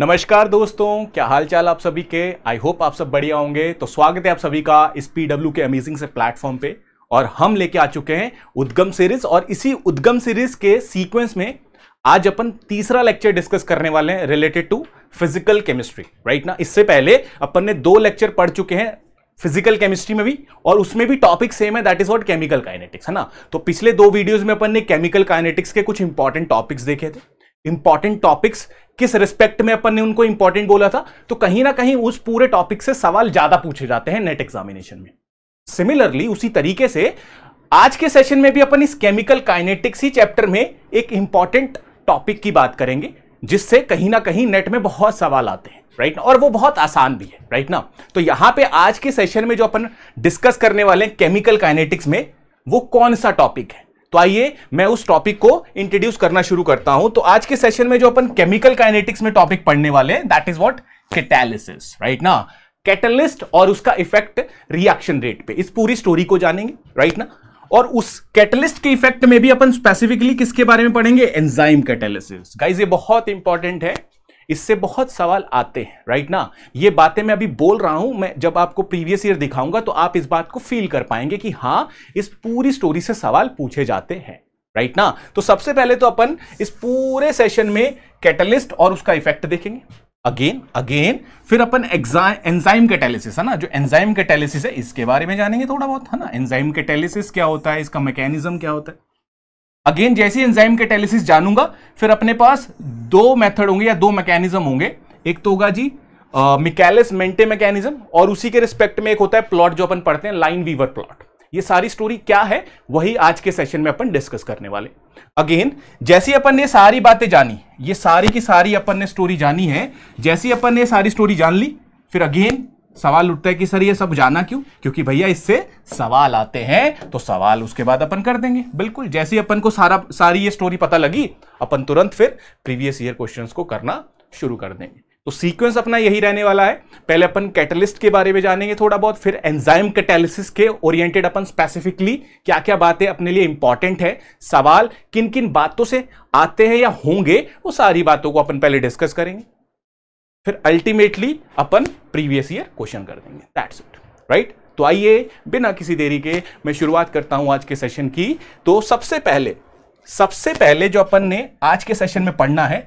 नमस्कार दोस्तों, क्या हाल चाल आप सभी के। आई होप आप सब बढ़िया होंगे। तो स्वागत है आप सभी का इस PW के अमेजिंग से प्लेटफॉर्म पे, और हम लेके आ चुके हैं उद्गम सीरीज। और इसी उद्गम सीरीज के सीक्वेंस में आज अपन तीसरा लेक्चर डिस्कस करने वाले हैं related to physical chemistry, right ना। इससे पहले अपन ने 2 लेक्चर पढ़ चुके हैं फिजिकल केमिस्ट्री में भी, और उसमें भी टॉपिक सेम है, that is what chemical kinetics, है ना। तो पिछले 2 वीडियोज में अपन ने केमिकल काइनेटिक्स के कुछ इंपॉर्टेंट टॉपिक्स देखे थे। इंपॉर्टेंट टॉपिक्स किस रिस्पेक्ट में अपन ने उनको इंपॉर्टेंट बोला था, तो कहीं ना कहीं उस पूरे टॉपिक से सवाल ज्यादा पूछे जाते हैं नेट एग्जामिनेशन में। सिमिलरली उसी तरीके से आज के सेशन में भी अपन इस केमिकल काइनेटिक्स ही चैप्टर में एक इंपॉर्टेंट टॉपिक की बात करेंगे, जिससे कहीं ना कहीं नेट में बहुत सवाल आते हैं, राइट ना, और वो बहुत आसान भी है, राइट ना। तो यहां पे आज के सेशन में जो अपन डिस्कस करने वाले हैं केमिकल काइनेटिक्स में, वो कौन सा टॉपिक है, तो आइए मैं उस टॉपिक को इंट्रोड्यूस करना शुरू करता हूं। तो आज के सेशन में जो अपन केमिकल काइनेटिक्स में टॉपिक पढ़ने वाले हैं, that is what catalysis, right ना। कैटलिस्ट और उसका इफेक्ट रिएक्शन रेट पे, इस पूरी स्टोरी को जानेंगे, राइट ना। और उस कैटलिस्ट के इफेक्ट में भी अपन स्पेसिफिकली किसके बारे में पढ़ेंगे, एंजाइम कैटालिसिस। गाइस ये बहुत इंपॉर्टेंट है, इससे बहुत सवाल आते हैं, राइट ना। ये बातें मैं अभी बोल रहा हूं, मैं जब आपको प्रीवियस ईयर दिखाऊंगा तो आप इस बात को फील कर पाएंगे कि हाँ, इस पूरी स्टोरी से सवाल पूछे जाते हैं, राइट ना। तो सबसे पहले तो अपन इस पूरे सेशन में कैटलिस्ट और उसका इफेक्ट देखेंगे अगेन, फिर अपन एंजाइम कैटालिसिस, है ना, जो एंजाइम कैटालिसिस है इसके बारे में जानेंगे थोड़ा बहुत, है ना। एंजाइम कैटालिसिस क्या होता है, इसका मैकेनिज्म क्या होता है। अगेन जैसे एंजाइम कैटालिसिस जानूंगा, फिर अपने पास 2 मेथड होंगे या 2 मैकेनिज्म होंगे। एक तो होगा जी मिकेलिस-मेंटेन मैकेनिज्म, और उसी के रिस्पेक्ट में एक होता है प्लॉट जो अपन पढ़ते हैं, लाइनवीवर प्लॉट। ये सारी स्टोरी क्या है, वही आज के सेशन में अपन डिस्कस करने वाले। अगेन जैसी अपन ने सारी बातें जानी, ये सारी की सारी अपन ने स्टोरी जानी है, जैसी अपन ने सारी स्टोरी जान ली, फिर अगेन सवाल उठता है कि सर ये सब जाना क्यों, क्योंकि भैया इससे सवाल आते हैं, तो सवाल उसके बाद अपन कर देंगे। बिल्कुल जैसे अपन को सारी ये स्टोरी पता लगी, अपन तुरंत फिर प्रीवियस ईयर क्वेश्चंस को करना शुरू कर देंगे। तो सीक्वेंस अपना यही रहने वाला है, पहले अपन कैटलिस्ट के बारे में जानेंगे थोड़ा बहुत, फिर एंजाइम कैटालिसिस के ओरिएंटेड अपन स्पेसिफिकली क्या क्या बातें अपने लिए इंपॉर्टेंट है, सवाल किन किन बातों से आते हैं या होंगे, वो सारी बातों को अपन पहले डिस्कस करेंगे, फिर अल्टीमेटली अपन प्रीवियस ईयर क्वेश्चन कर देंगे, दैट्स इट, राइट। तो आइए बिना किसी देरी के मैं शुरुआत करता हूं आज के सेशन की। तो सबसे पहले जो अपन ने आज के सेशन में पढ़ना है,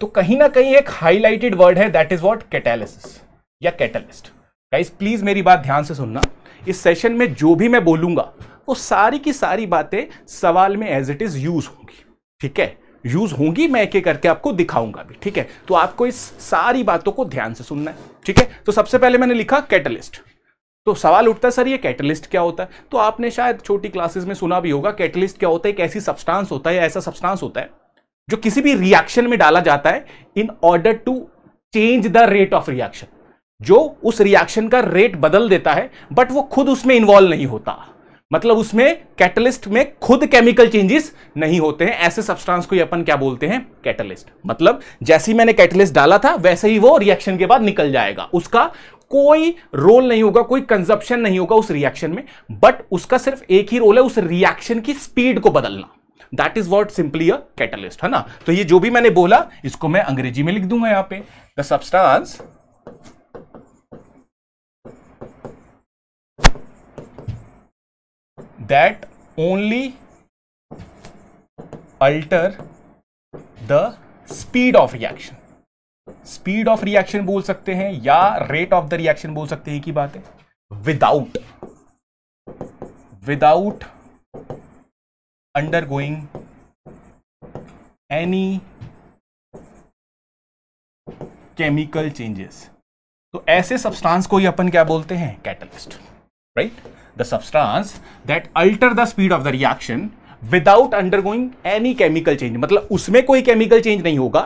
तो कहीं ना कहीं एक हाईलाइटेड वर्ड है, दैट इज व्हाट कैटालिसिस या कैटलिस्ट। गाइस प्लीज मेरी बात ध्यान से सुनना, इस सेशन में जो भी मैं बोलूंगा वो सारी की सारी बातें सवाल में एज इट इज यूज होंगी, ठीक है, यूज होंगी, मैं एक एक करके आपको दिखाऊंगा भी, ठीक है। तो आपको इस सारी बातों को ध्यान से सुनना है, ठीक है। तो सबसे पहले मैंने लिखा कैटलिस्ट। तो सवाल उठता है सर ये कैटलिस्ट क्या होता है, तो आपने शायद छोटी क्लासेस में सुना भी होगा कैटलिस्ट क्या होता है। एक ऐसी सब्सटेंस होता है या ऐसा सब्सटेंस होता है जो किसी भी रिएक्शन में डाला जाता है in order to change the rate of reaction, जो उस रिएक्शन का रेट बदल देता है, बट वो खुद उसमें इन्वॉल्व नहीं होता, मतलब उसमें कैटलिस्ट में खुद केमिकल चेंजेस नहीं होते हैं। ऐसे सब्सटेंस को ही अपन क्या बोलते हैं, कैटलिस्ट। मतलब जैसे ही मैंने कैटलिस्ट डाला था वैसे ही वो रिएक्शन के बाद निकल जाएगा, उसका कोई रोल नहीं होगा, कोई कंजप्शन नहीं होगा उस रिएक्शन में, बट उसका सिर्फ एक ही रोल है, उस रिएक्शन की स्पीड को बदलना, that is what simply a catalyst, है ना। तो ये जो भी मैंने बोला इसको मैं अंग्रेजी में लिख दूंगा यहां पे, the substance that only alter the speed of reaction बोल सकते हैं या rate of the reaction बोल सकते हैं, एक ही बात है, without undergoing any chemical changes। तो ऐसे substance को ही अपन क्या बोलते हैं, catalyst, right। The substance that alter the speed of the reaction without undergoing any chemical change, मतलब उसमें कोई केमिकल चेंज नहीं होगा,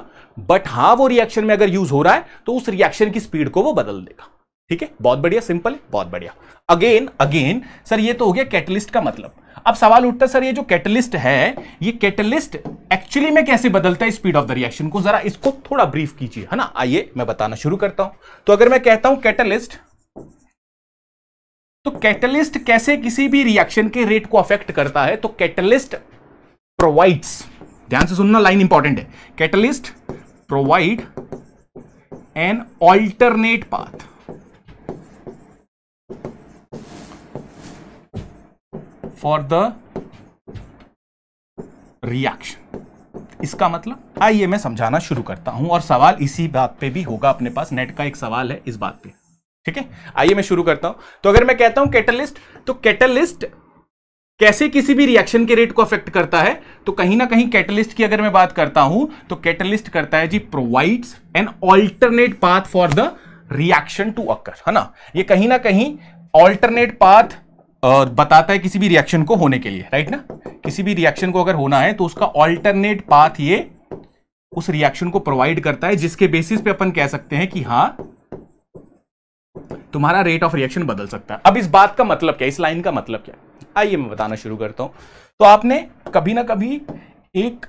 बट हाँ वो रिएक्शन में अगर यूज हो रहा है तो उस रिएक्शन की स्पीड को वो बदल देगा, ठीक है। बहुत बढ़िया, सिंपल है, बहुत बढ़िया। अगेन सर ये तो हो गया कैटलिस्ट का मतलब। अब सवाल उठता है सर ये जो कैटलिस्ट है, ये कैटलिस्ट एक्चुअली में कैसे बदलता है स्पीड ऑफ द रिएक्शन को, जरा इसको थोड़ा ब्रीफ कीजिए, है ना। आइए मैं बताना शुरू करता हूं। तो अगर मैं कहता हूं कैटलिस्ट, तो कैटलिस्ट कैसे किसी भी रिएक्शन के रेट को अफेक्ट करता है, तो कैटलिस्ट प्रोवाइड्स, ध्यान से सुनना लाइन इंपॉर्टेंट है, catalyst provide an alternate path. For the reaction. इसका मतलब आइए मैं समझाना शुरू करता हूं और सवाल इसी बात पे भी होगा. अपने पास नेट का एक सवाल है इस बात पे. ठीक है, आइए मैं शुरू करता हूं. तो अगर मैं कहता हूं कैटलिस्ट, तो कैटलिस्ट कैसे किसी भी रिएक्शन के रेट को अफेक्ट करता है? तो कहीं ना कहीं कैटलिस्ट की अगर मैं बात करता हूं तो कैटलिस्ट करता है जी provides an alternate path for the reaction to occur. है ना, ये कहीं ना कहीं ऑल्टरनेट पाथ बताता है किसी भी रिएक्शन को होने के लिए. राइट ना, किसी भी रिएक्शन को अगर होना है तो उसका ऑल्टरनेट पाथ ये उस रिएक्शन को प्रोवाइड करता है, जिसके बेसिस पे अपन कह सकते हैं कि हाँ तुम्हारा रेट ऑफ रिएक्शन बदल सकता है. अब इस बात का मतलब क्या, इस लाइन का मतलब क्या, आइए मैं बताना शुरू करता हूं. तो आपने कभी ना कभी एक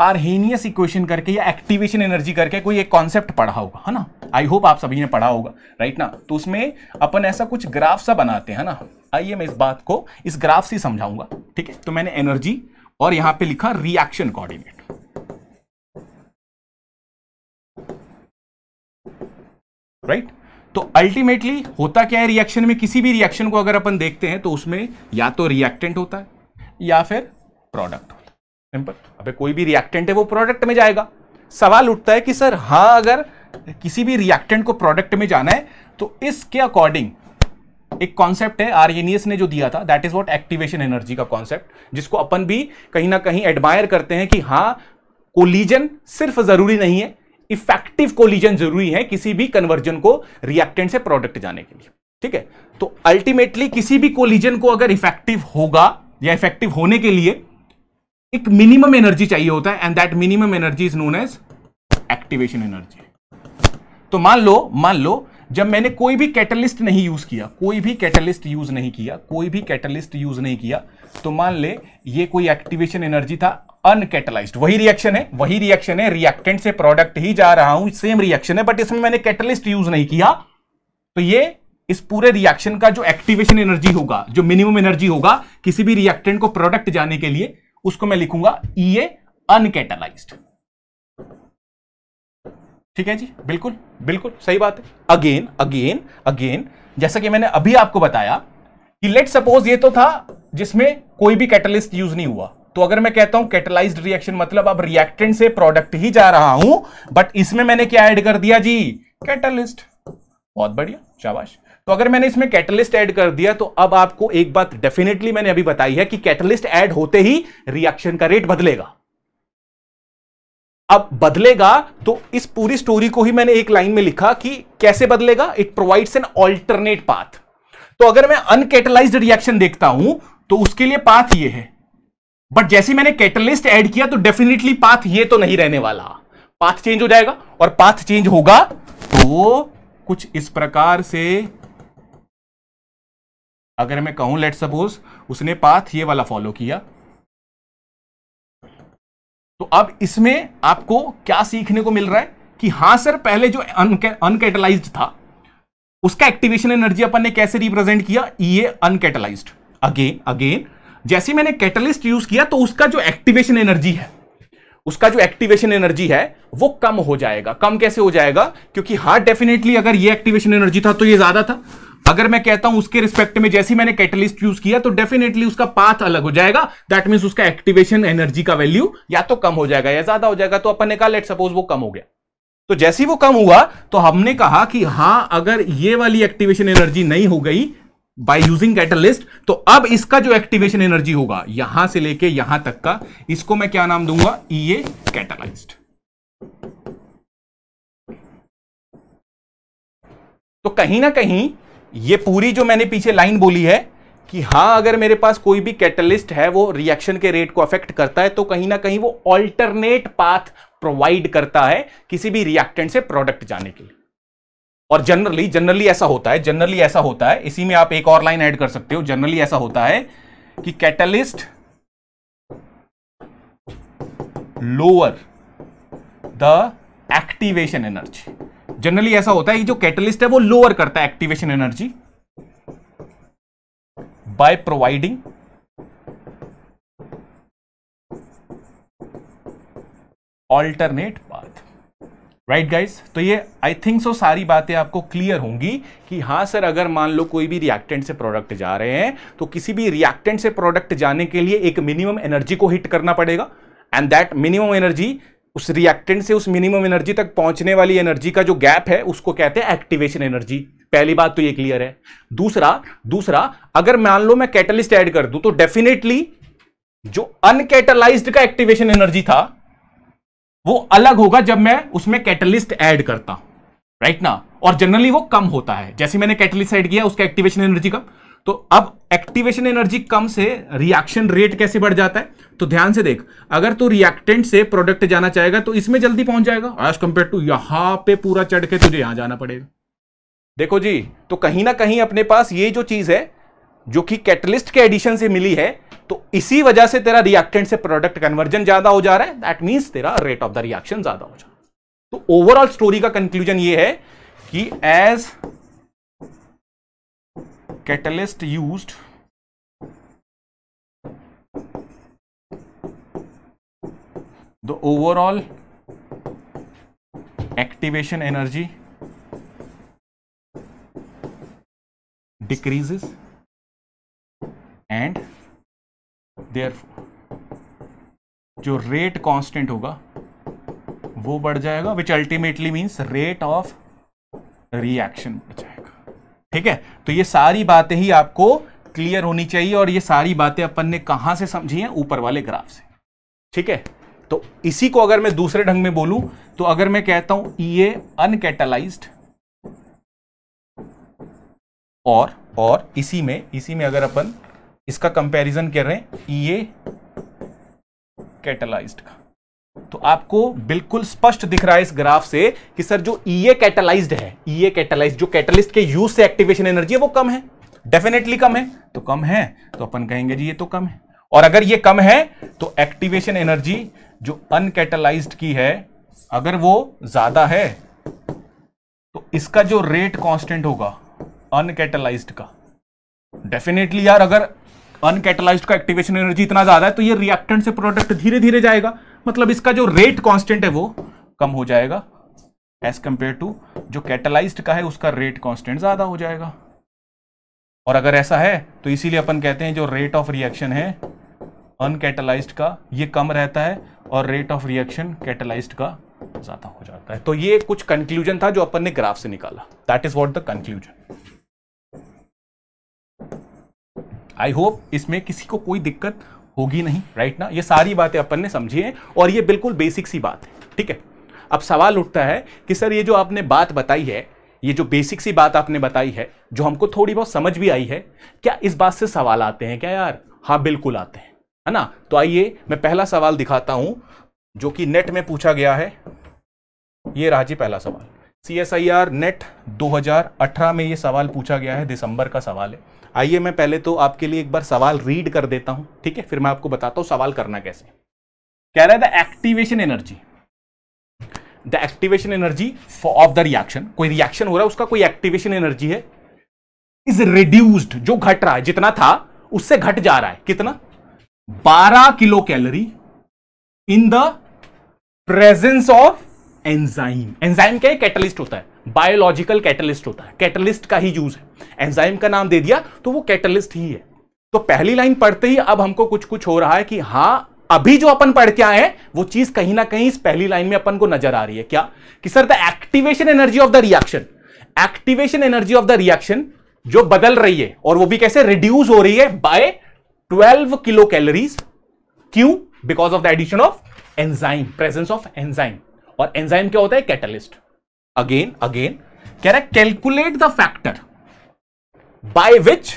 आरहेनियस इक्वेशन करके या एक्टिवेशन एनर्जी करके कोई एक कॉन्सेप्ट पढ़ा होगा. है ना, आई होप आप सभी ने पढ़ा होगा. राइट ना, तो उसमें अपन ऐसा कुछ ग्राफ सा बनाते हैं ना. आइए मैं इस बात को इस ग्राफ से समझाऊंगा. ठीक है, तो मैंने एनर्जी और यहां पे लिखा रिएक्शन कोऑर्डिनेट. राइट, तो अल्टीमेटली होता क्या है रिएक्शन में, किसी भी रिएक्शन को अगर अपन देखते हैं तो उसमें या तो रिएक्टेंट होता है या फिर प्रोडक्ट. सिंपल. अबे कोई भी रिएक्टेंट है वो प्रोडक्ट में जाएगा. सवाल उठता है कि सर हाँ, अगर किसी भी रिएक्टेंट को प्रोडक्ट में जाना है तो इसके अकॉर्डिंग एक कॉन्सेप्ट है आरहेनियस ने जो दिया था, that is what activation energy का कॉन्सेप्ट, जिसको अपन भी कहीं ना कहीं एडमायर करते हैं कि हाँ कोलिजन सिर्फ जरूरी नहीं है, इफेक्टिव कोलिजन जरूरी है किसी भी कन्वर्जन को रिएक्टेंट से प्रोडक्ट जाने के लिए. ठीक है, तो अल्टीमेटली किसी भी कोलिजन को अगर इफेक्टिव होगा या इफेक्टिव होने के लिए एक मिनिमम एनर्जी चाहिए होता है, and that minimum energy is known as activation energy. तो मान लो जब मैंने कोई भी कैटलिस्ट नहीं यूज किया, कोई भी कैटलिस्ट यूज नहीं किया, तो मान ले ये कोई एक्टिवेशन एनर्जी था अनकैटलाइज्ड. वही रिएक्शन है, रिएक्टेंट से प्रोडक्ट ही जा रहा हूं, सेम रिएक्शन है, बट इसमें मैंने कैटलिस्ट यूज नहीं किया. तो ये इस पूरे रिएक्शन का जो एक्टिवेशन एनर्जी होगा, जो मिनिमम एनर्जी होगा किसी भी रिएक्टेंट को प्रोडक्ट जाने के लिए, उसको मैं लिखूंगा EA अनकैटलाइज्ड. ठीक है जी, बिल्कुल बिल्कुल सही बात है. अगेन जैसा कि मैंने अभी आपको बताया कि लेट सपोज ये तो था जिसमें कोई भी कैटलिस्ट यूज नहीं हुआ. तो अगर मैं कहता हूं कैटलाइज्ड रिएक्शन, मतलब अब रिएक्टेंट से प्रोडक्ट ही जा रहा हूं, बट इसमें मैंने क्या ऐड कर दिया जी, कैटलिस्ट. बहुत बढ़िया, शाबाश. तो अगर मैंने इसमें कैटलिस्ट ऐड कर दिया तो अब आपको एक बात डेफिनेटली मैंने अभी बताई है कि कैटलिस्ट ऐड होते ही रिएक्शन का रेट बदलेगा. अब बदलेगा तो इस पूरी स्टोरी को ही मैंने एक लाइन में लिखा कि कैसे बदलेगा, it provides an alternate path. तो अगर मैं अनकैटलाइज्ड रिएक्शन देखता हूं तो उसके लिए पाथ ये है, बट जैसे मैंने कैटलिस्ट ऐड किया तो डेफिनेटली पाथ ये तो नहीं रहने वाला, पाथ चेंज हो जाएगा. और पाथ चेंज होगा तो कुछ इस प्रकार से, अगर मैं कहूं लेट सपोज उसने पाथ ये वाला फॉलो किया, तो अब इसमें आपको क्या सीखने को मिल रहा है कि हाँ सर, पहले जो अनकैटलाइज्ड था उसका एक्टिवेशन एनर्जी अपन ने कैसे रिप्रेजेंट किया, ये अनकैटलाइज्ड. अगेन जैसे मैंने कैटलिस्ट यूज किया तो उसका जो एक्टिवेशन एनर्जी है वो कम हो जाएगा. कम कैसे हो जाएगा, क्योंकि हाँ डेफिनेटली अगर ये एक्टिवेशन एनर्जी था तो ये ज्यादा था. अगर मैं कहता हूं उसके रिस्पेक्ट में जैसे मैंने कैटलिस्ट यूज किया तो डेफिनेटली उसका पाथ अलग हो जाएगा, दैट मींस उसका एक्टिवेशन एनर्जी का वैल्यू या तो कम हो जाएगा या ज्यादा हो जाएगा. तो अपन ने कहा लेट सपोज वो कम हो गया. तो जैसे ही वो कम हुआ तो हमने कहा कि हाँ अगर ये वाली एक्टिवेशन एनर्जी नहीं हो गई बाय यूजिंग कैटलिस्ट, तो अब इसका जो एक्टिवेशन एनर्जी होगा यहां से लेके यहां तक का, इसको मैं क्या नाम दूंगा, ईए कैटलाइज्ड. तो कहीं ना कहीं ये पूरी जो मैंने पीछे लाइन बोली है कि हाँ अगर मेरे पास कोई भी कैटलिस्ट है वो रिएक्शन के रेट को अफेक्ट करता है, तो कहीं ना कहीं वो ऑल्टरनेट पाथ प्रोवाइड करता है किसी भी रिएक्टेंट से प्रोडक्ट जाने के लिए. और जनरली ऐसा होता है. इसी में आप एक और लाइन ऐड कर सकते हो. जनरली ऐसा होता है कि catalyst lower the activation energy. Generally ऐसा होता है कि जो कैटलिस्ट है वो लोअर करता है activation energy by providing alternate path. Right guys, तो ये आई थिंक सो सारी बातें आपको क्लियर होंगी कि हाँ सर अगर मान लो कोई भी रिएक्टेंट से प्रोडक्ट जा रहे हैं तो किसी भी रिएक्टेंट से प्रोडक्ट जाने के लिए एक मिनिमम एनर्जी को हिट करना पड़ेगा एंड दैट मिनिमम एनर्जी उस रिएक्टेंट से उस मिनिमम एनर्जी तक पहुंचने वाली एनर्जी का जो गैप है उसको कहते हैं एक्टिवेशन एनर्जी। पहली बात तो ये क्लियर है। दूसरा अगर मान लो मैं कैटलिस्ट ऐड कर दूं तो डेफिनेटली जो अनकैटलाइज्ड का एक्टिवेशन एनर्जी था वो अलग होगा जब मैं उसमें कैटलिस्ट ऐड करता हूं, राइट ना, और जनरली वो कम होता है। जैसे मैंने कैटलिस्ट ऐड किया उसका एक्टिवेशन एनर्जी कम, तो अब एक्टिवेशन एनर्जी कम से रिएक्शन रेट कैसे बढ़ जाता है? तो ध्यान से देख, अगर तू रिएक्टेंट से प्रोडक्ट जाना चाहेगा तो इसमें जल्दी पहुंच जाएगा एज कंपेयर टू यहां पे पूरा चढ़ के तुझे यहां जाना पड़ेगा। देखो जी, तो कहीं ना कहीं अपने पास ये जो चीज है जो कि कैटलिस्ट के एडिशन से मिली है, तो इसी वजह से तेरा रिएक्टेंट से प्रोडक्ट कन्वर्जन ज्यादा हो जा रहा है, दैट मींस तेरा रेट ऑफ द रिएक्शन ज्यादा हो जा रहा है। तो ओवरऑल स्टोरी का कंक्लूजन ये है कि as catalyst used the overall activation energy decreases and therefore जो रेट कांस्टेंट होगा वो बढ़ जाएगा, which ultimately means rate of reaction बढ़ जाएगा। ठीक है, तो ये सारी बातें ही आपको क्लियर होनी चाहिए और ये सारी बातें अपन ने कहां से समझी हैं? ऊपर वाले ग्राफ से। ठीक है, तो इसी को अगर मैं दूसरे ढंग में बोलूं तो अगर मैं कहता हूं ये अनकैटलाइज्ड और इसी में अगर अपन इसका कंपैरिजन कर रहे हैं ये कैटलाइज्ड का, तो आपको बिल्कुल स्पष्ट दिख रहा है इस ग्राफ से कि सर जो ये कैटलाइज्ड है, ये कैटलाइज्ड जो कैटलिस्ट के यूज से एक्टिवेशन एनर्जी है वो कम है, डेफिनेटली कम है। तो कम है तो अपन कहेंगे जी ये तो कम है, और अगर ये कम है तो एक्टिवेशन एनर्जी जो अनकैटलाइज्ड की है अगर वो ज्यादा है तो इसका जो रेट कॉन्स्टेंट होगा अनकैटलाइज्ड का, डेफिनेटली यार अगर अनकैटलाइज्ड का एक्टिवेशन एनर्जी इतना ज्यादा है तो ये रिएक्टेंट से प्रोडक्ट धीरे धीरे जाएगा, मतलब इसका जो रेट कांस्टेंट है वो कम हो जाएगा एज कंपेयर टू जो कैटलाइज्ड का है उसका रेट कांस्टेंट ज्यादा हो जाएगा। और अगर ऐसा है तो इसीलिए अपन कहते हैं जो रेट ऑफ रिएक्शन है अनकैटलाइज्ड का ये कम रहता है और रेट ऑफ रिएक्शन कैटलाइज्ड का ज्यादा हो जाता है। तो ये कुछ कंक्लूजन था जो अपन ने ग्राफ से निकाला, that is what the conclusion. I hope इसमें किसी को कोई दिक्कत होगी नहीं, राइट ना, ये सारी बातें अपन ने समझी हैं और ये बिल्कुल बेसिक सी बात है। ठीक है, अब सवाल उठता है कि सर ये जो आपने बात बताई है, ये जो बेसिक सी बात आपने बताई है जो हमको थोड़ी बहुत समझ भी आई है, क्या इस बात से सवाल आते हैं क्या यार? हाँ बिल्कुल आते हैं, है ना। तो आइए मैं पहला सवाल दिखाता हूं जो कि नेट में पूछा गया है। ये रहा जी पहला सवाल, CSIR नेट 2018 में ये सवाल पूछा गया है, दिसंबर का सवाल है। आइए मैं पहले तो आपके लिए एक बार सवाल रीड कर देता हूं, ठीक है, फिर मैं आपको बताता हूं सवाल करना कैसे। कह रहा है the activation energy of the reaction, कोई रिएक्शन हो रहा है उसका कोई एक्टिवेशन एनर्जी है, इज रिड्यूस्ड, जो घट रहा है, जितना था उससे घट जा रहा है, कितना 12 kilo calorie in the presence of enzyme. Enzyme क्या है? कैटलिस्ट होता है, बायोलॉजिकल कैटलिस्ट होता है, कैटलिस्ट का ही यूज है, एंजाइम का नाम दे दिया तो वो कैटलिस्ट ही है। तो पहली लाइन पढ़ते ही अब हमको कुछ हो रहा है कि हाँ अभी जो अपन पढ़ के आए हैं वो चीज कहीं ना कहीं इस पहली लाइन में अपन को नजर आ रही है। क्या कि sir the activation energy of the reaction, activation energy of the reaction जो बदल रही है और वो भी कैसे रिड्यूस हो रही है बाय 12 किलो कैलोरीज। क्यों? Because of the addition of enzyme, presence of enzyme, और एंजाइम क्या होता है? कैटलिस्ट। अगेन कह रहा है calculate the factor by which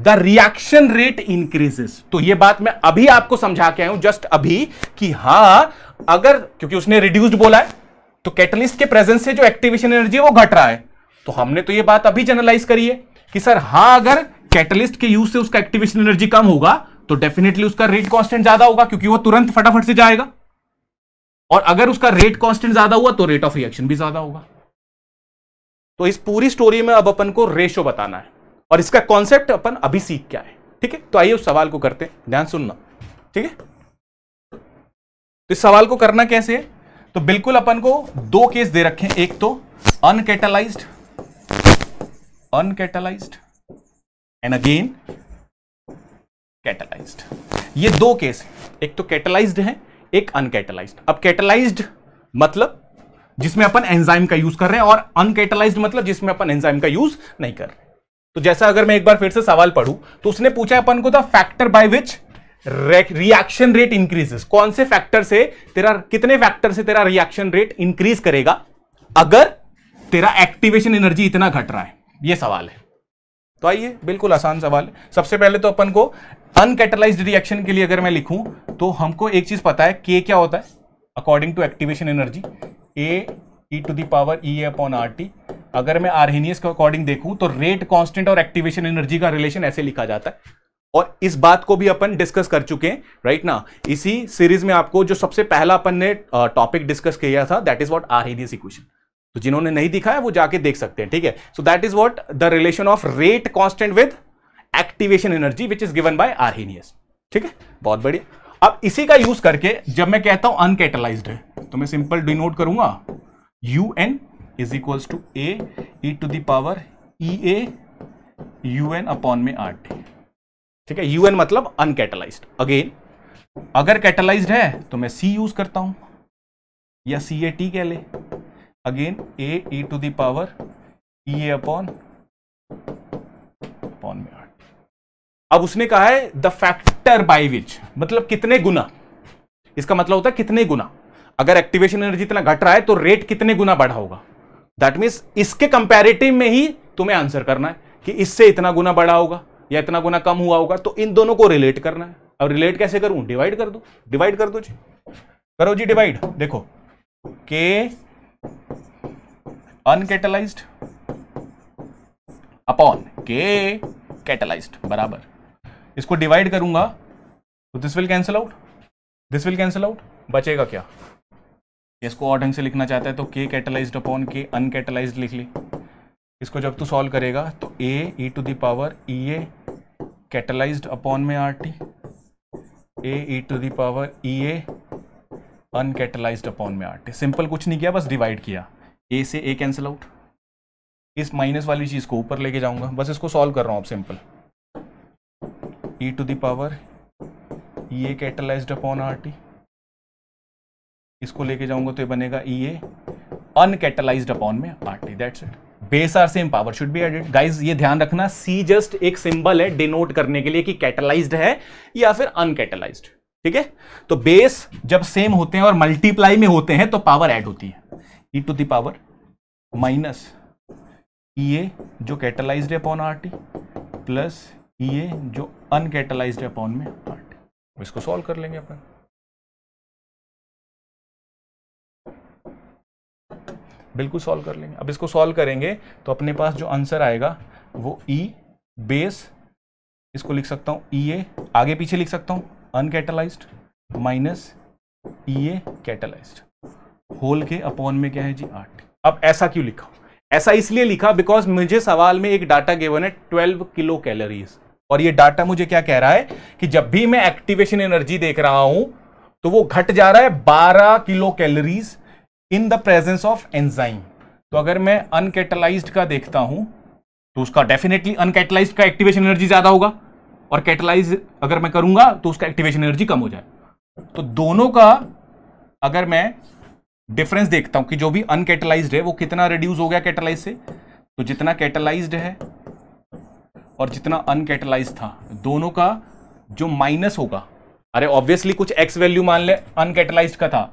the reaction rate increases. तो ये बात मैं अभी आपको समझा के आया हूं जस्ट अभी कि हां अगर, क्योंकि उसने रिड्यूस्ड बोला है तो कैटलिस्ट के प्रेजेंस से जो एक्टिवेशन एनर्जी है वो घट रहा है, तो हमने तो ये बात अभी जनरलाइज करी है कि सर हां अगर कैटलिस्ट के यूज से उसका एक्टिवेशन एनर्जी कम होगा तो डेफिनेटली उसका रेट कॉन्स्टेंट ज्यादा होगा क्योंकि वो तुरंत फटाफट से जाएगा, और अगर उसका रेट कांस्टेंट ज्यादा हुआ तो रेट ऑफ रिएक्शन भी ज्यादा होगा। तो इस पूरी स्टोरी में अब अपन को रेशो बताना है और इसका कॉन्सेप्ट अपन अभी सीख के आए। ठीक है, तो आइए उस सवाल को करते हैं, ध्यान सुनना। ठीक है, तो इस सवाल को करना कैसे है? तो बिल्कुल अपन को दो केस दे रखे हैं, एक तो अनकैटलाइज्ड एंड अगेन कैटलाइज्ड। ये दो केस है, एक तो कैटलाइज्ड है एक अनकैटलाइज्ड। अब कैटलाइज्ड मतलब जिसमें अपन एंजाइम का यूज कर रहे हैं और अनकैटलाइज्ड मतलब जिसमें अपन एंजाइम का यूज नहीं कर रहे। तो जैसा अगर मैं एक बार फिर से सवाल पढ़ूं तो उसने पूछा अपन को the factor by which reaction rate increases. कौन से फैक्टर से तेरा कितने फैक्टर से तेरा रिएक्शन रेट इंक्रीज करेगा अगर तेरा एक्टिवेशन एनर्जी इतना घट रहा है, यह सवाल है। तो आइए, बिल्कुल आसान सवाल है। सबसे पहले तो अपन को अनकैटलाइज्ड रिएक्शन के लिए अगर मैं लिखूं तो हमको एक चीज पता है, के क्या होता है according to activation energy, A e to the power E upon RT। अगर मैं आरहेनियस के अकॉर्डिंग देखूं तो रेट कांस्टेंट और एक्टिवेशन एनर्जी का रिलेशन ऐसे लिखा जाता है, और इस बात को भी अपन डिस्कस कर चुके हैं राइट ना। इसी सीरीज में आपको जो सबसे पहला अपन ने टॉपिक डिस्कस किया था that is what Arrhenius equation, तो जिन्होंने नहीं दिखा है वो जाके देख सकते हैं, ठीक है। So that is what the relation of rate constant with activation energy which is given by Arrhenius, ठीक है, बहुत बढ़िया। अब इसी का यूज करके जब मैं कहता हूं अनकैटलाइज्ड है तो मैं सिंपल डिनोट करूंगा UN इज equals to A e to the power E a un upon में RT, ठीक है। UN मतलब अनकैटलाइज्ड। अगेन अगर कैटलाइज्ड है तो मैं C यूज करता हूं या CAT कह ले, again A e to the power E a upon में RT। अब उसने कहा है द फैक्टर बाय विच, मतलब कितने गुना, इसका मतलब होता है कितने गुना अगर एक्टिवेशन एनर्जी इतना घट रहा है तो रेट कितने गुना बढ़ा होगा। दैट मींस इसके कंपैरेटिव में ही तुम्हें आंसर करना है कि इससे इतना गुना बढ़ा होगा या इतना गुना कम हुआ होगा, तो इन दोनों को रिलेट करना है। अब रिलेट कैसे करूं, डिवाइड कर दो, डिवाइड कर दो जी, करो जी डिवाइड। देखो के अनकैटलाइज्ड अपॉन के कैटलाइज्ड बराबर, इसको डिवाइड करूंगा तो this will cancel out, this will cancel out, बचेगा क्या। इसको और ढंग से लिखना चाहता है तो K catalysed upon K uncatalysed लिख ली। इसको जब तू सॉल्व करेगा तो A e to the power E a catalysed upon में RT, A e to the power E a uncatalysed upon में RT। सिंपल कुछ नहीं किया, बस डिवाइड किया, A से A कैंसिल आउट, इस माइनस वाली चीज को ऊपर लेके जाऊंगा, बस इसको सॉल्व कर रहा हूँ अब simple. E to the power E a catalysed upon RT, इसको लेके जाऊंगा तो ये बनेगा EA अनकैटलाइज्ड अपॉन में RT। That's it. Base are same, power should be added. Guys ये ध्यान रखना, C जस्ट एक सिंबल है डिनोट करने के लिए कि कैटलाइज्ड है या फिर अनकैटलाइज्ड, ठीक है। तो बेस जब सेम होते हैं और मल्टीप्लाई में होते हैं तो पावर ऐड होती है। E to the power minus EA जो कैटलाइज्ड है अपॉन RT प्लस EA जो अनकैटलाइज्ड है अपॉन में RT। इसको सॉल्व कर लेंगे अपन। बिल्कुल सॉल्व कर लेंगे। अब इसको सॉल्व करेंगे तो अपने पास जो आंसर आएगा वो E बेस, इसको लिख सकता हूँ EA, आगे पीछे लिख सकता हूँ uncatalysed minus EA catalysed whole के अपॉन में क्या है जी 8। अब ऐसा क्यों लिखा, ऐसा इसलिए लिखा बिकॉज मुझे सवाल में एक डाटा गिवन है 12 किलो कैलोरीज, और ये डाटा मुझे क्या कह रहा है कि जब भी मैं एक्टिवेशन एनर्जी देख रहा हूं तो वो घट जा रहा है 12 kilo calories in the presence of enzyme. तो अगर मैं अनकैटलाइज्ड का देखता हूं तो उसका डेफिनेटली अनकैटलाइज्ड का एक्टिवेशन एनर्जी ज्यादा होगा, और कैटलाइज अगर मैं करूंगा तो उसका एक्टिवेशन एनर्जी कम हो जाए। तो दोनों का अगर मैं डिफरेंस देखता हूं कि जो भी अनकैटलाइज्ड है वो कितना रिड्यूस हो गया कैटलाइज से, तो जितना कैटलाइज्ड है और जितना अनकैटलाइज्ड था दोनों का जो माइनस होगा, अरे ऑब्वियसली कुछ एक्स वैल्यू मान ले अनकैटलाइज्ड का था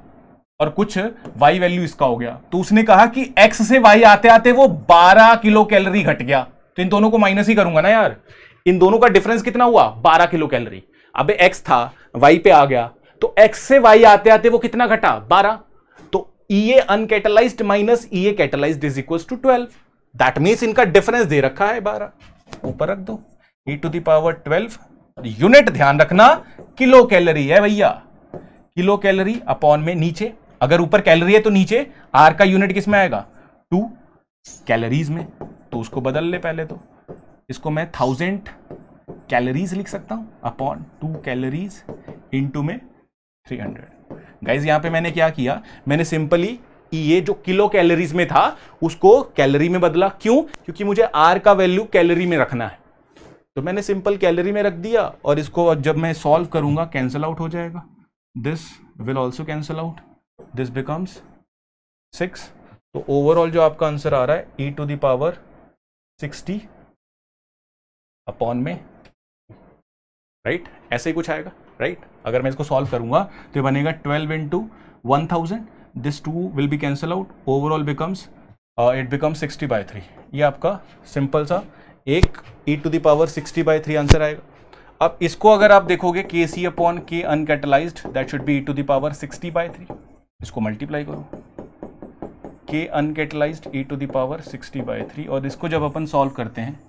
और कुछ y वैल्यू इसका हो गया, तो उसने कहा कि x से y आते आते वो 12 किलो कैलोरी घट गया, तो इन दोनों को माइनस ही करूंगा ना यार। इन दोनों का डिफरेंस कितना हुआ 12 किलो कैलोरी। अबे x था y पे आ गया, तो x से y आते आते वो कितना घटा 12, तो EA अनकैटलाइज्ड माइनस EA कैटलाइज्ड is equal to 12। That means इनका डिफरेंस दे रखा है 12, ऊपर रख दो e to the power 12, unit ध्यान रखना किलो कैलोरी है भैया, किलो कैलोरी अपॉन में नीचे, अगर ऊपर कैलोरी है तो नीचे आर का यूनिट किस में आएगा 2 कैलोरीज में, तो उसको बदल ले पहले। तो इसको मैं 1000 कैलोरीज लिख सकता हूं अपॉन 2 कैलोरीज इनटू में 300। गाइज यहाँ पे मैंने क्या किया, मैंने सिंपली ये जो किलो कैलोरीज में था उसको कैलोरी में बदला। क्यों? क्योंकि मुझे आर का वैल्यू कैलोरी में रखना है, तो मैंने सिंपल कैलोरी में रख दिया। और इसको जब मैं सॉल्व करूंगा कैंसिल आउट हो जाएगा, this will also cancel out, this becomes 6। तो ओवरऑल जो आपका आंसर आ रहा है e to the power 60 upon में, राइट, ऐसे ही कुछ आएगा, राइट। अगर मैं इसको सॉल्व करूंगा तो बनेगा 12 into 1000, this 2 will be cancel out, overall becomes it becomes 60/3। ये आपका सिंपल सा एक e to the power 60/3 answer आएगा। अब इसको अगर आप देखोगे Kc/K अनकैटलाइज्ड, that should be e to the power 60/3। इसको मल्टीप्लाई करो, K अनकैटलाइज्ड e to the power 60/3, और इसको जब अपन सॉल्व करते हैं,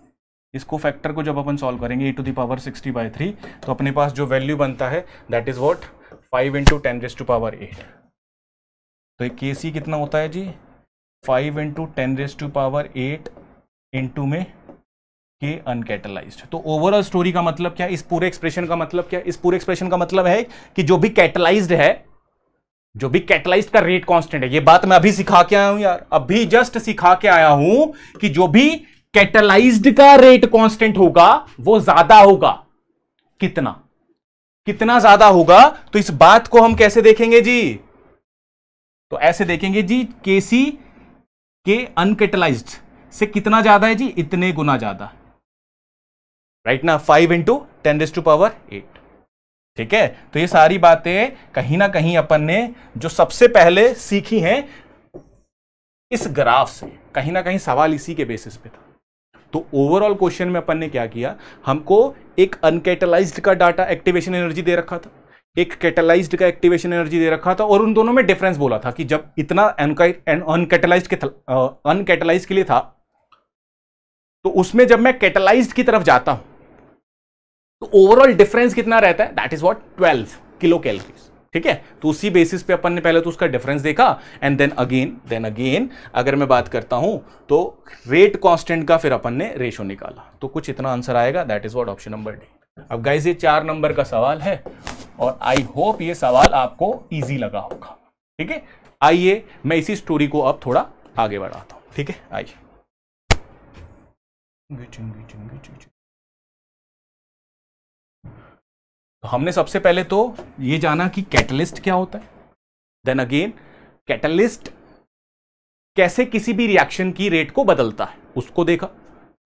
इसको फैक्टर को जब अपन सॉल्व करेंगे e to the power 60/3, तो अपने पास जो वैल्यू बनता है that is what 5 into 10 raised to power 8। तो ये Kc कितना होता है जी, 5 into 10 raised to power 8 into में के अनकैटलाइज्ड। तो ओवरऑल स्टोरी का मतलब क्या, इस पूरे एक्सप्रेशन का मतलब क्या, इस पूरे एक्सप्रेशन का मतलब है कि जो भी कैटलाइज्ड है, जो भी कैटलाइज्ड का रेट कांस्टेंट है। ये बात मैं अभी सिखा के आया हूं यार, अभी जस्ट सिखा के आया हूं कि जो भी कैटलाइज्ड का रेट कांस्टेंट होगा वो ज्यादा होगा। कितना कितना ज्यादा होगा, तो इस बात को हम कैसे देखेंगे जी, तो ऐसे देखेंगे जी, Kc के अनकैटलाइज्ड से कितना ज्यादा है जी, इतने गुना ज्यादा, राइट ना, 5 into 10 raised to power 8, ठीक है। तो ये सारी बातें कहीं ना कहीं अपन ने जो सबसे पहले सीखी हैं इस ग्राफ से, कहीं ना कहीं सवाल इसी के बेसिस पे था। तो ओवरऑल क्वेश्चन में अपन ने क्या किया, हमको एक अनकैटलाइज्ड का डाटा एक्टिवेशन एनर्जी दे रखा था, एक कैटलाइज्ड का एक्टिवेशन एनर्जी दे रखा था, और उन दोनों में डिफरेंस बोला था कि जब इतना अनकैटलाइज्ड के लिए था, तो उसमें जब मैं कैटलाइज्ड की तरफ जाता हूं तो ओवरऑल डिफरेंस कितना रहता है, that is what 12 kilo calories, ठीक है। तो उसी बेसिस पे अपन ने पहले तो उसका डिफरेंस देखा, एंड देन अगेन अगर मैं बात करता हूं तो रेट कांस्टेंट का फिर अपन ने रेशो निकाला, तो कुछ इतना आंसर आएगा, that is what option number D. अब गाइस ये 4 नंबर का सवाल है और आई होप ये सवाल आपको इजी लगा होगा, ठीक है। आइए मैं इसी स्टोरी को अब थोड़ा आगे बढ़ाता हूं, ठीक है, आइए। तो हमने सबसे पहले तो ये जाना कि कैटलिस्ट क्या होता है, देन अगेन कैटलिस्ट कैसे किसी भी रिएक्शन की रेट को बदलता है उसको देखा,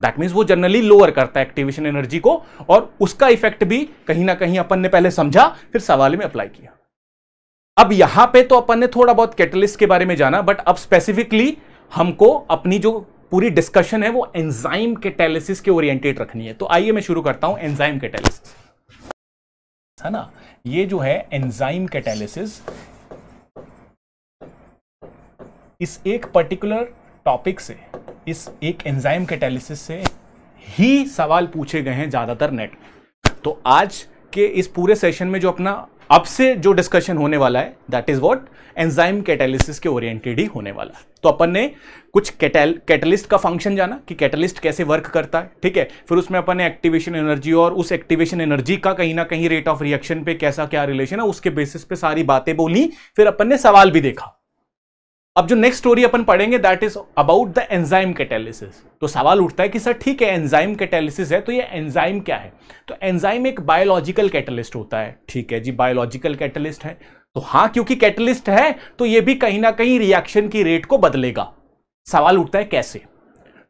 दैट मीन्स वो जनरली लोअर करता है एक्टिवेशन एनर्जी को, और उसका इफेक्ट भी कहीं ना कहीं अपन ने पहले समझा फिर सवाल में अप्लाई किया। अब यहां पे तो अपन ने थोड़ा बहुत कैटलिस्ट के बारे में जाना, बट अब स्पेसिफिकली हमको अपनी जो पूरी डिस्कशन है वो एंजाइम कैटालिसिस के ओरिएंटेड रखनी है। तो आइए मैं शुरू करता हूं एंजाइम कैटालिसिस, है ना। ये जो है एंजाइम कैटालिसिस, इस एक पर्टिकुलर टॉपिक से, इस एक एंजाइम कैटालिसिस से ही सवाल पूछे गए हैं ज्यादातर नेट। तो आज के इस पूरे सेशन में जो अपना अब से जो डिस्कशन होने वाला है that is what enzyme catalysis के ओरिएंटेड ही होने वाला है। तो अपन ने कुछ कैटलिस्ट का फंक्शन जाना कि कैटलिस्ट कैसे वर्क करता है, ठीक है। फिर उसमें अपन ने एक्टिवेशन एनर्जी और उस एक्टिवेशन एनर्जी का कहीं ना कहीं रेट ऑफ रिएक्शन पे कैसा क्या रिलेशन है, उसके बेसिस पे सारी बातें बोली, फिर अपन ने सवाल भी देखा। अब जो नेक्स्ट स्टोरी अपन पढ़ेंगे that is about the enzyme catalysis. तो सवाल उठता है कि सर ठीक है एंजाइम कैटालिसिस है, तो ये एंजाइम क्या है? तो एंजाइम एक बायोलॉजिकल कैटलिस्ट होता है, ठीक है जी, बायोलॉजिकल कैटलिस्ट है। तो हाँ, क्योंकि कैटलिस्ट है तो ये भी कहीं ना कहीं रिएक्शन की रेट को बदलेगा। सवाल उठता है कैसे?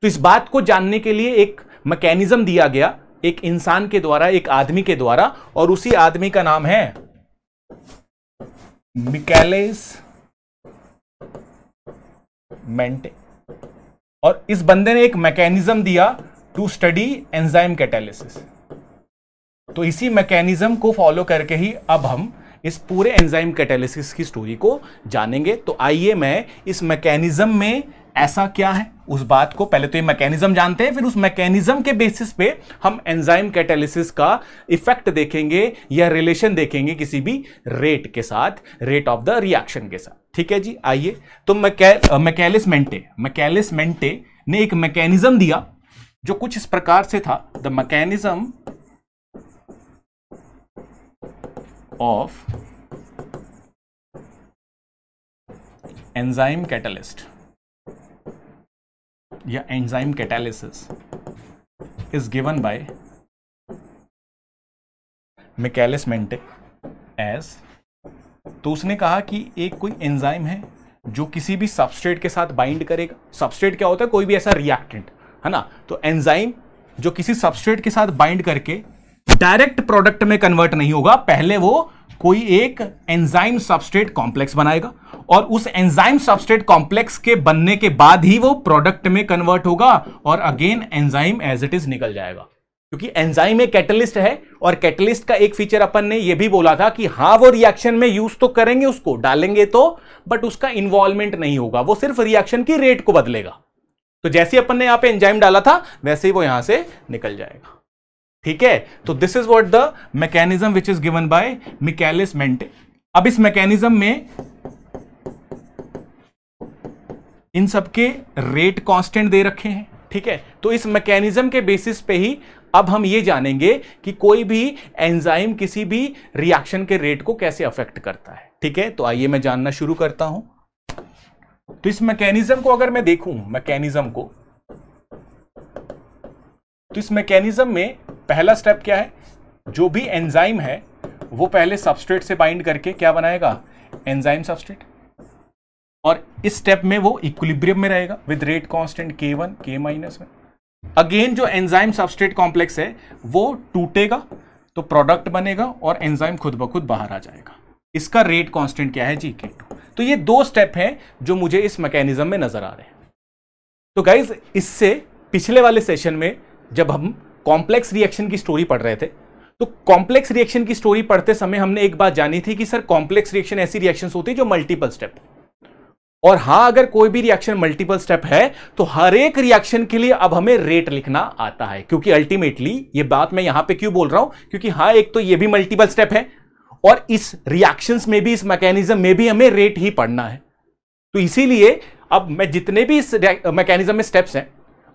तो इस बात को जानने के लिए एक मैकेनिज्म दिया गया एक इंसान के द्वारा, एक आदमी के द्वारा, और उसी आदमी का नाम है मिकेलिस-मेंटेन। और इस बंदे ने एक मैकेनिज्म दिया टू स्टडी एंजाइम कैटालिसिस। तो इसी मैकेनिज्म को फॉलो करके ही अब हम इस पूरे एंजाइम कैटालिसिस की स्टोरी को जानेंगे। तो आइए मैं इस मैकेनिज्म में ऐसा क्या है उस बात को, पहले तो ये मैकेनिज्म जानते हैं, फिर उस मैकेनिज्म के बेसिस पे हम एंजाइम कैटालिसिस का इफेक्ट देखेंगे या रिलेशन देखेंगे किसी भी रेट के साथ, रेट ऑफ द रिएक्शन के साथ, ठीक है जी। आइए, तो मैकेलिस-मेंटे ने एक मैकेनिज्म दिया जो कुछ इस प्रकार से था, the mechanism of enzyme catalyst या enzyme catalysis is given by Michaelis Menten as. तो उसने कहा कि एक कोई एंजाइम है जो किसी भी सबस्ट्रेट के साथ बाइंड करेगा। सबस्ट्रेट क्या होता है? कोई भी ऐसा रिएक्टेंट, है ना। तो एंजाइम जो किसी सबस्ट्रेट के साथ बाइंड करके डायरेक्ट प्रोडक्ट में कन्वर्ट नहीं होगा, पहले वो कोई एक एंजाइम सबस्ट्रेट कॉम्प्लेक्स बनाएगा और उस एंजाइम सबस्ट्रेट कॉम्प्लेक्स के बनने के बाद ही वो प्रोडक्ट में कन्वर्ट होगा और again enzyme as it is निकल जाएगा। क्योंकि एंजाइम एक कैटलिस्ट है और कैटलिस्ट का एक फीचर अपन ने ये भी बोला था कि हाँ वो रिएक्शन में यूज तो करेंगे, उसको डालेंगे तो, बट उसका इन्वॉल्वमेंट नहीं होगा, वो सिर्फ रिएक्शन की रेट को बदलेगा। तो जैसे अपन ने यहां पे एंजाइम डाला था वैसे ही वो यहां से निकल जाएगा। ठीक है, तो this is what the mechanism which is given by Michaelis Menten. अब इस मैकेनिज्म में इन सबके रेट कांस्टेंट दे रखे हैं। ठीक है, तो इस मैकेनिज्म के बेसिस पे ही अब हम ये जानेंगे कि कोई भी एंजाइम किसी भी रिएक्शन के रेट को कैसे अफेक्ट करता है। ठीक है, तो आइए मैं जानना शुरू करता हूं। तो इस मैकेनिज्म को अगर मैं देखूं, मैकेनिज्म को, तो इस मैकेनिज्म में पहला स्टेप क्या है? जो भी एंजाइम है वो पहले सबस्ट्रेट से बाइंड करके क्या बनाएगा? Enzyme substrate. और इस स्टेप में वो इक्विलिब्रियम में रहेगा with rate constant K1 K- में। अगेन जो एंजाइम सबस्ट्रेट कॉम्प्लेक्स है वो टूटेगा तो प्रोडक्ट बनेगा और एंजाइम खुद ब खुद बाहर आ जाएगा। इसका रेट कांस्टेंट क्या है जी? K2। तो ये दो स्टेप हैं जो मुझे इस मैकेनिज्म में नजर आ रहे हैं। तो गाइज, इससे पिछले वाले सेशन में जब हम कॉम्प्लेक्स रिएक्शन की स्टोरी पढ़ रहे थे, तो कॉम्प्लेक्स रिएक्शन की स्टोरी पढ़ते समय हमने एक बात जानी थी कि सर कॉम्प्लेक्स रिएक्शन ऐसी रिएक्शंस होती है जो मल्टीपल स्टेप, और हां अगर कोई भी रिएक्शन मल्टीपल स्टेप है तो हर एक रिएक्शन के लिए अब हमें रेट लिखना आता है। क्योंकि अल्टीमेटली ये बात मैं यहां पे क्यों बोल रहा हूं, क्योंकि हां एक तो ये भी मल्टीपल स्टेप है और इस रिएक्शंस में भी, इस मैकेनिज्म में भी हमें रेट ही पढ़ना है। तो इसीलिए अब मैं जितने भी इस मैकेनिज्म में स्टेप्स हैं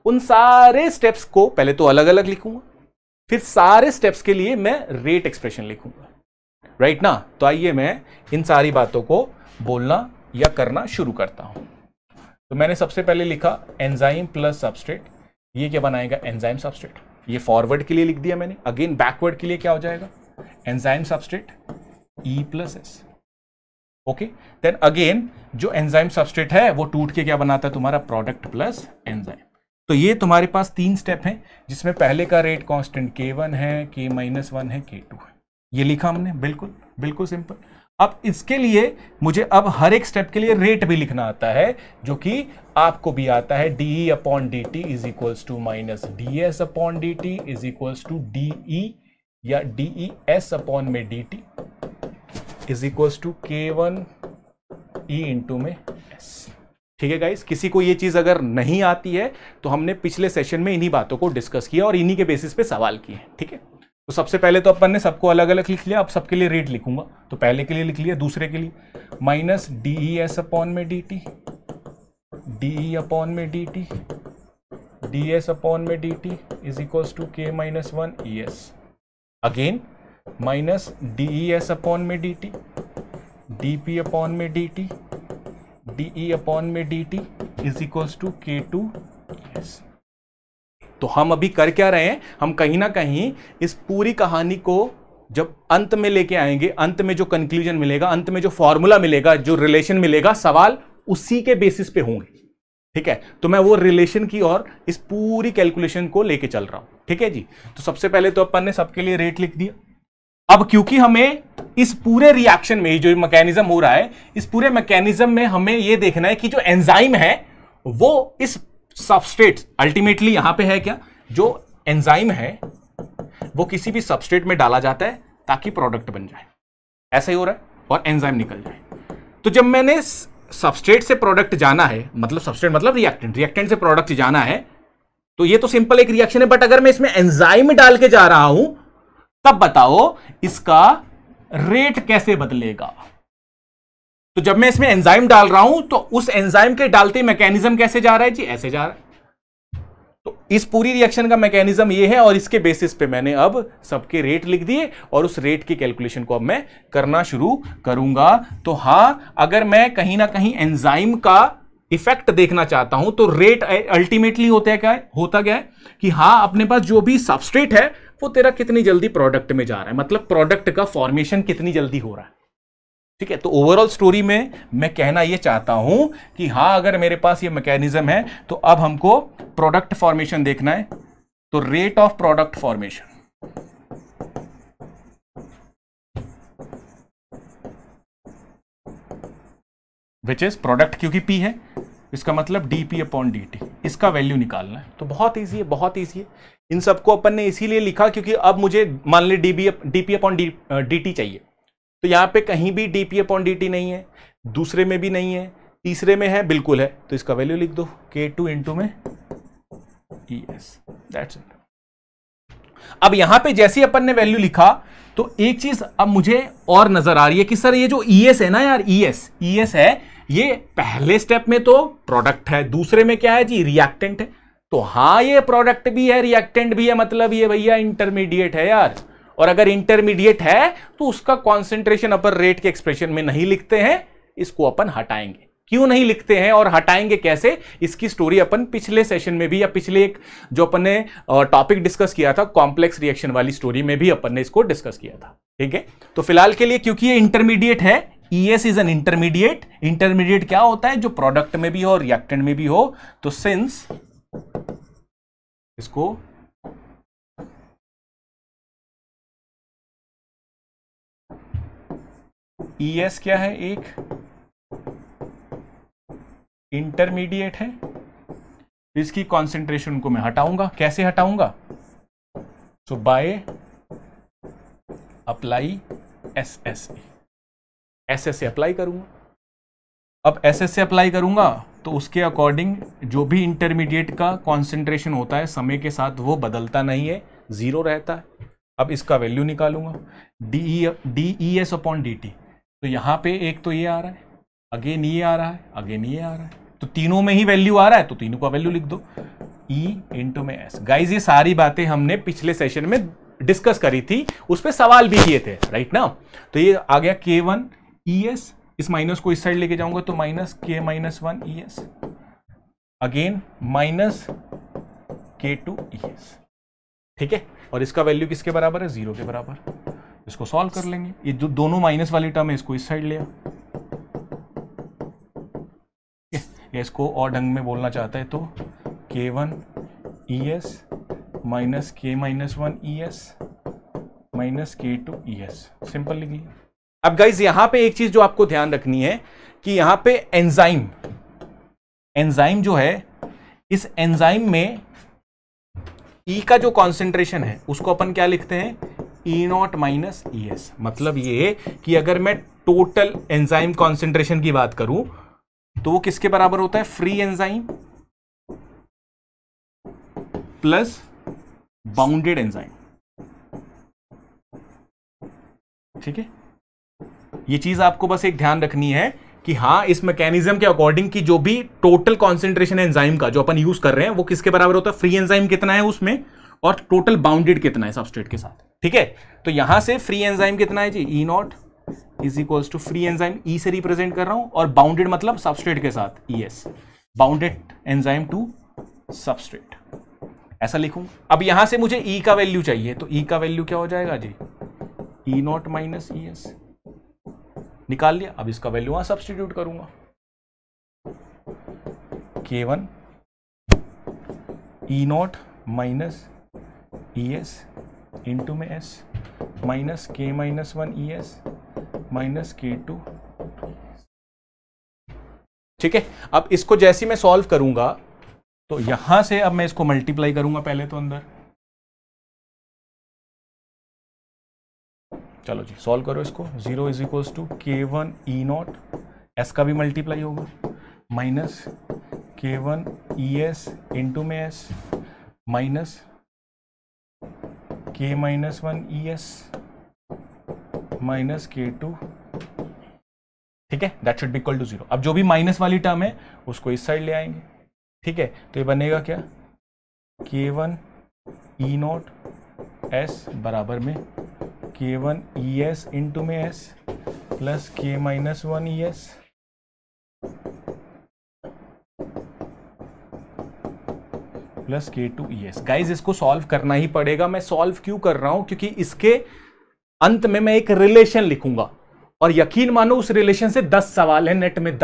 उन सारे स्टेप्स को पहले तो अलग अलग लिखूंगा, फिर सारे स्टेप्स के लिए मैं रेट एक्सप्रेशन लिखूंगा, राइट ना। तो आइए मैं इन सारी बातों को बोलना या करना शुरू करता हूं। तो मैंने सबसे पहले लिखा एंजाइम प्लस सबस्ट्रेट, ये क्या बनाएगा? Enzyme substrate. ये फॉरवर्ड के लिए लिख दिया मैंने, अगेन बैकवर्ड के लिए क्या हो जाएगा? Enzyme substrate E plus S. Okay, then again जो एंजाइम सबस्ट्रेट है वो टूट के क्या बनाता है? तुम्हारा प्रोडक्ट प्लस एंजाइम। तो ये तुम्हारे पास तीन स्टेप हैं जिसमें पहले का रेट कांस्टेंट K1 है, K-1 है, K2 है। ये लिखा हमने, बिल्कुल बिल्कुल सिंपल। अब इसके लिए मुझे अब हर एक स्टेप के लिए रेट भी लिखना आता है, जो कि आपको भी आता है। DE upon DT is equals to minus DS upon DT is equals to DE या DES अपॉन में DT is equals to K1 E into में S। ठीक है गाइस, किसी को ये चीज अगर नहीं आती है तो हमने पिछले सेशन में इन्हीं बातों को डिस्कस किया और इन्हीं के बेसिस पे सवाल किए। ठीक है, तो सबसे पहले तो अपन ने सबको अलग अलग लिख लिया, अब सबके लिए रेट लिखूंगा। तो पहले के लिए लिख लिया, दूसरे के लिए माइनस DES अपॉन में DT, DE अपॉन में DT, DS अपॉन में DT is equals to K-1 ES। Again minus DES upon में DT, DP अपॉन में DT, DE अपॉन में DT is equals to K2 S। तो हम अभी कर क्या रहे हैं? हम कहीं ना कहीं इस पूरी कहानी को जब अंत में लेके आएंगे, अंत में जो कंक्लूजन मिलेगा, अंत में जो फॉर्मूला मिलेगा, जो रिलेशन मिलेगा, सवाल उसी के बेसिस पे होंगे। ठीक है, तो मैं वो रिलेशन की और इस पूरी कैलकुलेशन को लेके चल रहा हूं। ठीक है जी, तो सबसे पहले तो अपन ने सबके लिए रेट लिख दिया। अब क्योंकि हमें इस पूरे रिएक्शन में जो मैकेनिज्म हो रहा है, इस पूरे मैकेनिज्म में हमें यह देखना है कि जो एंजाइम है वो इस सबस्ट्रेट, अल्टीमेटली यहां पे है क्या, जो एंजाइम है वो किसी भी सबस्ट्रेट में डाला जाता है ताकि प्रोडक्ट बन जाए। ऐसा ही हो रहा है और एंजाइम निकल जाए। तो जब मैंने सबस्ट्रेट से प्रोडक्ट जाना है, मतलब सबस्ट्रेट मतलब रिएक्टेंट, रिएक्टेंट से प्रोडक्ट जाना है, तो ये तो सिंपल एक रिएक्शन है। बट अगर मैं इसमें एंजाइम डाल के जा रहा हूं, तब बताओ इसका रेट कैसे बदलेगा। तो जब मैं इसमें एंजाइम डाल रहा हूं तो उस एंजाइम के डालते मैकेनिज्म कैसे जा रहा है जी? ऐसे जा रहा है। तो इस पूरी रिएक्शन का मैकेनिज्म ये है और इसके बेसिस पे मैंने अब सबके रेट लिख दिए और उस रेट की कैलकुलेशन को अब मैं करना शुरू करूंगा। तो हाँ, अगर मैं कहीं ना कहीं एंजाइम का इफेक्ट देखना चाहता हूं तो रेट अल्टीमेटली होता क्या है कि हाँ, अपने पास जो भी सबस्ट्रेट है वो तेरा कितनी जल्दी प्रोडक्ट में जा रहा है, मतलब प्रोडक्ट का फॉर्मेशन कितनी जल्दी हो रहा है। ठीक है, तो ओवरऑल स्टोरी में मैं कहना ये चाहता हूं कि हाँ, अगर मेरे पास ये मैकेनिज्म है तो अब हमको प्रोडक्ट फॉर्मेशन देखना है। तो rate of product formation, which is product, क्योंकि पी है इसका मतलब dp अपॉन dt, इसका वैल्यू निकालना है। तो बहुत ईजी है, बहुत ईजी है। इन सबको अपन ने इसीलिए लिखा क्योंकि अब मुझे मान ले dp अपॉन dt चाहिए, तो यहाँ पे कहीं भी dp अपॉन dt नहीं है, दूसरे में भी नहीं है, तीसरे में है, बिल्कुल है। तो इसका वैल्यू लिख दो k2 इंटू में es, दैट्स इट। अब यहाँ पे जैसे अपन ने वैल्यू लिखा तो एक चीज अब मुझे और नजर आ रही है कि सर ये जो es है ना यार, es है, ये पहले स्टेप में तो प्रोडक्ट है, दूसरे में क्या है जी, रिएक्टेंट है। तो हाँ, ये प्रोडक्ट भी है रिएक्टेंट भी है, मतलब ये भैया इंटरमीडिएट है यार। और अगर इंटरमीडिएट है तो उसका कॉन्सेंट्रेशन अपन रेट के एक्सप्रेशन में नहीं लिखते हैं, इसको अपन हटाएंगे। क्यों नहीं लिखते हैं और हटाएंगे कैसे, इसकी स्टोरी अपन पिछले सेशन में भी या पिछले एक जो अपन ने टॉपिक डिस्कस किया था कॉम्प्लेक्स रिएक्शन वाली स्टोरी में भी अपन ने इसको डिस्कस किया था। ठीक है, तो फिलहाल के लिए क्योंकि ये इंटरमीडिएट है, ES is an intermediate। Intermediate क्या होता है, जो प्रोडक्ट में भी हो रिएक्टेंट में भी हो। तो सिंस इसको ES क्या है, एक इंटरमीडिएट है, इसकी कॉन्सेंट्रेशन को मैं हटाऊंगा। कैसे हटाऊंगा, सो बाय अप्लाई SS से अप्लाई करूंगा। अब SS से अप्लाई करूंगा तो उसके अकॉर्डिंग जो भी इंटरमीडिएट का कॉन्सेंट्रेशन होता है समय के साथ वो बदलता नहीं है, जीरो रहता है। अब इसका वैल्यू निकालूंगा DES अपॉन DT। तो यहाँ पे एक तो ये आ रहा है, अगेन ये आ रहा है, अगेन ये आ रहा है, तो तीनों में ही वैल्यू आ रहा है, तो तीनों का वैल्यू लिख दो E इंटू में S। गाइज, ये सारी बातें हमने पिछले सेशन में डिस्कस करी थी, उस पर सवाल भी किए थे, राइट ना। तो ये आ गया K1 ES, इस माइनस को इस साइड लेके जाऊंगा तो minus K-1 ES, again minus K2 ES। ठीक है, और इसका वैल्यू किसके बराबर है, जीरो के बराबर। इसको सॉल्व कर लेंगे, ये जो दोनों माइनस वाली टर्म है इसको इस साइड ले आ, या इसको और ढंग में बोलना चाहता है तो K1 ES minus K-1 ES minus K2 ES, simple लिख लिया। अब गाइज यहां पे एक चीज जो आपको ध्यान रखनी है कि यहां पे एंजाइम जो है, इस एंजाइम में E का जो कॉन्सेंट्रेशन है उसको अपन क्या लिखते हैं, E0 माइनस ES। मतलब ये कि अगर मैं टोटल एंजाइम कॉन्सेंट्रेशन की बात करूं तो वो किसके बराबर होता है, free enzyme plus bounded enzyme. ठीक है, ये चीज आपको बस एक ध्यान रखनी है कि हाँ, इस मैकेनिज्म के अकॉर्डिंग की जो भी टोटल कॉन्सेंट्रेशन एंजाइम का जो अपन यूज कर रहे हैं वो किसके बराबर होता है, फ्री एंजाइम कितना है उसमें, और टोटल बाउंडेड कितना है सबस्ट्रेट के साथ। ठीक है, तो यहां से फ्री एंजाइम कितना है जी, E not is equals to free enzyme E से रिप्रेजेंट कर रहा हूं, और बाउंडेड मतलब सबस्ट्रेट के साथ E S, bounded enzyme to substrate, ऐसा लिखूंगा। अब यहां से मुझे ई का वैल्यू चाहिए, तो ई का वैल्यू क्या हो जाएगा जी, E not minus E S, निकाल लिया। अब इसका वैल्यू वहां सब्स्टिट्यूट करूंगा, K1 E0 minus ES into में S minus K-1 ES minus K2। ठीक है, अब इसको जैसे मैं सॉल्व करूंगा तो यहां से अब मैं इसको मल्टीप्लाई करूंगा पहले तो अंदर, चलो जी सॉल्व करो इसको, zero is equals to K1 E not, S का भी मल्टीप्लाई होगा, minus K1 E S into में S minus K-1 E S minus K2। ठीक है, that should be equal to zero. अब जो भी माइनस वाली टर्म है उसको इस साइड ले आएंगे। ठीक है, तो ये बनेगा क्या, K1 E नॉट S बराबर में K1 ES इंटू में S plus K-1 ES plus K2 ES। Guys इसको सॉल्व करना ही पड़ेगा। मैं सॉल्व क्यों कर रहा हूं? क्योंकि इसके अंत में मैं एक रिलेशन लिखूंगा और यकीन मानो उस रिलेशन से 10 सवाल है नेट में।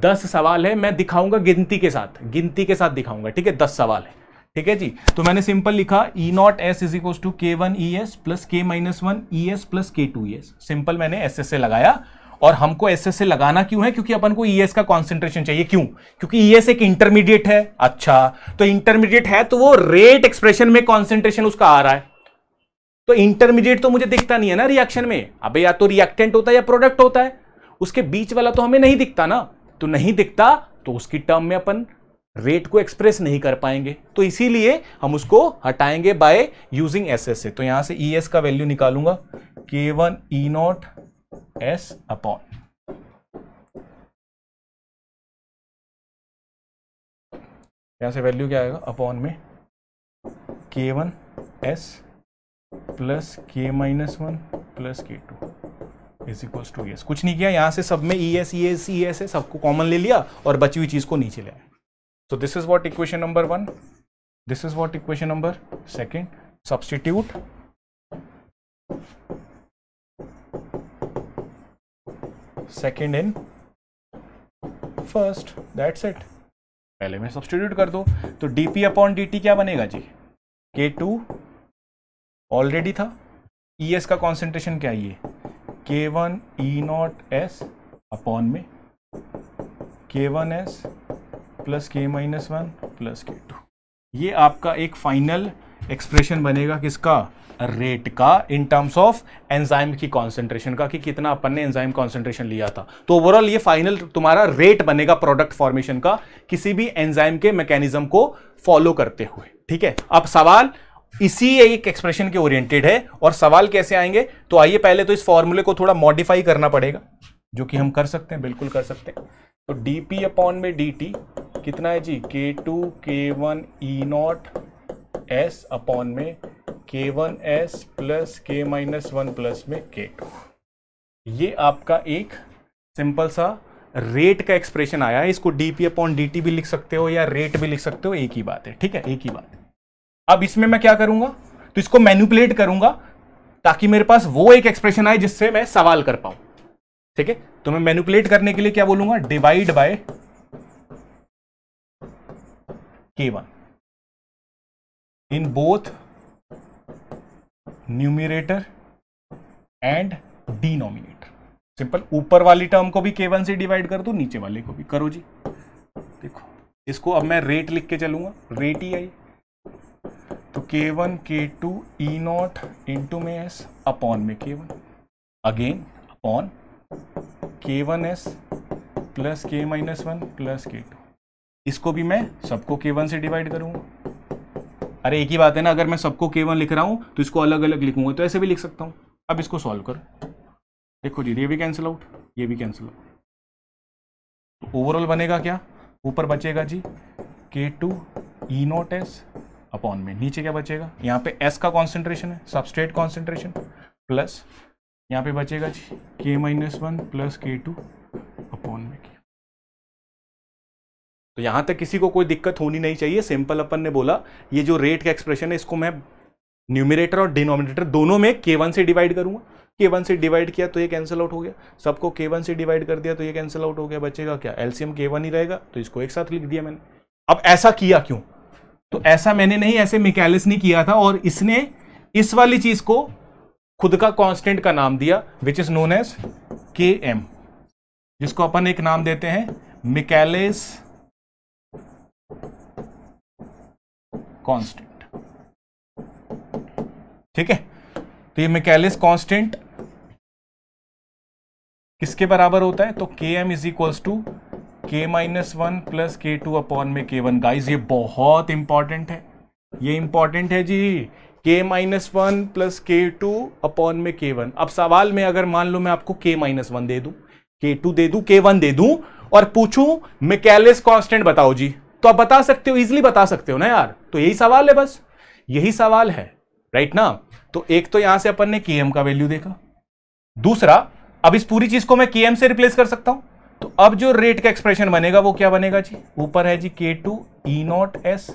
10 सवाल है। मैं दिखाऊंगा गिनती के साथ दिखाऊंगा। ठीक है, 10 सवाल है। ठीक है जी। तो मैंने सिंपल लिखा E not S is equal to K1 ES plus K-1 ES plus K2 ES। Simple मैंने SS से लगाया। और हमको SS से लगाना क्यों है? क्योंकि अपन को ES का कॉन्सेंट्रेशन चाहिए। क्यों? क्योंकि ES एक इंटरमीडिएट है। अच्छा, तो इंटरमीडिएट है तो वो रेट एक्सप्रेशन में कॉन्सेंट्रेशन उसका आ रहा है। तो इंटरमीडिएट तो मुझे दिखता नहीं है ना रिएक्शन में। अब या तो रिएक्टेंट होता है या प्रोडक्ट होता है। उसके बीच वाला तो हमें नहीं दिखता ना। तो नहीं दिखता तो उसकी टर्म में अपन रेट को एक्सप्रेस नहीं कर पाएंगे। तो इसीलिए हम उसको हटाएंगे बाय यूजिंग SS से। तो यहां से ES का वैल्यू निकालूंगा K1 E not S upon यहां से वैल्यू क्या आएगा अपॉन में K1 S plus K-1 plus K2 is equals to ES। कुछ नहीं किया यहां से, सब में ES है, सबको कॉमन ले लिया और बची हुई चीज को नीचे ले आया। So this is what equation number 1, this is what equation number 2, substitute, second in first, that's it। पहले में substitute कर दो तो dp अपॉन dt क्या बनेगा जी? K2 ऑलरेडी था, ES का कॉन्सेंट्रेशन क्या है? K1 E not S upon में K1S plus K-1 plus K2। ये आपका एक फाइनल एक्सप्रेशन बनेगा किसका? रेट का, इन टर्म्स ऑफ एंजाइम की कॉन्सेंट्रेशन का, कि कितना अपन ने एंजाइम कॉन्सेंट्रेशन लिया था। तो ओवरऑल ये फाइनल तुम्हारा रेट बनेगा प्रोडक्ट फॉर्मेशन का, किसी भी एंजाइम के मैकेनिज्म को फॉलो करते हुए। ठीक है, अब सवाल इसी एक एक्सप्रेशन के ओरिएंटेड है। और सवाल कैसे आएंगे? तो आइए पहले तो इस फॉर्मूले को थोड़ा मॉडिफाई करना पड़ेगा, जो कि हम कर सकते हैं, बिल्कुल कर सकते हैं। तो dp अपॉन में dt कितना है जी? K2 K1 E not S upon में K1S प्लस K-1 प्लस में K2। ये आपका एक सिंपल सा रेट का एक्सप्रेशन आया है। इसको dp अपॉन dt भी लिख सकते हो या रेट भी लिख सकते हो, एक ही बात है। ठीक है, एक ही बात है। अब इसमें मैं क्या करूंगा? तो इसको मैनिपुलेट करूंगा ताकि मेरे पास वो एक एक्सप्रेशन आए जिससे मैं सवाल कर पाऊं। ठीक है, तो मैं मैनिपुलेट करने के लिए क्या बोलूंगा? Divide by K1 in both numerator and denominator. Simple, ऊपर वाली टर्म को भी K1 से डिवाइड कर दो, नीचे वाले को भी करो जी। देखो इसको अब मैं रेट लिख के चलूंगा, रेट ही आई। तो K1 K2 E not into में S अपॉन में K1 again upon K1S plus K-1 plus K2। इसको भी मैं सबको K1 से डिवाइड करूंगा। अरे एक ही बात है ना, अगर मैं सबको K1 लिख रहा हूं तो इसको अलग अलग लिखूंगा, तो ऐसे भी लिख सकता हूं। अब इसको सॉल्व करो, देखो जी ये भी कैंसिल आउट, ये भी कैंसिल आउट। तो ओवरऑल बनेगा क्या? ऊपर बचेगा जी K2 E not S upon में, नीचे क्या बचेगा? यहाँ पे S का कॉन्सेंट्रेशन है, सबस्ट्रेट कॉन्सेंट्रेशन, प्लस यहाँ पे बचेगा जी K-1 प्लस K2 अपॉन में। तो यहां तक किसी को कोई दिक्कत होनी नहीं चाहिए। सिंपल अपन ने बोला ये जो रेट का एक्सप्रेशन है इसको मैं न्यूमिरेटर और डिनोमिनेटर दोनों में K1 से डिवाइड करूंगा। K1 से डिवाइड किया तो ये कैंसिल आउट हो गया, सबको K1 से डिवाइड कर दिया तो ये कैंसिल आउट हो गया। बचेगा क्या? LCM K1 ही रहेगा, तो इसको एक साथ लिख दिया मैंने। अब ऐसा किया क्यों? तो ऐसा मैंने नहीं, ऐसे मिकेलिस ने किया था और इसने इस वाली चीज को खुद का कॉन्स्टेंट का नाम दिया, which is known as Km, जिसको अपन एक नाम देते हैं मिकेलिस कांस्टेंट। ठीक है, तो ये मिकेलिस कांस्टेंट किसके बराबर होता है? तो Km is equals to K-1 plus K2 upon में K1। गाइज ये बहुत इंपॉर्टेंट है, ये इंपॉर्टेंट है जी, K-1 प्लस K2 अपॉन में K1। अब सवाल में अगर मान लो मैं आपको K-1 दे दूं, K2 दे दूं, K1 दे दूं और पूछूं मिकेलिस कांस्टेंट बताओ जी, तो आप बता सकते हो, इजिली बता सकते हो ना यार। तो यही सवाल है, बस यही सवाल है, राइट ना। तो एक तो यहां से अपन ने के एम का वैल्यू देखा, दूसरा अब इस पूरी चीज को मैं के एम से रिप्लेस कर सकता हूं, तो अब जो रेट का एक्सप्रेशन बनेगा वो क्या बनेगा जी, ऊपर है जी K two E not S,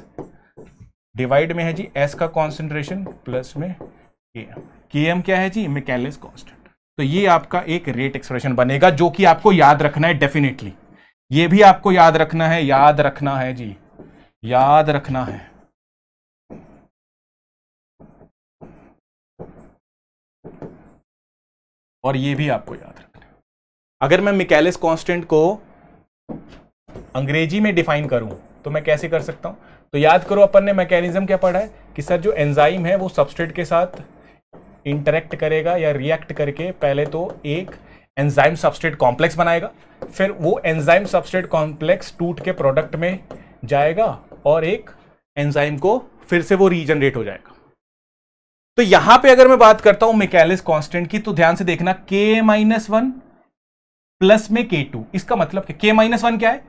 divide में है जी एस का कॉन्सेंट्रेशन प्लस में के एम क्या है जी, मिकेलिस कांस्टेंट। तो ये आपका एक रेट एक्सप्रेशन बनेगा जो कि आपको याद रखना है डेफिनेटली, ये भी आपको याद रखना है, याद रखना है जी, याद रखना है। और ये भी आपको याद रखना है। अगर मैं मिकेलिस कांस्टेंट को अंग्रेजी में डिफाइन करूं तो मैं कैसे कर सकता हूं, तो याद करो अपन ने मैकेनिज्म क्या पढ़ा है कि सर जो एंजाइम है वो सबस्ट्रेट के साथ इंटरेक्ट करेगा या रिएक्ट करके पहले तो एक एंजाइम सबस्ट्रेट कॉम्प्लेक्स बनाएगा, फिर वो एंजाइम सबस्ट्रेट कॉम्प्लेक्स टूट के प्रोडक्ट में जाएगा और एक एंजाइम को फिर से वो रीजनरेट हो जाएगा। तो यहां पे अगर मैं बात करता हूं मिकेलिस कांस्टेंट की, तो ध्यान से देखना के माइनस वन प्लस में के टू, इसका मतलब के माइनस वन क्या है,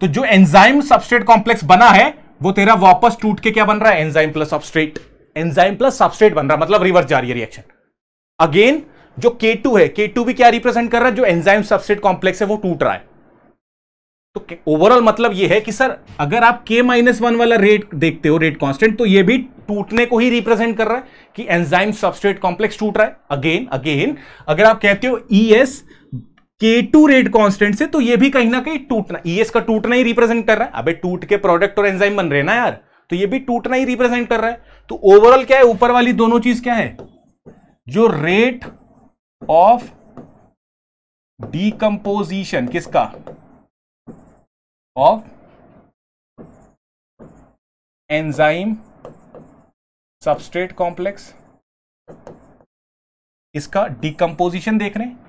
तो जो एंजाइम सबस्ट्रेट कॉम्प्लेक्स बना है वो तेरा वापस टूट के क्या बन रहा है, enzyme plus substrate, enzyme plus substrate बन रहा, मतलब रिवर्स जा रही है रिएक्शन। अगेन जो K2 है, K2 भी क्या रिप्रेजेंट कर रहा है, जो एंजाइम सबस्ट्रेट कॉम्प्लेक्स है वो टूट रहा है। तो ओवरऑल मतलब ये है कि सर अगर आप K-1 वाला रेट देखते हो, रेट कांस्टेंट, तो ये भी टूटने को ही रिप्रेजेंट कर रहा है कि एंजाइम सबस्ट्रेट कॉम्प्लेक्स टूट रहा है। अगेन अगर आप कहते हो ES K2 रेट कांस्टेंट से, तो ये भी कहीं ना कहीं टूटना, ES का टूटना ही रिप्रेजेंट कर रहा है। अबे टूट के प्रोडक्ट और एंजाइम बन रहे हैं ना यार, तो ये भी टूटना ही रिप्रेजेंट कर रहा है। तो ओवरऑल क्या है, ऊपर वाली दोनों चीज क्या है, जो रेट ऑफ डीकंपोजिशन किसका, ऑफ एंजाइम सबस्ट्रेट कॉम्प्लेक्स, इसका डीकंपोजिशन देख रहे हैं।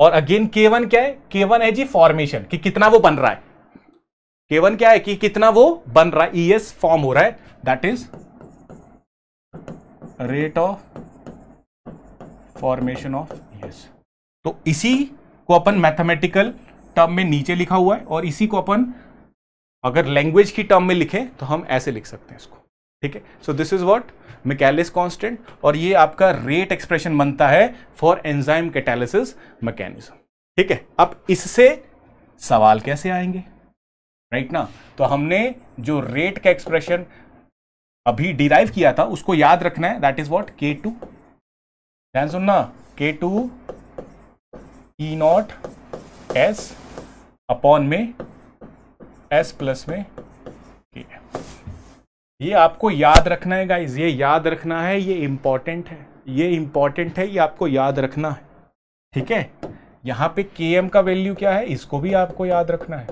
और अगेन K1 क्या है, K1 है जी फॉर्मेशन, कि कितना वो बन रहा है, K1 क्या है कि कितना वो बन रहा है, ES फॉर्म हो रहा है, that is rate of formation of ES। तो इसी को अपन मैथमेटिकल टर्म में नीचे लिखा हुआ है, और इसी को अपन अगर लैंग्वेज की टर्म में लिखें तो हम ऐसे लिख सकते हैं इसको, ठीक है। So this is what Michaelis constant, और ये आपका रेट एक्सप्रेशन बनता है फॉर एंजाइम कैटालिसिस मैकेनिज्म, ठीक है। अब इससे सवाल कैसे आएंगे, राइट ना। तो हमने जो रेट का एक्सप्रेशन अभी डिराइव किया था उसको याद रखना है, दैट इज व्हाट K2, ध्यान सुनना, K2 E not S upon में S प्लस में K। ये आपको याद रखना है गाइज, ये याद रखना है, ये इंपॉर्टेंट है, ये इंपॉर्टेंट है, ये आपको याद रखना है, ठीक है। यहाँ पे Km का वैल्यू क्या है, इसको भी आपको याद रखना है,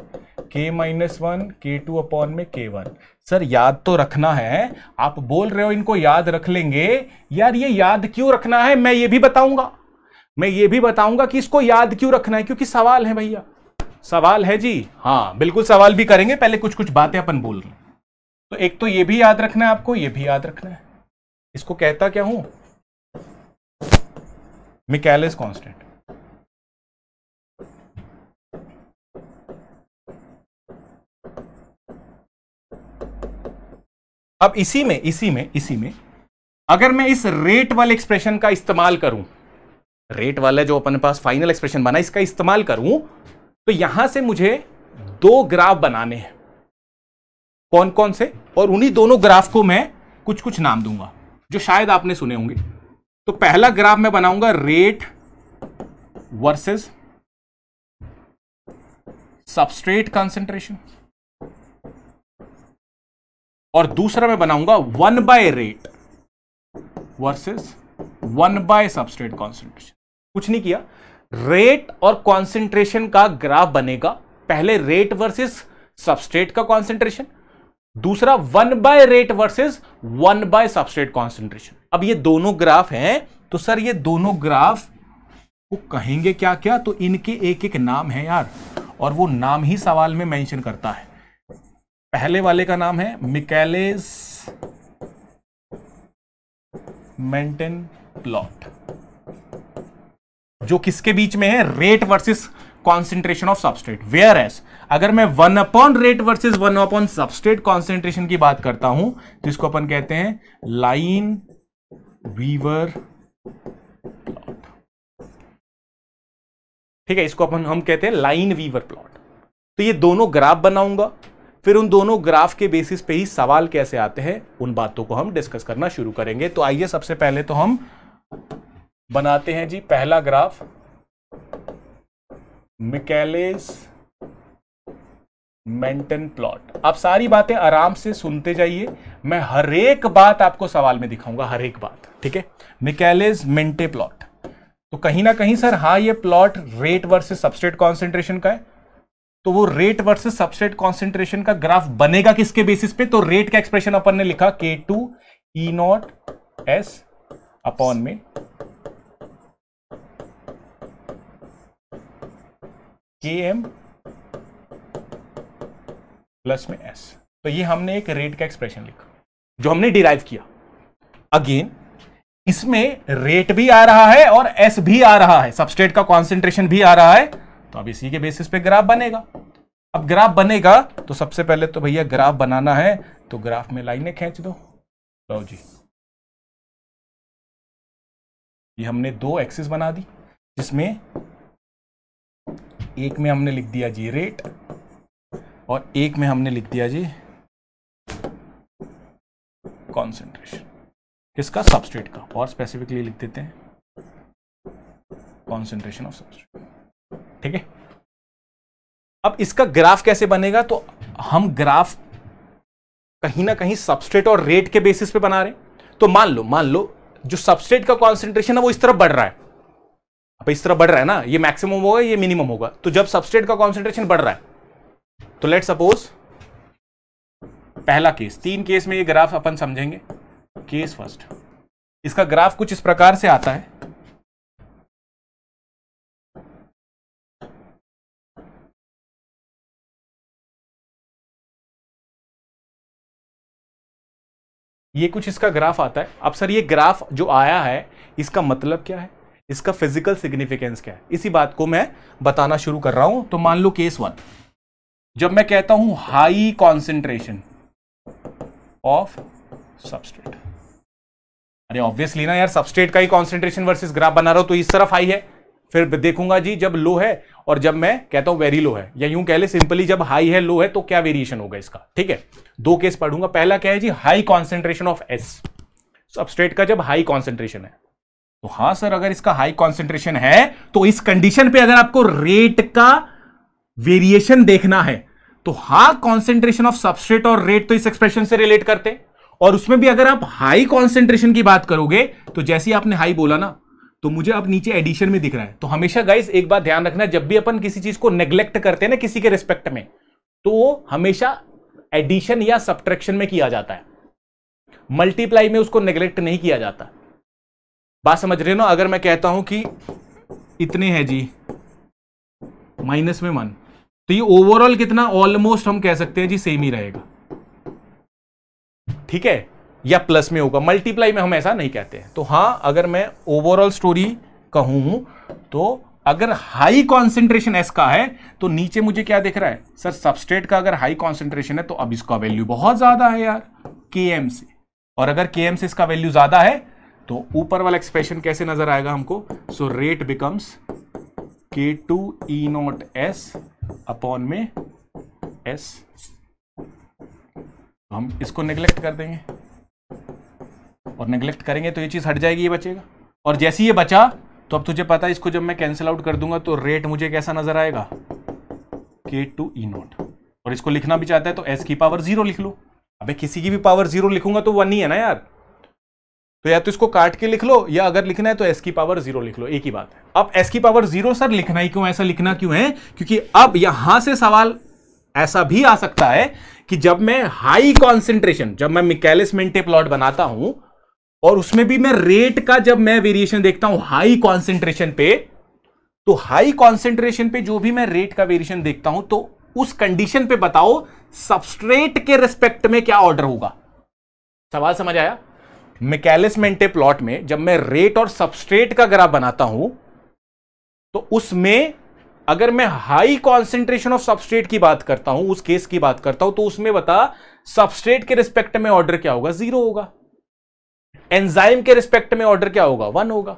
K-1 K2 अपॉन में K1। सर याद तो रखना है, आप बोल रहे हो इनको याद रख लेंगे, यार ये याद क्यों रखना है मैं ये भी बताऊंगा, मैं ये भी बताऊंगा कि इसको याद क्यों रखना है, क्योंकि सवाल है भैया, सवाल है जी, हाँ बिल्कुल सवाल भी करेंगे, पहले कुछ कुछ बातें अपन बोल रहे हैं। तो एक तो ये भी याद रखना है आपको, ये भी याद रखना है, इसको कहता क्या हूं, मिकेलिस कांस्टेंट। अब इसी में अगर मैं इस रेट वाले एक्सप्रेशन का इस्तेमाल करूं, रेट वाला जो अपने पास फाइनल एक्सप्रेशन बना इसका इस्तेमाल करूं, तो यहां से मुझे दो ग्राफ बनाने हैं, कौन कौन से, और उन्हीं दोनों ग्राफ को मैं कुछ कुछ नाम दूंगा जो शायद आपने सुने होंगे। तो पहला ग्राफ मैं बनाऊंगा रेट वर्सेस सबस्ट्रेट कंसंट्रेशन, और दूसरा मैं बनाऊंगा 1 by rate versus 1 by substrate concentration. कुछ नहीं किया, रेट और कंसंट्रेशन का ग्राफ बनेगा, पहले रेट वर्सेस सबस्ट्रेट का कंसंट्रेशन, दूसरा 1 by rate versus 1 by substrate concentration. अब ये दोनों ग्राफ हैं, तो सर ये दोनों ग्राफ को कहेंगे क्या क्या, तो इनके एक एक नाम है यार, और वो नाम ही सवाल में मेंशन करता है। पहले वाले का नाम है मिकेलिस मेंटेन प्लॉट, जो किसके बीच में है, rate versus concentration of substrate. Where S अगर मैं 1/रेट वर्सेस 1/ सबस्ट्रेट कॉन्सेंट्रेशन की बात करता हूं, जिसको अपन कहते हैं लाइन वीवर, ठीक है, इसको अपन हम कहते हैं लाइन वीवर प्लॉट। तो ये दोनों ग्राफ बनाऊंगा, फिर उन दोनों ग्राफ के बेसिस पे ही सवाल कैसे आते हैं उन बातों को हम डिस्कस करना शुरू करेंगे। तो आइए सबसे पहले तो हम बनाते हैं जी पहला ग्राफ, मिकेलिस-मेंटेन प्लॉट। आप सारी बातें आराम से सुनते जाइए, मैं हर एक बात आपको सवाल में दिखाऊंगा, हर एक बात, ठीक है। मिकेलिस-मेंटेन प्लॉट, तो कहीं ना कहीं सर हाँ ये plot rate versus substrate concentration का है, तो वो रेट वर्सेस सबस्ट्रेट कॉन्सेंट्रेशन का ग्राफ बनेगा किसके बेसिस पे? तो रेट का एक्सप्रेशन अपन ने लिखा K2E0S अपॉन में Km प्लस में S। तो ये हमने एक रेट का एक्सप्रेशन लिखा जो हमने डिराइव किया। अगेन इसमें रेट भी आ रहा है और S भी आ रहा है, सबस्ट्रेट का कॉन्सेंट्रेशन भी आ रहा है, तो अब इसी के बेसिस पे ग्राफ बनेगा। अब ग्राफ बनेगा तो सबसे पहले तो भैया ग्राफ बनाना है, तो ग्राफ में लाइनें खींच दो। लो जी, ये हमने 2 एक्सिस बना दी, जिसमें एक में हमने लिख दिया जी रेट और एक में हमने लिख दिया जी कॉन्सेंट्रेशन, किसका? सबस्ट्रेट का। और स्पेसिफिकली लिख देते हैं कॉन्सेंट्रेशन ऑफ सबस्ट्रेट, ठीक है। अब इसका ग्राफ कैसे बनेगा? तो हम ग्राफ कहीं ना कहीं सबस्ट्रेट और रेट के बेसिस पे बना रहे हैं। तो मान लो जो सबस्ट्रेट का कॉन्सेंट्रेशन है वो इस तरफ बढ़ रहा है, अब इस तरफ बढ़ रहा है ना, ये मैक्सिमम होगा, ये मिनिमम होगा। तो जब सबस्ट्रेट का कॉन्सेंट्रेशन बढ़ रहा है, तो लेट सपोज पहला केस, 3 केस में ये ग्राफ अपन समझेंगे। केस फर्स्ट, इसका ग्राफ कुछ इस प्रकार से आता है। ये कुछ इसका ग्राफ आता है। अब सर ये ग्राफ जो आया है इसका मतलब क्या है, इसका फिजिकल सिग्निफिकेंस क्या है, इसी बात को मैं बताना शुरू कर रहा हूं। तो मान लो केस 1, जब मैं कहता हूं हाई कॉन्सेंट्रेशन ऑफ सबस्ट्रेट, अरे ऑब्वियसली ना यार, सबस्ट्रेट का ही कॉन्सेंट्रेशन वर्सेस ग्राफ बना रहा हूं, तो इस तरफ हाई है, फिर देखूंगा जी जब लो है, और जब मैं कहता हूं वेरी लो है, या यूं कह ले सिंपली जब हाई है लो है तो क्या वेरिएशन होगा इसका, ठीक है। 2 केस पढ़ूंगा। पहला क्या है जी, high concentration of S, substrate का जब हाई कॉन्सेंट्रेशन है, तो हाँ सर अगर इसका हाई कॉन्सेंट्रेशन है तो इस कंडीशन पे अगर आपको रेट का वेरिएशन देखना है, तो हाई कॉन्सेंट्रेशन ऑफ सबस्ट्रेट और रेट तो इस एक्सप्रेशन से रिलेट करते हैं। और उसमें भी अगर आप हाई कॉन्सेंट्रेशन की बात करोगे, तो जैसे ही आपने हाई बोला ना, तो मुझे अब नीचे एडिशन में दिख रहा है। तो हमेशा गाइस एक बात ध्यान रखना, जब भी अपन किसी चीज को नेग्लेक्ट करते हैं ना किसी के रिस्पेक्ट में, तो हमेशा एडिशन या सब्ट्रैक्शन में किया जाता है, मल्टीप्लाई में उसको नेग्लेक्ट नहीं किया जाता। बात समझ रहे हो ना? अगर मैं कहता हूं कि इतने हैं जी -1, तो ये ओवरऑल कितना, ऑलमोस्ट हम कह सकते हैं जी सेम ही रहेगा, ठीक है, या प्लस में होगा, मल्टीप्लाई में हम ऐसा नहीं कहते हैं। तो हां अगर मैं ओवरऑल स्टोरी कहूं, तो अगर हाई कॉन्सेंट्रेशन एस का है, तो नीचे मुझे क्या दिख रहा है सर, सबस्ट्रेट का अगर हाई कॉन्सेंट्रेशन है, तो अब इसका वैल्यू बहुत ज्यादा है यार Km से, और अगर Km से इसका वैल्यू ज्यादा है, तो ऊपर वाला एक्सप्रेशन कैसे नजर आएगा हमको, so rate becomes K2E0S upon में S, तो हम इसको नेग्लेक्ट कर देंगे, और नेग्लेक्ट करेंगे तो ये चीज हट जाएगी, ये बचेगा, और जैसे ये बचा तो अब तुझे पता है इसको जब मैं कैंसिल आउट कर दूंगा, तो रेट मुझे कैसा नजर आएगा K2E0, और इसको लिखना भी चाहता है तो S की पावर 0 लिख लो। अबे किसी की भी पावर 0 लिखूंगा तो 1 ही है ना यार, तो या तो इसको काट के लिख लो, या अगर लिखना है तो S की पावर 0 लिख लो, एक ही बात है। अब S की पावर 0 सर लिखना ही क्यों, ऐसा लिखना क्यों है? क्योंकि अब यहां से सवाल ऐसा भी आ सकता है कि जब मैं हाई कॉन्सेंट्रेशन, जब मैं मिकेलिस-मेंटेन प्लॉट बनाता हूं, और उसमें भी मैं रेट का जब मैं वेरिएशन देखता हूं हाई कॉन्सेंट्रेशन पे, तो हाई कॉन्सेंट्रेशन पे जो भी मैं रेट का वेरिएशन देखता हूं, तो उस कंडीशन पे बताओ सबस्ट्रेट के रिस्पेक्ट में क्या ऑर्डर होगा। सवाल समझ आया? मिकेलिस-मेंटेन प्लॉट में जब मैं रेट और सबस्ट्रेट का ग्राफ बनाता हूं, तो उसमें अगर मैं हाई कॉन्सेंट्रेशन ऑफ सबस्ट्रेट की बात करता हूं, उस केस की बात करता हूं, तो उसमें बता सबस्ट्रेट के रिस्पेक्ट में ऑर्डर क्या होगा? जीरो होगा। एंजाइम के रिस्पेक्ट में ऑर्डर क्या होगा? वन होगा,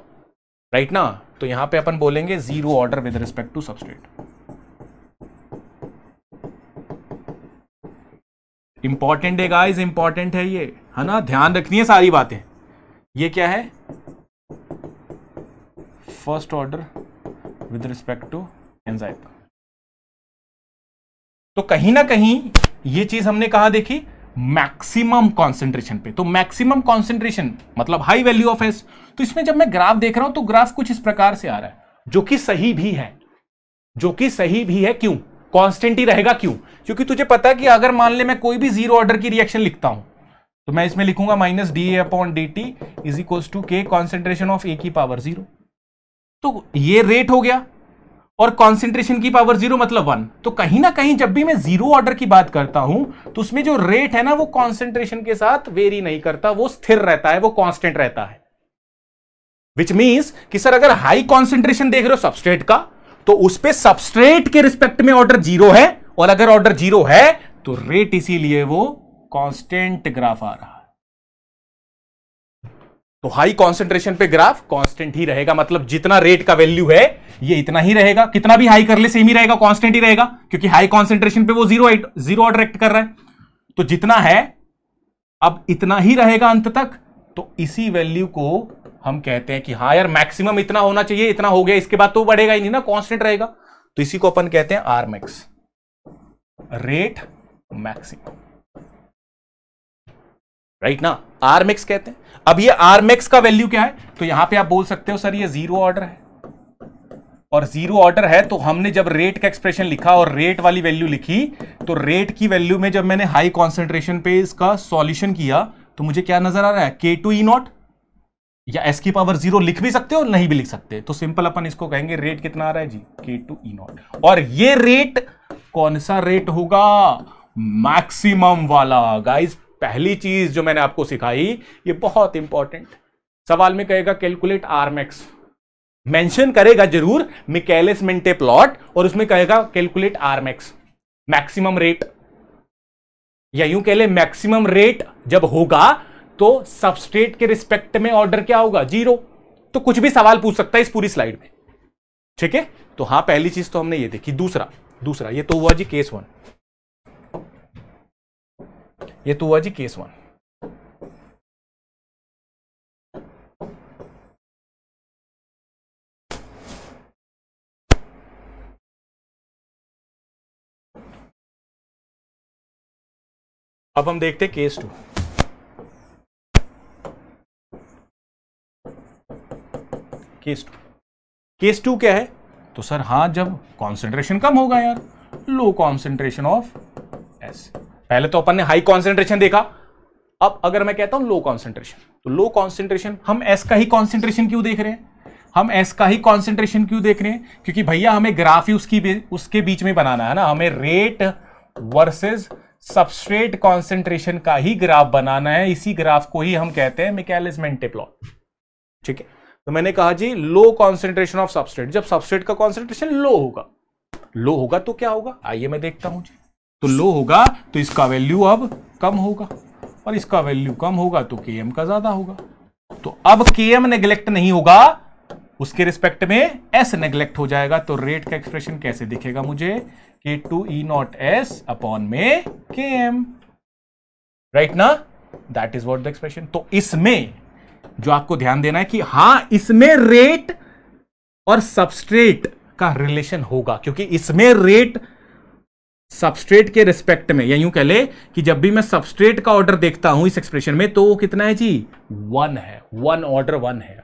राइट ना? तो यहां पे अपन बोलेंगे zero order with respect to substrate. Important है गाइस, इंपॉर्टेंट है ये, है ना? ध्यान रखनी है सारी बातें। ये क्या है? First order with respect to enzyme. तो कहीं ना कहीं ये चीज हमने कहा देखी मैक्सिमम कॉन्सेंट्रेशन पे। तो मैक्सिमम कॉन्सेंट्रेशन मतलब हाई वैल्यू ऑफ एस। तो इसमें जब मैं ग्राफ देख रहा हूं तो ग्राफ कुछ इस प्रकार से आ रहा है, जो कि सही भी है, जो कि सही भी है। क्यों? कांस्टेंट ही रहेगा। क्यों? क्योंकि तुझे पता है कि अगर मान ले मैं कोई भी जीरो ऑर्डर की रिएक्शन लिखता हूं तो मैं इसमें लिखूंगा minus D A upon D T is equals to K concentration of A की पावर जीरो। तो ये रेट हो गया और कॉन्सेंट्रेशन की पावर जीरो मतलब वन। तो कहीं ना कहीं जब भी मैं जीरो ऑर्डर की बात करता हूं तो उसमें जो रेट है ना वो कॉन्सेंट्रेशन के साथ वेरी नहीं करता, वो स्थिर रहता है, वो कांस्टेंट रहता है। विच मींस कि सर अगर हाई कॉन्सेंट्रेशन देख रहे हो सबस्ट्रेट का तो उस पे सबस्ट्रेट के रिस्पेक्ट में ऑर्डर जीरो है, और अगर ऑर्डर जीरो है तो रेट इसीलिए वो कॉन्स्टेंट ग्राफ आ रहा है। तो हाई कॉन्सेंट्रेशन पे ग्राफ कांस्टेंट ही रहेगा, मतलब जितना रेट का वैल्यू है ये इतना ही रहेगा, कितना भी हाई कर ले सेम ही रहेगा, कांस्टेंट ही रहेगा, क्योंकि हाई कॉन्सेंट्रेशन पे वो जीरो ऑर्डर एक्ट कर रहा है। तो जितना है अब इतना ही रहेगा अंत तक। तो इसी वैल्यू को हम कहते हैं कि हाँ यार मैक्सिमम इतना होना चाहिए, इतना हो गया, इसके बाद तो बढ़ेगा ही नहीं ना, कॉन्स्टेंट रहेगा। तो इसी को अपन कहते हैं R max, rate maximum, right ना? आर मैक्स कहते हैं। अब ये आर मैक्स का वैल्यू क्या है? तो यहां पे आप बोल सकते हो सर ये जीरो ऑर्डर है, और जीरो ऑर्डर है तो हमने जब रेट का एक्सप्रेशन लिखा और रेट वाली वैल्यू लिखी तो रेट की वैल्यू में जब मैंने हाई कॉन्सेंट्रेशन पे इसका सॉल्यूशन किया तो मुझे क्या नजर आ रहा है? के टू ई नॉट या एस की पावर जीरो लिख भी सकते हो, नहीं भी लिख सकते। तो सिंपल अपन इसको कहेंगे रेट कितना आ रहा है जी? K two E naught. और ये रेट कौन सा रेट होगा? मैक्सिमम वाला। गाइस पहली चीज जो मैंने आपको सिखाई ये बहुत इंपॉर्टेंट। सवाल में कहेगा कैलकुलेट आर मैक्स, मेंशन करेगा जरूर मिकेलिस मेंटे प्लॉट और उसमें कहेगा calculate R max, maximum rate, या यूं कह ले मैक्सिमम रेट जब होगा तो सबस्ट्रेट के रिस्पेक्ट में ऑर्डर क्या होगा? जीरो। तो कुछ भी सवाल पूछ सकता है इस पूरी स्लाइड में, ठीक है? तो हाँ, पहली चीज तो हमने ये देखी। दूसरा ये तो हुआ जी केस वन, अब हम देखते हैं केस टू। केस टू क्या है? तो सर हां जब कॉन्सेंट्रेशन कम होगा यार, लो कॉन्सेंट्रेशन ऑफ एस। पहले तो अपन ने हाई कॉन्सेंट्रेशन देखा, अब अगर मैं कहता हूं लो कॉन्सेंट्रेशन, तो लो कॉन्सेंट्रेशन हम एस का ही कॉन्सेंट्रेशन क्यों देख रहे हैं? क्योंकि भैया हमें ग्राफ ही उसके बीच में बनाना है ना, हमें रेट वर्सेस सबस्ट्रेट कॉन्सेंट्रेशन का ही ग्राफ बनाना है। इसी ग्राफ को ही हम कहते हैं मिकेलिस मेंटे प्लॉट, ठीक है? तो मैंने कहा जी लो कॉन्सेंट्रेशन ऑफ सबस्ट्रेट, जब सबस्ट्रेट का कॉन्सेंट्रेशन लो होगा तो क्या होगा? आइए मैं देखता हूं जी। तो लो होगा तो इसका वैल्यू अब कम होगा और इसका वैल्यू कम होगा तो Km का ज्यादा होगा। तो अब Km नेग्लेक्ट नहीं होगा, उसके रिस्पेक्ट में S नेग्लेक्ट हो जाएगा। तो रेट का एक्सप्रेशन कैसे दिखेगा मुझे? K2E0S अपॉन में Km, राइट ना? That is what the expression. तो इसमें जो आपको ध्यान देना है कि हां इसमें रेट और सबस्ट्रेट का रिलेशन होगा, क्योंकि इसमें रेट सबस्ट्रेट के रिस्पेक्ट में, या यूं कह ले कि जब भी मैं सबस्ट्रेट का ऑर्डर देखता हूं इस एक्सप्रेशन में तो वो कितना है जी? वन है। वन ऑर्डर वन है।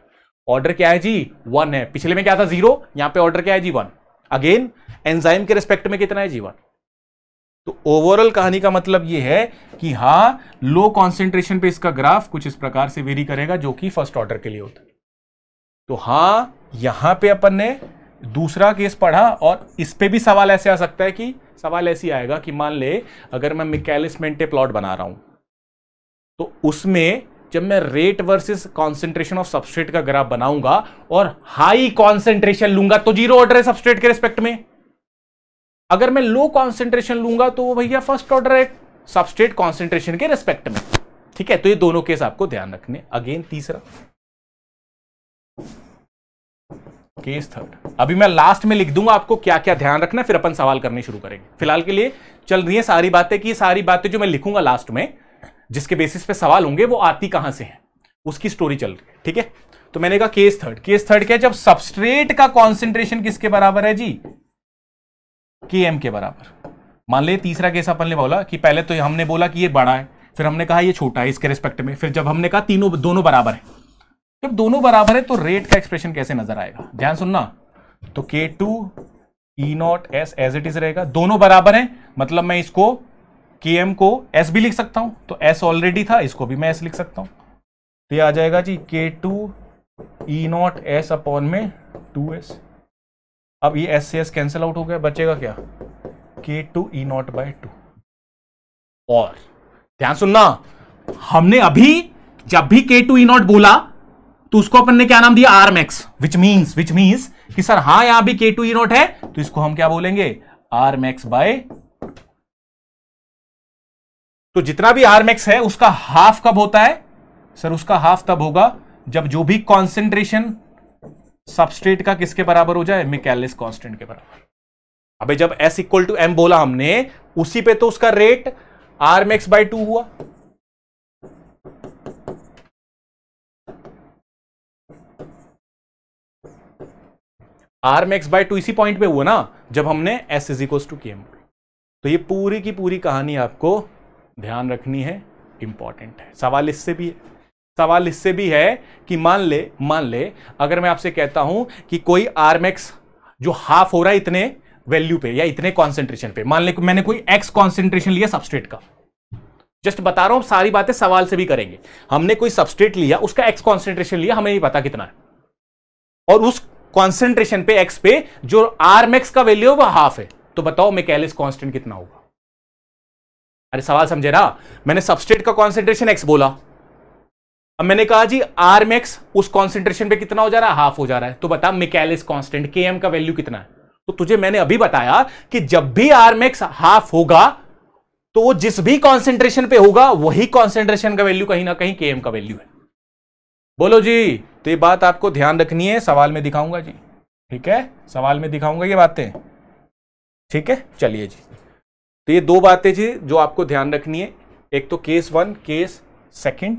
ऑर्डर क्या है जी? वन है। पिछले में क्या था? जीरो। यहां पे ऑर्डर क्या है जी? वन। अगेन एंजाइम के रिस्पेक्ट में कितना है जी? वन। तो ओवरऑल कहानी का मतलब ये है कि हां लो कॉन्सेंट्रेशन पे इसका ग्राफ कुछ इस प्रकार से वेरी करेगा, जो कि फर्स्ट ऑर्डर के लिए होता है। तो हां यहां पर अपन ने दूसरा केस पढ़ा और इस पे भी सवाल ऐसे आ सकता है कि मान ले अगर मैं मिकेलिस मेंटे प्लॉट बना रहा हूं तो उसमें जब मैं rate versus concentration of substrate का ग्राफ बनाऊंगा और हाई कॉन्सेंट्रेशन लूंगा तो जीरो ऑर्डर है सबस्ट्रेट के रिस्पेक्ट में, अगर मैं लो कॉन्सेंट्रेशन लूंगा तो वो भैया फर्स्ट ऑर्डर है सबस्ट्रेट कॉन्सेंट्रेशन के रेस्पेक्ट में, ठीक है। तो ये दोनों केस आपको ध्यान रखने। अगेन तीसरा केस थर्ड, अभी मैं लास्ट में लिख दूंगा आपको क्या क्या ध्यान रखना, फिर अपन सवाल करने शुरू करेंगे। फिलहाल के लिए चल रही है सारी बातें कि सारी बातें जो मैं लिखूंगा लास्ट में, जिसके बेसिस पे सवाल होंगे, वो आती कहां से है, उसकी स्टोरी चल रही है, ठीक है। तो मैंने कहा केस थर्ड, केस थर्ड क्या है, जब सबस्ट्रेट का कॉन्सेंट्रेशन किसके बराबर है जी, Km के बराबर। मान ले तीसरा केस अपन ने बोला कि पहले तो हमने बोला कि ये बड़ा है, फिर हमने कहा ये छोटा है इसके रिस्पेक्ट में, फिर जब हमने कहा तीनों दोनों बराबर है, जब दोनों बराबर है तो रेट का एक्सप्रेशन कैसे नजर आएगा, ध्यान सुनना। तो K2E0S एज इट इज रहेगा, दोनों बराबर है मतलब मैं इसको Km को S भी लिख सकता हूं, तो S ऑलरेडी था, इसको भी मैं S लिख सकता हूं। तो ये आ जाएगा जी K2E0S अपॉन में 2S। अब ये एस से एस कैंसिल आउट हो गया, बचेगा क्या K2E0 बाय 2। और ध्यान सुनना, हमने अभी जब भी K2E0 बोला तो उसको अपन ने क्या नाम दिया, आर मैक्स, विच मीन्स कि सर हाँ यहां भी K2E0 है तो इसको हम क्या बोलेंगे, आर मैक्स बाय। तो जितना भी आर मैक्स है उसका हाफ कब होता है सर, उसका हाफ तब होगा जब जो भी कॉन्सेंट्रेशन सबस्ट्रेट का किसके बराबर हो जाए, मिकेलिस कांस्टेंट के बराबर। अबे जब S इक्वल टू M बोला हमने, उसी पे तो उसका रेट Rmax by 2 हुआ, Rmax by 2 इसी पॉइंट पे हुआ ना जब हमने S is equals to Km। तो ये पूरी की पूरी कहानी आपको ध्यान रखनी है, इंपॉर्टेंट है। सवाल इससे भी है कि मान ले अगर मैं आपसे कहता हूं कि कोई आरमैक्स जो हाफ हो रहा है इतने वैल्यू पे या इतने कॉन्सेंट्रेशन पे, मान ले मैंने कोई एक्स कॉन्सेंट्रेशन लिया सबस्ट्रेट का, जस्ट बता रहा हूं सारी बातें सवाल से भी करेंगे। हमने कोई सबस्ट्रेट लिया, उसका एक्स कॉन्सेंट्रेशन लिया, हमें नहीं पता कितना है, और उस कॉन्सेंट्रेशन पे एक्स पे जो आरमैक्स का वैल्यू है वह हाफ है, तो बताओ मिकेलिस कॉन्स्टेंट कितना होगा। अरे सवाल समझे ना, मैंने सबस्ट्रेट का कॉन्सेंट्रेशन एक्स बोला, अब मैंने कहा जी आरमैक्स उस कॉन्सेंट्रेशन पे कितना हो जा रहा है, हाफ हो जा रहा है, तो बता मिकेलिस कांस्टेंट Km का वैल्यू कितना है। तो तुझे मैंने अभी बताया कि जब भी आरमैक्स हाफ होगा तो वो जिस भी कॉन्सेंट्रेशन पे होगा वही कॉन्सेंट्रेशन का वैल्यू कहीं ना कहीं Km का वैल्यू है। बोलो जी, तो ये बात आपको ध्यान रखनी है, सवाल में दिखाऊंगा जी, ठीक है, सवाल में दिखाऊंगा ये बातें, ठीक है। चलिए जी, तो ये दो बातें जी जो आपको ध्यान रखनी है, एक तो case one, case second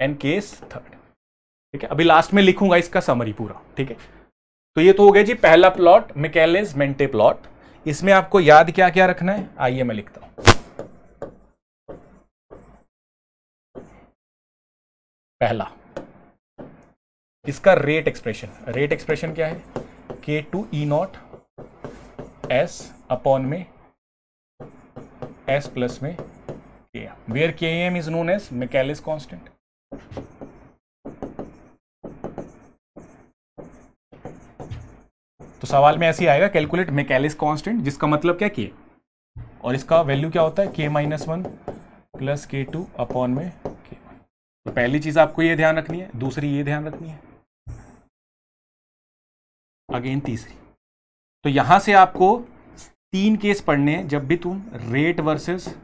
and case third, ठीक है। अभी लास्ट में लिखूंगा इसका समरी पूरा, ठीक है। तो ये तो हो गया जी पहला प्लॉट, मिकेलिस-मेंटे प्लॉट। इसमें आपको याद क्या क्या रखना है, आइए मैं लिखता हूं। पहला इसका रेट एक्सप्रेशन क्या है, K2E0S अपॉन में S प्लस में Km, where Km is known as Michaelis constant. तो सवाल में ऐसे आएगा, कैलकुलेट मिकेलिस कांस्टेंट, जिसका मतलब क्या के, और इसका वैल्यू क्या होता है K-1 प्लस K2 अपॉन में K1। तो पहली चीज आपको ये ध्यान रखनी है, दूसरी ये ध्यान रखनी है, अगेन तीसरी। तो यहां से आपको तीन केस पढ़ने हैं। जब भी तुम rate versus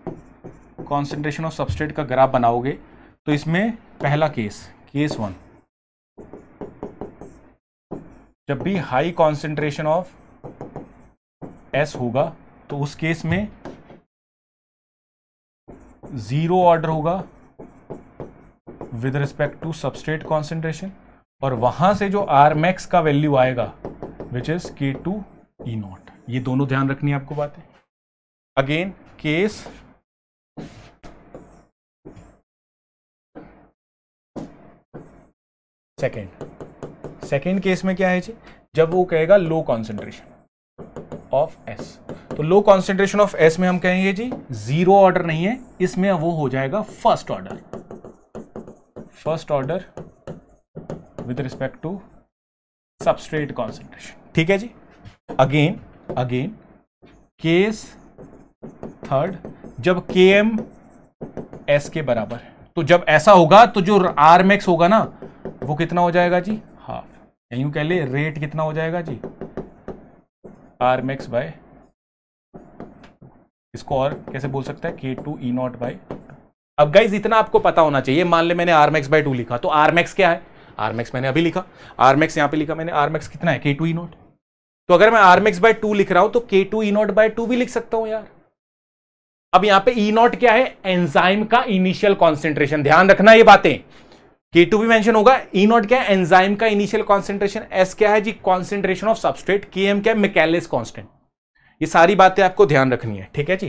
concentration of substrate का ग्राफ बनाओगे तो इसमें पहला केस, केस वन, जब भी हाई कॉन्सेंट्रेशन ऑफ S होगा तो उस केस में जीरो ऑर्डर होगा with respect to substrate concentration, और वहां से जो आर मैक्स का वैल्यू आएगा विच इज K2E0। ये दोनों ध्यान रखनी है आपको बातें। अगेन केस सेकेंड केस में क्या है जी, जब वो कहेगा लो कॉन्सेंट्रेशन ऑफ S, तो लो कॉन्सेंट्रेशन ऑफ S में हम कहेंगे जी जीरो ऑर्डर नहीं है, इसमें वो हो जाएगा first order with respect to substrate concentration, ठीक है जी। अगेन केस थर्ड, जब Km S के बराबर है, तो जब ऐसा होगा तो जो Rmax होगा ना वो कितना हो जाएगा जी, हाफ, यूं कह ले रेट कितना हो जाएगा जी आर मैक्स बाय, इसको और कैसे बोल सकता है, K two E naught by. अब गाइज इतना आपको पता होना चाहिए। मान ले मैंने आर मैक्स बाय 2 लिखा, तो आर मैक्स क्या है? आर मैक्स मैंने अभी लिखा, आर मैक्स यहाँ पे लिखा मैंने, आर मैक्स कितना है, के टू ई नॉट। तो अगर मैं आर मैक्स बाय 2 लिख रहा हूं तो K two E naught bye 2 भी लिख सकता हूं यार। अब यहाँ पे ई नॉट क्या है, एंजाइम का इनिशियल कॉन्सेंट्रेशन। ध्यान रखना ये बातें, के टू भी मेंशन होगा। ई नॉट क्या है, एंजाइम का इनिशियल कॉन्सेंट्रेशन। एस क्या है जी, concentration of substrate. K M क्या है, मिकेलिस कॉन्स्टेंट। ये सारी बातें आपको ध्यान रखनी है, ठीक है जी।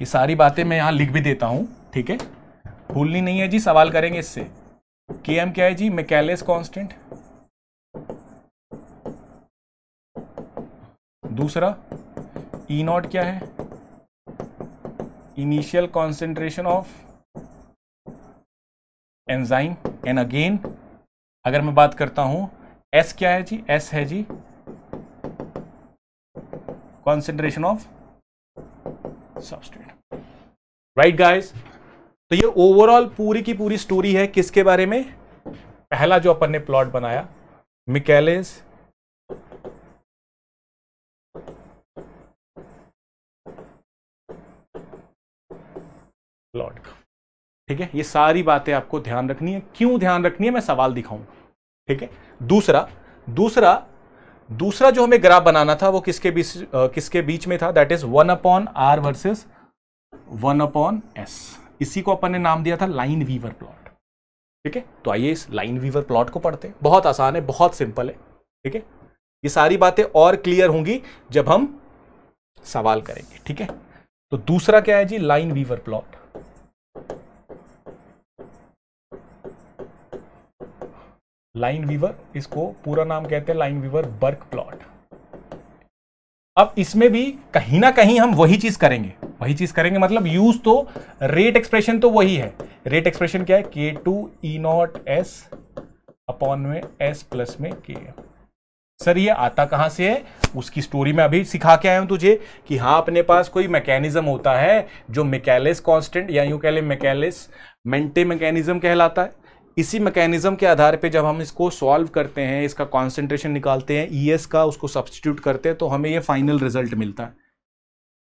ये सारी बातें मैं यहां लिख भी देता हूं, ठीक है, भूलनी नहीं है जी, सवाल करेंगे इससे। के एम क्या है जी, मिकेलिस कॉन्स्टेंट। दूसरा ई नॉट क्या है, initial concentration of enzyme. And again अगर मैं बात करता हूं, एस क्या है जी, एस है जी concentration of substrate. Right guys, तो ये ओवरऑल पूरी की पूरी स्टोरी है किसके बारे में। पहला जो अपन ने प्लॉट बनाया, मिकेलिस प्लॉट, ठीक है। ये सारी बातें आपको ध्यान रखनी है। क्यों ध्यान रखनी है, मैं सवाल दिखाऊंगा, ठीक है। दूसरा जो हमें ग्राफ बनाना था वो किसके बीच में था, that is 1/r versus 1/s। इसी को अपन ने नाम दिया था लाइन वीवर प्लॉट, ठीक है। तो आइए इस लाइन वीवर प्लॉट को पढ़ते हैं। बहुत आसान है, बहुत सिंपल है, ठीक है। ये सारी बातें और क्लियर होंगी जब हम सवाल करेंगे, ठीक है। तो दूसरा क्या है जी, Lineweaver plot. Lineweaver, इसको पूरा नाम कहते हैं लाइन वीवर बर्क प्लॉट। अब इसमें भी कहीं ना कहीं हम वही चीज करेंगे, मतलब यूज तो रेट एक्सप्रेशन तो वही है। रेट एक्सप्रेशन क्या है, K two E not S upon में एस प्लस में के। सर ये आता कहां से है, उसकी स्टोरी में अभी सिखा के आया हूं तुझे कि हाँ अपने पास कोई मैकेनिज्म होता है जो मिकेलिस कांस्टेंट या यूं कह ले मिकेलिस मेंटे मैकेनिज्म कहलाता है। इसी मैकेनिज्म के आधार पे जब हम इसको सॉल्व करते हैं, इसका कॉन्सेंट्रेशन निकालते हैं, ES का उसको सब्सटीट्यूट करते हैं, तो हमें ये फाइनल रिजल्ट मिलता है।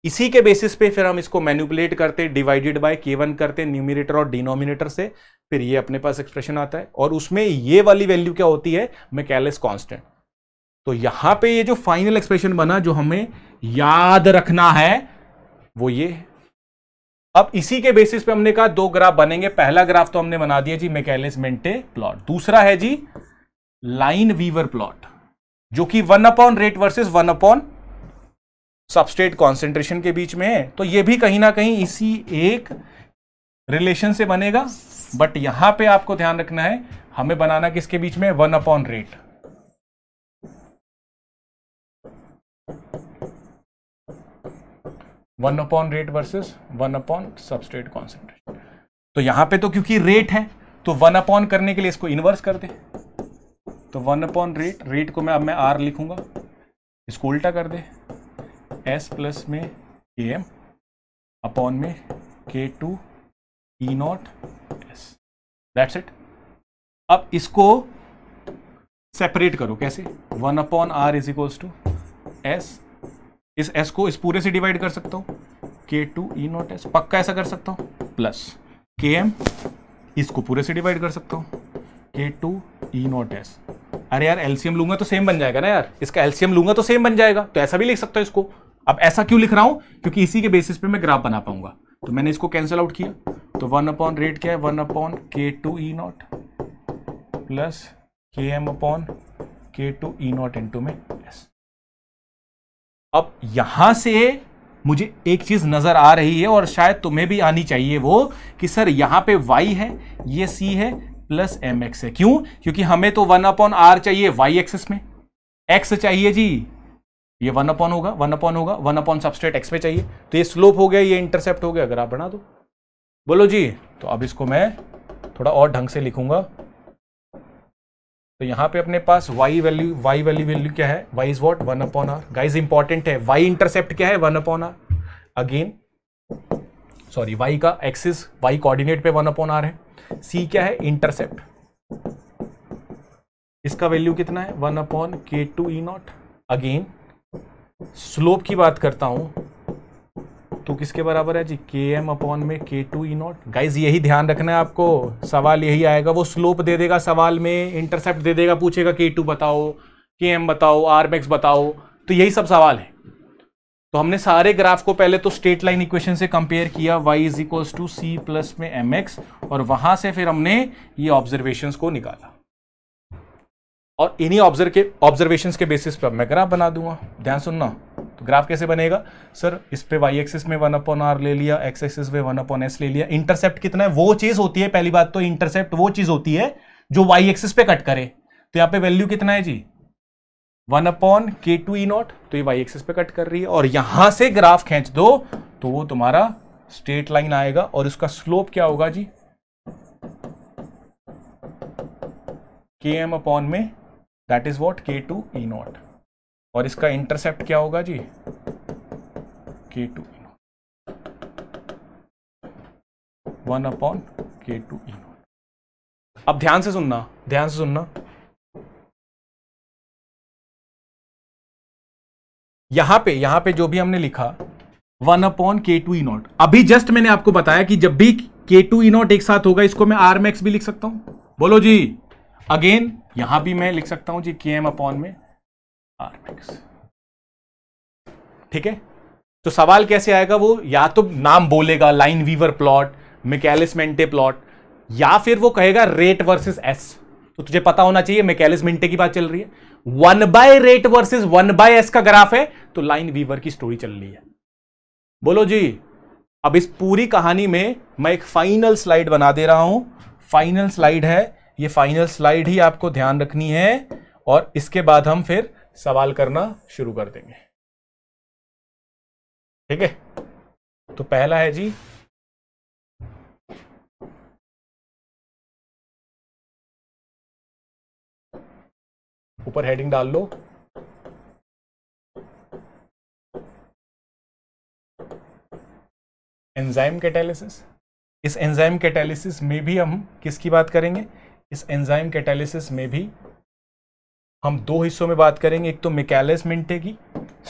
इसी के बेसिस पे फिर हम इसको मैनिपुलेट करते हैं, डिवाइडेड बाय K1 करते हैं न्यूमरेटर और डिनोमिनेटर से, फिर ये अपने पास एक्सप्रेशन आता है। और उसमें ये वाली वैल्यू क्या होती है, मिकेलिस कॉन्स्टेंट। तो यहाँ पे ये जो फाइनल एक्सप्रेशन बना, जो हमें याद रखना है, वो ये है। अब इसी के बेसिस पे हमने कहा दो ग्राफ बनेंगे। पहला ग्राफ तो हमने बना दिया जी मिकेलिस मेंटे प्लॉट, दूसरा है जी लाइन वीवर प्लॉट, जो कि 1/रेट वर्सेस 1/सबस्ट्रेट कॉन्सेंट्रेशन के बीच में है। तो ये भी कहीं ना कहीं इसी एक रिलेशन से बनेगा, बट यहां पे आपको ध्यान रखना है हमें बनाना किसके बीच में, 1/रेट। वन अपॉन रेट वर्सेस 1/सबस्ट्रेट कॉन्सेंट्रेशन। तो यहां पे तो क्योंकि रेट है तो 1 करने के लिए इसको इन्वर्स कर दे, तो 1/रेट को मैं अब आर लिखूंगा, इसको उल्टा कर दे, एस प्लस में के एम अपॉन में K two E not S. That's it. अब इसको सेपरेट करो कैसे, 1/r is equals to S, इस s को इस पूरे से डिवाइड कर सकता हूँ, K2E0S पक्का ऐसा कर सकता हूँ, प्लस Km इसको पूरे से डिवाइड कर सकता हूँ, K2E0S। अरे यार एलसीएम लूंगा तो सेम बन जाएगा ना यार, इसका एलसीएम लूंगा तो सेम बन जाएगा, तो ऐसा भी लिख सकता हूँ इसको। अब ऐसा क्यों लिख रहा हूँ, क्योंकि इसी के बेसिस पे मैं ग्राफ बना पाऊंगा। तो मैंने इसको कैंसिल आउट किया, तो 1/रेट क्या है, 1/K2E0 plus Km upon K2E0 into में S। अब यहां से मुझे एक चीज नजर आ रही है और शायद तुम्हें भी आनी चाहिए वो, कि सर यहां पे y है, ये c है प्लस mx है। क्यों, क्योंकि हमें तो 1/r चाहिए y एक्सेस में, x चाहिए जी, ये 1 अपॉन होगा, 1/सबस्ट्रेट x पे चाहिए। तो ये स्लोप हो गया, ये इंटरसेप्ट हो गया, अगर आप बना दो बोलो जी। तो अब इसको मैं थोड़ा और ढंग से लिखूंगा। तो यहाँ पे अपने पास y वैल्यू क्या है, y is what, 1/r। Guys important है, y इंटरसेप्ट क्या है, 1/r। अगेन सॉरी, y का एक्सिस, y कोऑर्डिनेट पे 1/r है। c क्या है, इंटरसेप्ट। इसका वैल्यू कितना है 1/K2E0। अगेन स्लोप की बात करता हूं तो किसके बराबर है जी Km/K2E0। गाइज यही ध्यान रखना है आपको, सवाल यही आएगा, वो स्लोप दे देगा सवाल में, इंटरसेप्ट दे देगा, पूछेगा K2 बताओ, Km बताओ, Rmax बताओ, तो यही सब सवाल है। तो हमने सारे ग्राफ को पहले तो स्ट्रेट लाइन इक्वेशन से कंपेयर किया y = c+ में mx, और वहां से फिर हमने ये ऑब्जर्वेशंस को निकाला और इन्हीं ऑब्जर्वेशंस के बेसिस पर मैं ग्राफ बना दूंगा। ध्यान सुनना, तो ग्राफ कैसे बनेगा सर, इस पे y एक्सिस में 1/r ले लिया, x एक्सिस में 1/s ले लिया। इंटरसेप्ट कितना है, वो चीज होती है, पहली बात तो इंटरसेप्ट वो चीज होती है जो y एक्सिस पे कट करे। तो यहाँ पे वैल्यू कितना है जी 1/K2E0, तो ये y एक्सिस पे कट कर रही है, और यहां से ग्राफ खींच दो तो वो तुम्हारा स्ट्रेट लाइन आएगा और उसका स्लोप क्या होगा जी Km/ में दैट इज व्हाट K2E0, और इसका इंटरसेप्ट क्या होगा जी K2E0 1/K2E0। अब ध्यान से सुनना, ध्यान से सुनना, यहां पे जो भी हमने लिखा 1/K2E0, अभी जस्ट मैंने आपको बताया कि जब भी K2E0 एक साथ होगा इसको मैं Rmax भी लिख सकता हूं, बोलो जी। अगेन यहां भी मैं लिख सकता हूं जी Km/ में Rmax, ठीक है। तो सवाल कैसे आएगा, वो या तो नाम बोलेगा लाइनवीवर प्लॉट, मिकेलिस-मेंटे प्लॉट, या फिर वो कहेगा रेट वर्सेस एस। तो तुझे पता होना चाहिए मिकेलिस-मेंटे की बात चल रही है, 1/rate वर्सेस 1/s का ग्राफ है, तो लाइनवीवर की स्टोरी चल रही है। बोलो जी। अब इस पूरी कहानी में मैं एक फाइनल स्लाइड बना दे रहा हूं, फाइनल स्लाइड है ये, फाइनल स्लाइड ही आपको ध्यान रखनी है, और इसके बाद हम फिर सवाल करना शुरू कर देंगे, ठीक है। तो पहला है जी ऊपर हेडिंग डाल लो, एंजाइम कैटालिसिस। इस एंजाइम कैटालिसिस में भी हम किसकी बात करेंगे, इस एंजाइम कैटालिसिस में भी हम दो हिस्सों में बात करेंगे, एक तो मिकेलिस-मेंटे की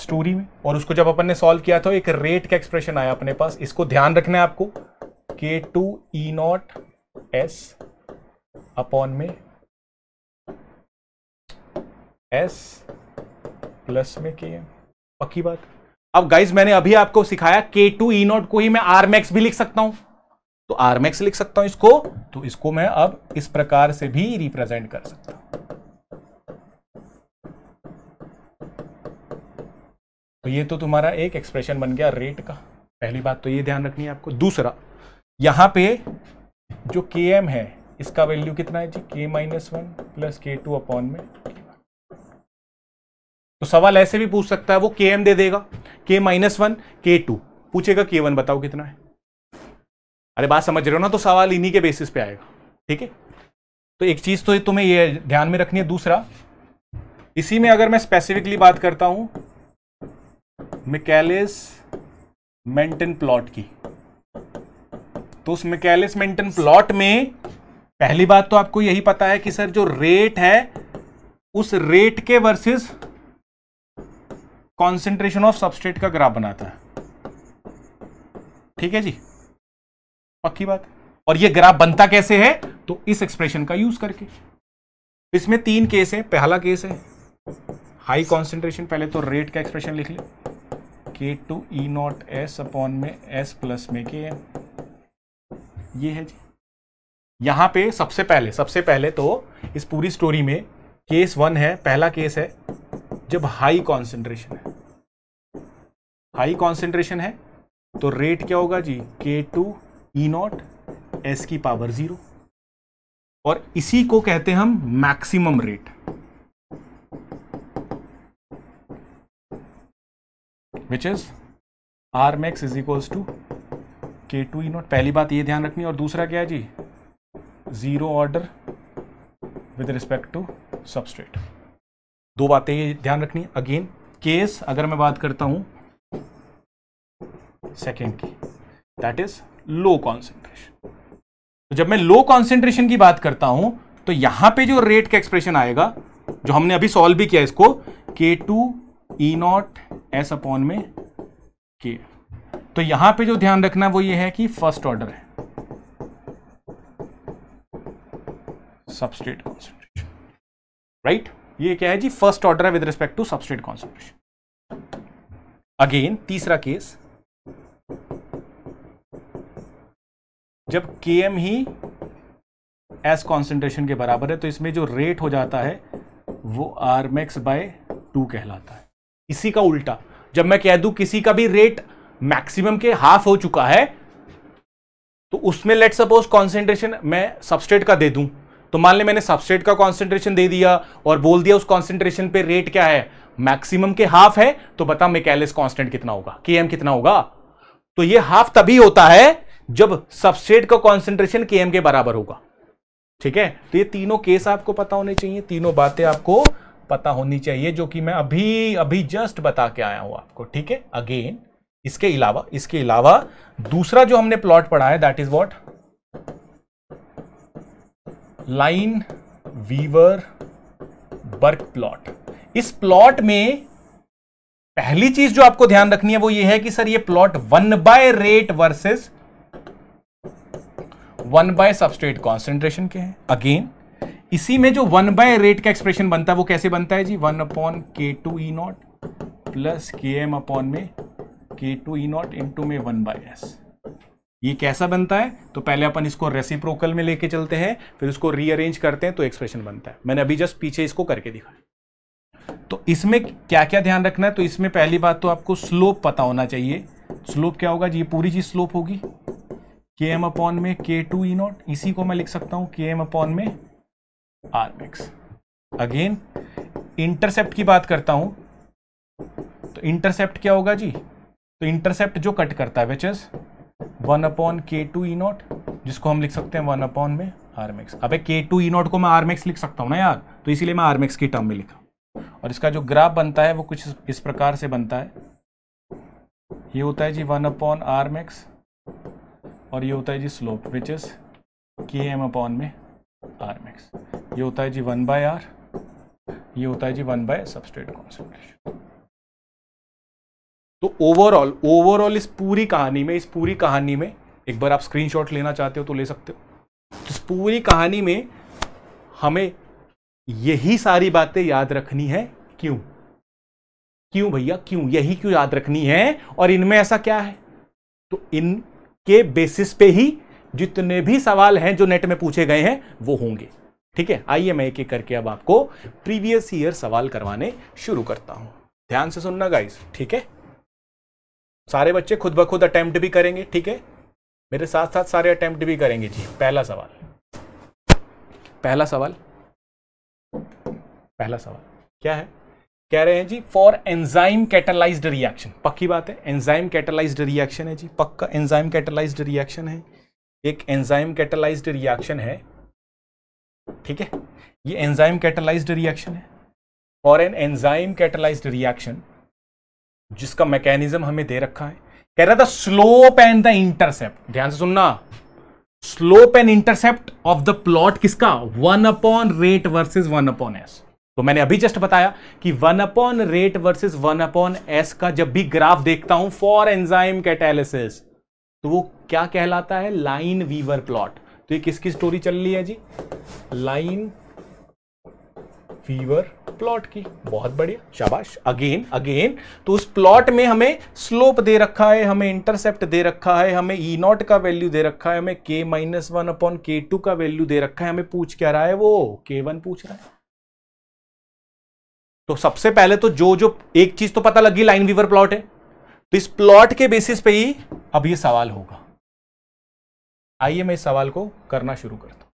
स्टोरी में, और उसको जब अपन ने सॉल्व किया था एक रेट का एक्सप्रेशन आया अपने पास, इसको ध्यान रखना है आपको K2E0S/ में S+ में Km, पक्की बात। अब गाइज मैंने अभी आपको सिखाया K2E0 को ही मैं Rmax भी लिख सकता हूं, तो Rmax लिख सकता हूं इसको, तो इसको मैं अब इस प्रकार से भी रिप्रेजेंट कर सकता हूं। तो ये तो तुम्हारा एक एक्सप्रेशन बन गया रेट का, पहली बात तो ये ध्यान रखनी है आपको। दूसरा, यहां पे जो Km है इसका वैल्यू कितना है जी K-1 + K2/ में। तो सवाल ऐसे भी पूछ सकता है, वो Km दे देगा, K-1, K2, पूछेगा K1 बताओ कितना है। अरे बात समझ रहे हो ना, तो सवाल इन्हीं के बेसिस पे आएगा, ठीक है। तो एक चीज तो तुम्हें ये ध्यान में रखनी है। दूसरा, इसी में अगर मैं स्पेसिफिकली बात करता हूं मिकेलिस-मेंटेन प्लॉट की, तो उस मिकेलिस-मेंटेन प्लॉट में पहली बात तो आपको यही पता है कि सर जो रेट है उस रेट के वर्सेस कॉन्सेंट्रेशन ऑफ सबस्ट्रेट का ग्राफ बनाता है, ठीक है जी, पक्की बात। और ये ग्राफ बनता कैसे है, तो इस एक्सप्रेशन का यूज करके। इसमें तीन केस है, पहला केस है हाई कॉन्सेंट्रेशन, पहले तो रेट का एक्सप्रेशन लिख ले K2E0S/ में S+ में Km, ये है जी। यहां पे सबसे पहले तो इस पूरी स्टोरी में केस वन है, पहला केस है जब हाई कॉन्सेंट्रेशन है तो रेट क्या होगा जी K2E0S⁰ और इसी को कहते हैं हम maximum rate, which is Rmax = K2E0। पहली बात ये ध्यान रखनी है, और दूसरा क्या है जी 0 order with respect to substrate. दो बातें ये ध्यान रखनी है। अगेन केस अगर मैं बात करता हूं सेकेंड की, दैट इज लो कॉन्सेंट्रेशन। तो जब मैं लो कॉन्सेंट्रेशन की बात करता हूं तो यहां पे जो रेट का एक्सप्रेशन आएगा, जो हमने अभी सॉल्व भी किया इसको, K2E0 S/K। तो यहां पे जो ध्यान रखना वो ये है कि फर्स्ट ऑर्डर है सबस्ट्रेट कॉन्सेंट्रेशन, राइट। ये क्या है जी, फर्स्ट ऑर्डर है with respect to substrate concentration. Again तीसरा केस, जब Km ही S कॉन्सेंट्रेशन के बराबर है तो इसमें जो रेट हो जाता है वो Rmax/2 कहलाता है। इसी का उल्टा, जब मैं कह दूं किसी का भी रेट मैक्सिमम के हाफ हो चुका है तो उसमें लेट सपोज कॉन्सेंट्रेशन मैं सबस्ट्रेट का दे दूं, तो मान ले मैंने सबस्ट्रेट का कॉन्सेंट्रेशन दे दिया और बोल दिया उस कॉन्सेंट्रेशन पे रेट क्या है, मैक्सिमम के हाफ है, तो बता मिकेलिस कांस्टेंट कितना होगा, Km कितना होगा। तो ये हाफ तभी होता है जब सबस्ट्रेट का कॉन्सेंट्रेशन Km के बराबर होगा, ठीक है। तो ये तीनों केस आपको पता होने चाहिए, तीनों बातें आपको पता होनी चाहिए जो कि मैं अभी जस्ट बता के आया हूं आपको, ठीक है। अगेन इसके अलावा दूसरा जो हमने प्लॉट पढ़ा है that is what, Lineweaver–Burk plot. इस प्लॉट में पहली चीज जो आपको ध्यान रखनी है वो ये है कि सर ये प्लॉट 1/रेट वर्सेस 1/सबस्ट्रेट कॉन्सेंट्रेशन के हैं। अगेन इसी में जो 1/रेट का एक्सप्रेशन बनता है वो कैसे बनता है जी, 1/K2E0 + Km में K2E0 इंटू में 1/S। ये कैसा बनता है, तो पहले अपन इसको रेसिप्रोकल में लेके चलते हैं, फिर उसको रीअरेंज करते हैं तो एक्सप्रेशन बनता है। मैंने अभी जस्ट पीछे इसको करके दिखाया। तो इसमें क्या क्या ध्यान रखना है, तो इसमें पहली बात तो आपको स्लोप पता होना चाहिए। स्लोप क्या होगा जी, ये पूरी चीज स्लोप होगी Km में K2E0, इसी को मैं लिख सकता हूं Km में Rmax। अगेन इंटरसेप्ट की बात करता हूं, तो इंटरसेप्ट क्या होगा जी, तो इंटरसेप्ट जो कट करता है विच इज 1/K2E0, जिसको हम लिख सकते हैं 1/ में Rmax। अबे K2E0 को मैं Rmax लिख सकता हूं ना यार, तो इसीलिए मैं Rmax की टर्म में लिखा। और इसका जो ग्राफ बनता है वो कुछ इस प्रकार से बनता है, ये होता है जी 1/ Rmax और ये होता है जी स्लोप विच इज Km में Rmax। ये होता है जी 1/R, ये होता है जी 1/सबस्ट्रेट कॉन्सेंट्रेशन। तो ओवरऑल इस पूरी कहानी में एक बार आप स्क्रीनशॉट लेना चाहते हो तो ले सकते हो। इस पूरी कहानी में हमें यही सारी बातें याद रखनी है। क्यों भैया यही क्यों याद रखनी है, और इनमें ऐसा क्या है, तो इन के बेसिस पे ही जितने भी सवाल हैं जो नेट में पूछे गए हैं वो होंगे, ठीक है। आइए मैं एक एक करके अब आपको प्रीवियस ईयर सवाल करवाने शुरू करता हूं। ध्यान से सुनना गाइस, ठीक है। सारे बच्चे खुद ब खुद अटेम्प्ट भी करेंगे, ठीक है, मेरे साथ साथ सारे अटेम्प्ट भी करेंगे जी। पहला सवाल क्या है, कह रहे हैं जी फॉर एंजाइम कैटलाइज्ड रिएक्शन। पक्की बात है, एंजाइम कैटलाइज्ड रिएक्शन है जी, पक्का एंजाइम कैटलाइज्ड रिएक्शन है। एक एंजाइम कैटलाइज्ड रिएक्शन है, ठीक है, ये एंजाइम कैटलाइज्ड रिएक्शन है। For an enzyme catalysed reaction जिसका मैकेनिज्म हमें दे रखा है, कह रहा था स्लोप एंड द इंटरसेप्ट। ध्यान से सुनना, slope and intercept of the plot किसका, 1/रेट वर्सेस 1/S। तो मैंने अभी जस्ट बताया कि 1/रेट वर्सेस 1/S का जब भी ग्राफ देखता हूं फॉर एंजाइम कैटालिसिस तो वो क्या कहलाता है, Lineweaver प्लॉट। तो ये किसकी स्टोरी चल रही है जी, Lineweaver प्लॉट की। बहुत बढ़िया, शाबाश। अगेन तो उस प्लॉट में हमें स्लोप दे रखा है, हमें इंटरसेप्ट दे रखा है, हमें E0 का वैल्यू दे रखा है, हमें K-1/K2 का वैल्यू दे रखा है। हमें पूछ क्या रहा है वो, K1 पूछ रहा है। तो सबसे पहले तो जो एक चीज तो पता लगी, Lineweaver प्लॉट है, तो इस प्लॉट के बेसिस पे ही अब ये सवाल होगा। आइए मैं इस सवाल को करना शुरू करता हूं,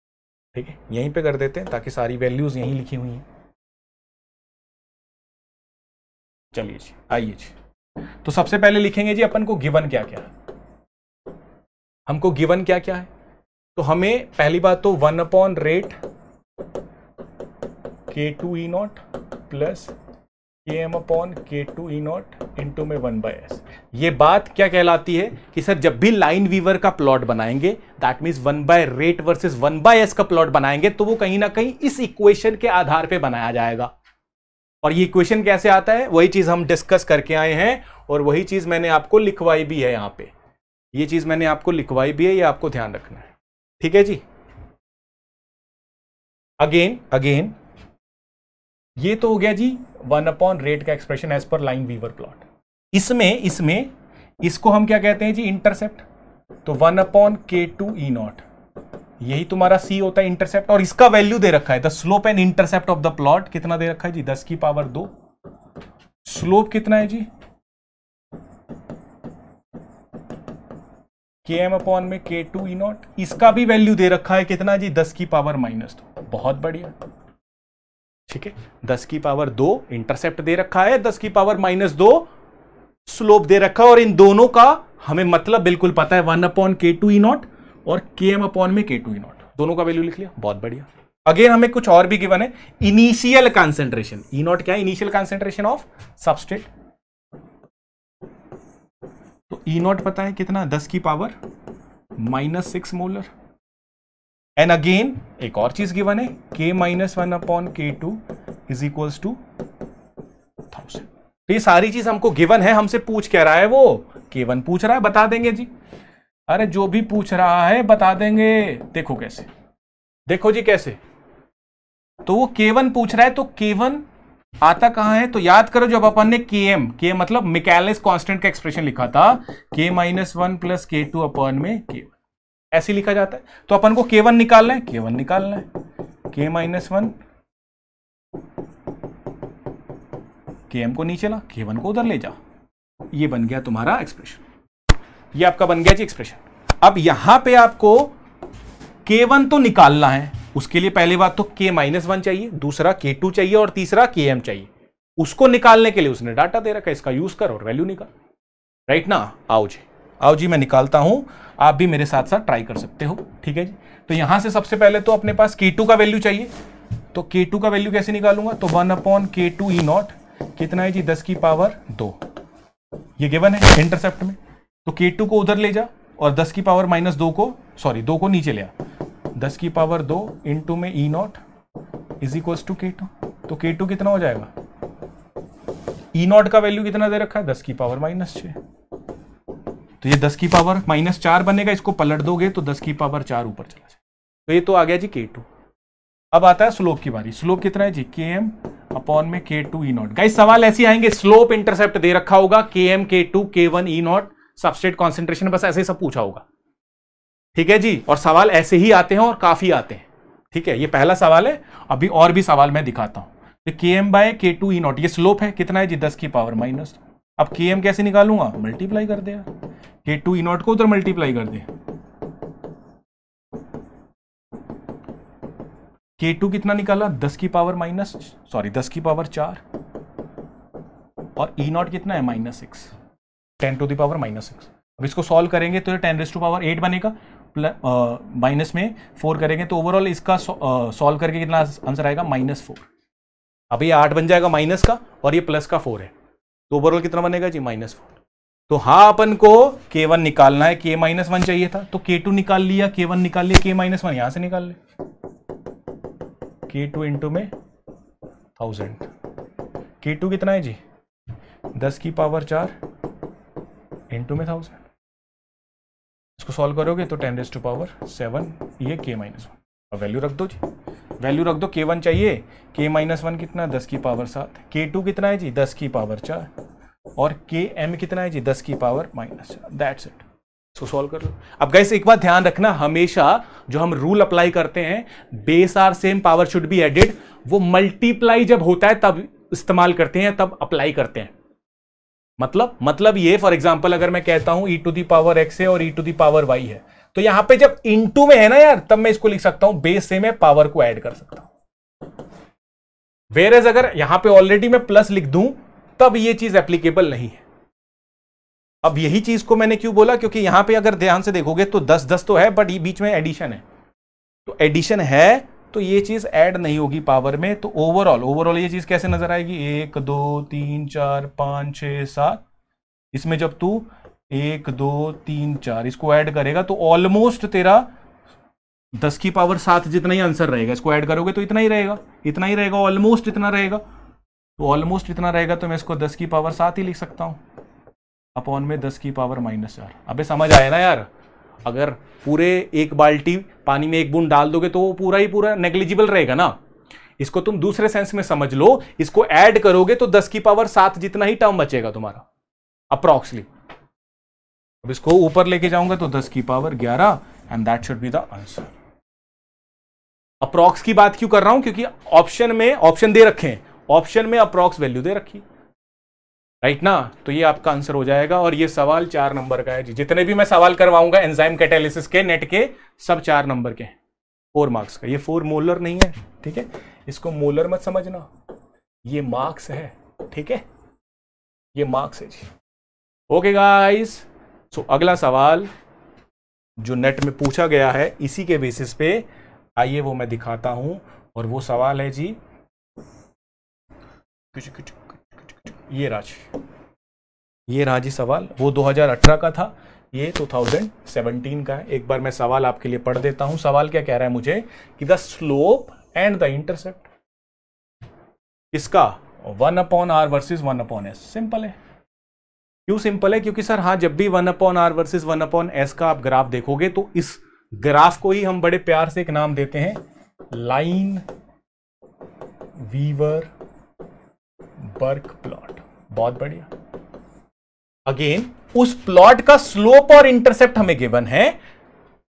ठीक है, यहीं पे कर देते हैं ताकि सारी वैल्यूज यहीं लिखी हुई हैं। चलिए जी, आइए जी। तो सबसे पहले लिखेंगे जी अपन को गिवन क्या क्या है, हमको गिवन क्या क्या है। तो हमें पहली बात तो 1/रेट K2E0 + Km/K2E0 इनटू में 1/s। ये बात क्या कहलाती है कि सर जब भी लाइन वीवर का प्लॉट बनाएंगे दैट मीन्स 1/रेट वर्सेस 1/s का प्लॉट बनाएंगे तो वो कहीं ना कहीं इस इक्वेशन के आधार पे बनाया जाएगा। और ये इक्वेशन कैसे आता है वही चीज हम डिस्कस करके आए हैं और वही चीज मैंने आपको लिखवाई भी है। यहाँ पे ये चीज मैंने आपको लिखवाई भी है, ये आपको ध्यान रखना है, ठीक है जी। अगेन ये तो हो गया जी 1/रेट का expression as per Lineweaver plot. इसमें इसको हम क्या कहते हैं जी, इंटरसेप्ट। तो 1/K2E0 यही तुम्हारा C होता है इंटरसेप्ट। और इसका वैल्यू दे रखा है the slope and intercept of the plot, कितना दे रखा है जी 10^2। स्लोप कितना है जी Km/K2E0, इसका भी वैल्यू दे रखा है कितना जी 10^-2। बहुत बढ़िया, ठीक है। 10^2 इंटरसेप्ट दे रखा है, 10^-2 स्लोप दे रखा है और इन दोनों का हमें मतलब बिल्कुल पता है 1/K2E0 और Km/K2E0, दोनों का वैल्यू लिख लिया, बहुत बढ़िया। अगेन हमें कुछ और भी गिवन है, इनिशियल कंसेंट्रेशन। E0 क्या है? Initial concentration of substrate. तो E0 पता है कितना, 10^-6 मोलर। एंड अगेन एक और चीज गिवन है K-1/K2 = 1000। तो ये सारी चीज हमको गिवन है। हमसे पूछ क्या रहा है वो, K1 पूछ रहा है, बता देंगे जी। अरे जो भी पूछ रहा है बता देंगे, देखो कैसे, देखो जी कैसे। तो वो K1 पूछ रहा है तो K1 आता कहां है, तो याद करो जब अपन ने Km मतलब मिकैलिस कांस्टेंट का एक्सप्रेशन लिखा था, K-1 + K2 K1 ऐसे लिखा जाता है। तो अपन को K1 निकालना है, Km को नीचे ला, K1 को उधर ले जा, ये बन गया तुम्हारा एक्सप्रेशन, ये आपका बन गया जी एक्सप्रेशन। अब यहां पे आपको K1 तो निकालना है, उसके लिए पहली बात तो K-1 चाहिए, दूसरा K2 चाहिए और तीसरा Km चाहिए। उसको निकालने के लिए उसने डाटा दे रखा है, इसका यूज कर और वैल्यू निकाल, राइट ना। आओ जी मैं निकालता हूं, आप भी मेरे साथ साथ ट्राई कर सकते हो, ठीक है जी। तो यहां से सबसे पहले तो अपने पास K2 का वैल्यू चाहिए, तो K2 का वैल्यू कैसे निकालूंगा, तो 1/K2E0 कितना है जी 10^2। ये गिवन है इंटरसेप्ट में, तो K2 को उधर ले जा और 10^-2 को, सॉरी 2 को नीचे ले आ, 10^2 इंटू में E0 = K2। तो K2 कितना हो जाएगा, E0 का वैल्यू कितना दे रखा है 10^-6। तो ये 10^-4 बनेगा, इसको पलट दोगे तो 10^4 ऊपर चला जाए। तो ये तो आ गया जी K2। अब आता है स्लोप की बारी, स्लोप कितना है जी Km/K2E0। गाइस सवाल ऐसे आएंगे, स्लोप इंटरसेप्ट दे रखा होगा, Km K2 K1 E0, substrate concentration, बस ऐसे ही सब पूछा होगा, ठीक है जी। और सवाल ऐसे ही आते हैं और काफी आते हैं, ठीक है। ये पहला सवाल है, अभी और भी सवाल मैं दिखाता हूं। तो Km/K2E0 ये स्लोप है, कितना है जी 10^-2। अब Km कैसे निकालूंगा, मल्टीप्लाई कर दे, K2E0 को उधर मल्टीप्लाई कर दे। K2 कितना निकाला 10^-4 और E0 कितना है -6, 10^-6। अब इसको सॉल्व करेंगे तो 10^8 बनेगा, माइनस में 4 करेंगे तो ओवरऑल इसका सॉल्व करके कितना आंसर आएगा -4। अब ये 8 बन जाएगा माइनस का और ये प्लस का 4 है, तो ओवरऑल कितना बनेगा जी -4। तो हाँ अपन को K1 निकालना है, K-1 चाहिए था, तो K2 निकाल लिया, K1 निकाल लिया, K-1 यहां से निकाल ले, K2 इंटू में 1000। K2 कितना है जी 10^4 इंटू में 1000। इसको सॉल्व करोगे तो 10^7, ये K-1। अब वैल्यू रख दो जी, वैल्यू रख दो, K1 चाहिए, K-1 कितना 10^7, K2 कितना है जी 10^4 और Km कितना है जी 10^-4। दैट्स इट, इसको सॉल्व कर लो। अब गाइस एक बात ध्यान रखना, हमेशा जो हम रूल अप्लाई करते हैं base are same, power should be added, वो मल्टीप्लाई जब होता है तब इस्तेमाल करते हैं, तब अप्लाई करते हैं। मतलब ये फॉर एग्जाम्पल अगर मैं कहता हूं e⁻x है और e⁻y है, तो यहां पे जब इनटू में है ना यार, तब मैं इसको लिख सकता हूं, बेस से मैं पावर को ऐड कर सकता हूं। वेरेज अगर यहां पे ऑलरेडी मैं प्लस लिख दूं तब ये चीज एप्लीकेबल नहीं है। अब यही चीज को मैंने क्यों बोला, क्योंकि यहां पे अगर ध्यान से देखोगे तो 10-10 तो है बट बीच में एडिशन है, तो एडिशन है तो ये चीज़ ऐड नहीं होगी पावर में। तो ओवरऑल ये चीज़ कैसे नजर आएगी, 1 2 3 4 5 6 7, इसमें जब तू 1 2 3 4 इसको ऐड करेगा तो ऑलमोस्ट तेरा 10⁴ जितना ही आंसर रहेगा। इसको ऐड करोगे तो इतना ही रहेगा, ऑलमोस्ट इतना रहेगा। तो ऑलमोस्ट इतना रहेगा तो मैं इसको 10⁴ ही लिख सकता हूँ अपॉन में 10⁻⁻4। अबे समझ आया ना यार, अगर पूरे एक बाल्टी पानी में एक बूंद डाल दोगे तो वो पूरा ही पूरा नेग्लिजिबल रहेगा ना। इसको तुम दूसरे सेंस में समझ लो, इसको ऐड करोगे तो 10⁻7 जितना ही टर्म बचेगा तुम्हारा अप्रॉक्सली। अब इसको ऊपर लेके जाऊंगा तो 10⁻11 and that should be the answer. Approx की बात क्यों कर रहा हूं, क्योंकि ऑप्शन दे रखे हैं, ऑप्शन में अप्रॉक्स वैल्यू दे रखी, राइट ना। तो ये आपका आंसर हो जाएगा। और ये सवाल 4 नंबर का है जी। जितने भी मैं सवाल करवाऊंगा एंजाइम कैटालिसिस के नेट के, सब 4 नंबर के हैं, 4 मार्क्स का। ये 4 मोलर नहीं है, ठीक है, इसको मोलर मत समझना, ये मार्क्स है, ठीक है, ये मार्क्स है जी। ओके गाइस, सो अगला सवाल जो नेट में पूछा गया है इसी के बेसिस पे, आइए वो मैं दिखाता हूं। और वो सवाल है जी, ये रहा जी सवाल। वो 2018 का था, ये 2017 का है। एक बार मैं सवाल आपके लिए पढ़ देता हूं। सवाल क्या कह रहा है मुझे कि the slope and the intercept इसका 1/r वर्सेस 1/s। सिंपल है। क्यों सिंपल है? क्योंकि सर हाँ, जब भी 1/r वर्सेस 1/s का आप ग्राफ देखोगे तो इस ग्राफ को ही हम बड़े प्यार से एक नाम देते हैं, लाइनवीवर-बर्क प्लॉट। बहुत बढ़िया। अगेन उस प्लॉट का स्लोप और इंटरसेप्ट हमें गिवन है।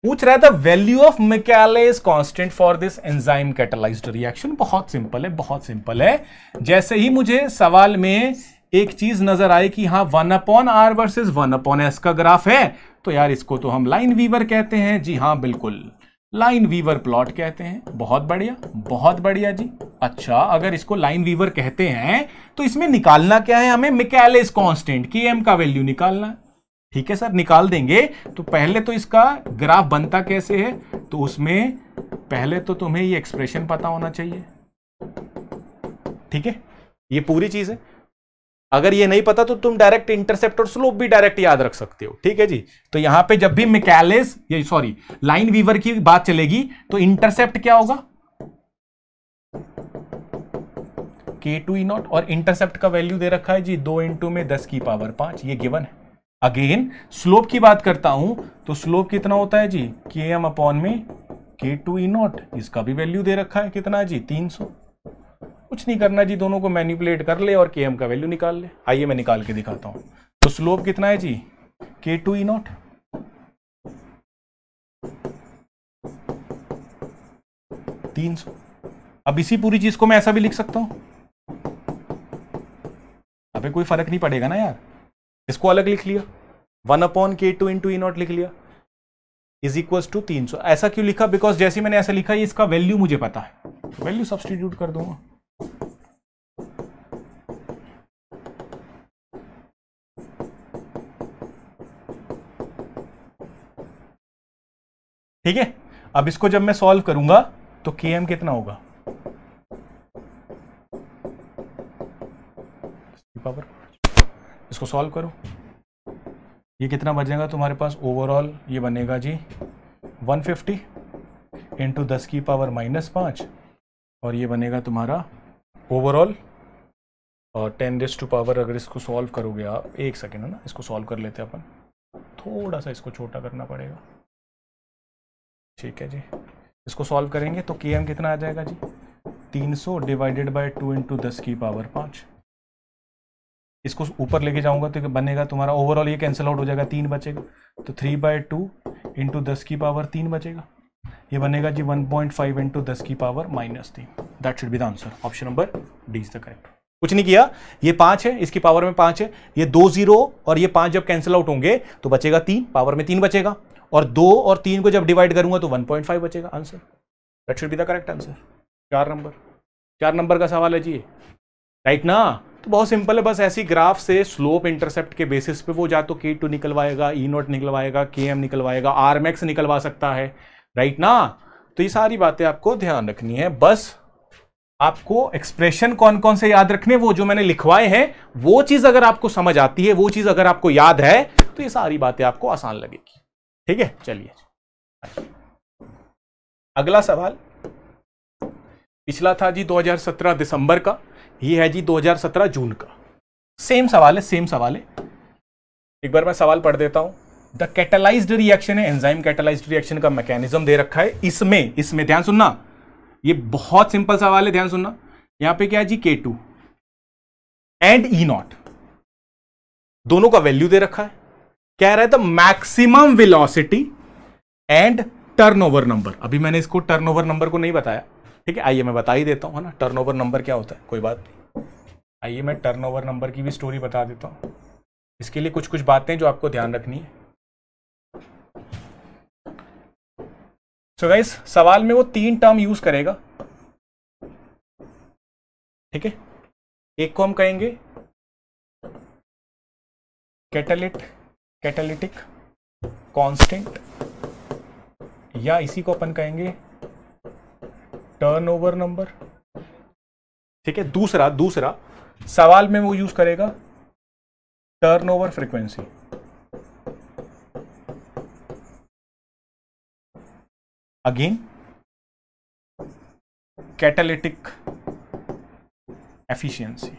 पूछ रहा था value of Michaelis constant for this enzyme catalysed reaction. बहुत सिंपल है, बहुत सिंपल है। जैसे ही मुझे सवाल में एक चीज नजर आई कि हाँ 1/r वर्सेस 1/s का ग्राफ है, तो यार इसको तो हम लाइनवीवर कहते हैं। जी हाँ बिल्कुल, लाइनवीवर प्लॉट कहते हैं। बहुत बढ़िया जी। अच्छा, अगर इसको लाइनवीवर कहते हैं तो इसमें निकालना क्या है हमें? मिकेलिस कांस्टेंट Km का वैल्यू निकालना है। ठीक है सर, निकाल देंगे। तो पहले तो इसका ग्राफ बनता कैसे है, तो उसमें पहले तो तुम्हें ये एक्सप्रेशन पता होना चाहिए, ठीक है, ये पूरी चीज है। अगर ये नहीं पता तो तुम डायरेक्ट इंटरसेप्ट और स्लोप भी डायरेक्ट याद रख सकते हो, ठीक है जी। तो यहां पे जब भी लाइनवीवर की बात चलेगी तो इंटरसेप्ट क्या होगा, K2E0, और इंटरसेप्ट का वैल्यू दे रखा है जी 2 × 10⁵, ये गिवन है। अगेन स्लोप की बात करता हूं तो स्लोप कितना होता है जी, Km/K2E0, इसका भी वैल्यू दे रखा है, कितना जी 300। कुछ नहीं करना जी, दोनों को मैनिपुलेट कर ले और Km का वैल्यू निकाल ले। आइए मैं निकाल के दिखाता हूं। तो स्लोप कितना है जी, K2E0, $300। अब इसी पूरी चीज को मैं ऐसा भी लिख सकता हूं, अबे कोई फर्क नहीं पड़ेगा ना यार। इसको अलग लिख लिया, 1/K2E0 लिख लिया, इज इक्वल टू 300। ऐसा क्यों लिखा? बिकॉज जैसे मैंने ऐसा लिखा, इसका वैल्यू मुझे पता है, तो वैल्यू सब्सटीट्यूट कर दूंगा। ठीक है, अब इसको जब मैं सॉल्व करूंगा तो Km कितना होगा, इसको सॉल्व करो, ये कितना बचेगा तुम्हारे पास ओवरऑल, ये बनेगा जी 150 इंटू 10⁻-5, और ये बनेगा तुम्हारा ओवरऑल और 10⁻⁹ अगर इसको सॉल्व करोगे आप। एक सेकेंड है ना, इसको सॉल्व कर लेते हैं अपन, थोड़ा सा इसको छोटा करना पड़ेगा, ठीक है जी। इसको सॉल्व करेंगे तो Km कितना आ जाएगा जी, 300 / 2 × 10⁵। इसको ऊपर लेके जाऊंगा तो बनेगा तुम्हारा ओवरऑल, ये कैंसिल आउट हो जाएगा, 3 बचेगा, तो 3/2 × 10⁻3 बचेगा, ये बनेगा जी 1.5 × 10⁻-3। That should be the answer. Option number D is the correct. कुछ नहीं किया, ये 5 है, इसकी पावर में 5 है, ये 2 0 और ये 5 जब कैंसिल आउट होंगे तो बचेगा 3 / 3 बचेगा, और 2 और 3 को जब डिवाइड करूंगा तो 1.5 बचेगा answer. That should be the correct answer. 4 number का सवाल है जी, राइट ना। तो बहुत सिंपल है, बस ऐसी ग्राफ से स्लोप इंटरसेप्ट के बेसिस पे वो या तो K2 निकलवाएगा, E0 निकलवाएगा, Km निकलवाएगा, Rmax निकलवा सकता है, राइट ना। तो ये सारी बातें आपको ध्यान रखनी है। बस आपको एक्सप्रेशन कौन कौन से याद रखने, वो जो मैंने लिखवाए हैं वो चीज अगर आपको समझ आती है, वो चीज अगर आपको याद है तो ये सारी बातें आपको आसान लगेगी। ठीक है, चलिए अगला सवाल पिछला था जी 2017 दिसंबर का, ये है जी 2017 जून का। सेम सवाल है, सेम सवाल है। एक बार मैं सवाल पढ़ देता हूं। द कैटालाइज्ड रिएक्शन है, एंजाइम कैटालाइज्ड रिएक्शन का मैकेनिज्म दे रखा है। इसमें ध्यान सुनना, ये बहुत सिंपल सवाल है, ध्यान सुनना। यहां पे क्या है जी, K2 एंड E0 दोनों का वैल्यू दे रखा है। कह रहा है the maximum velocity and turnover number. अभी मैंने इसको टर्नओवर नंबर को नहीं बताया, ठीक है, आइए मैं बता ही देता हूं, है ना। टर्नओवर नंबर क्या होता है, कोई बात नहीं, आइए मैं टर्नओवर नंबर की भी स्टोरी बता देता हूं। इसके लिए कुछ कुछ बातें जो आपको ध्यान रखनी है। सो गाइस, सवाल में वो 3 टर्म यूज करेगा, ठीक है। एक को हम कहेंगे कैटालिटिक कांस्टेंट, या इसी को अपन कहेंगे टर्नओवर नंबर, ठीक है। दूसरा सवाल में वो यूज करेगा turnover frequency, again catalytic efficiency,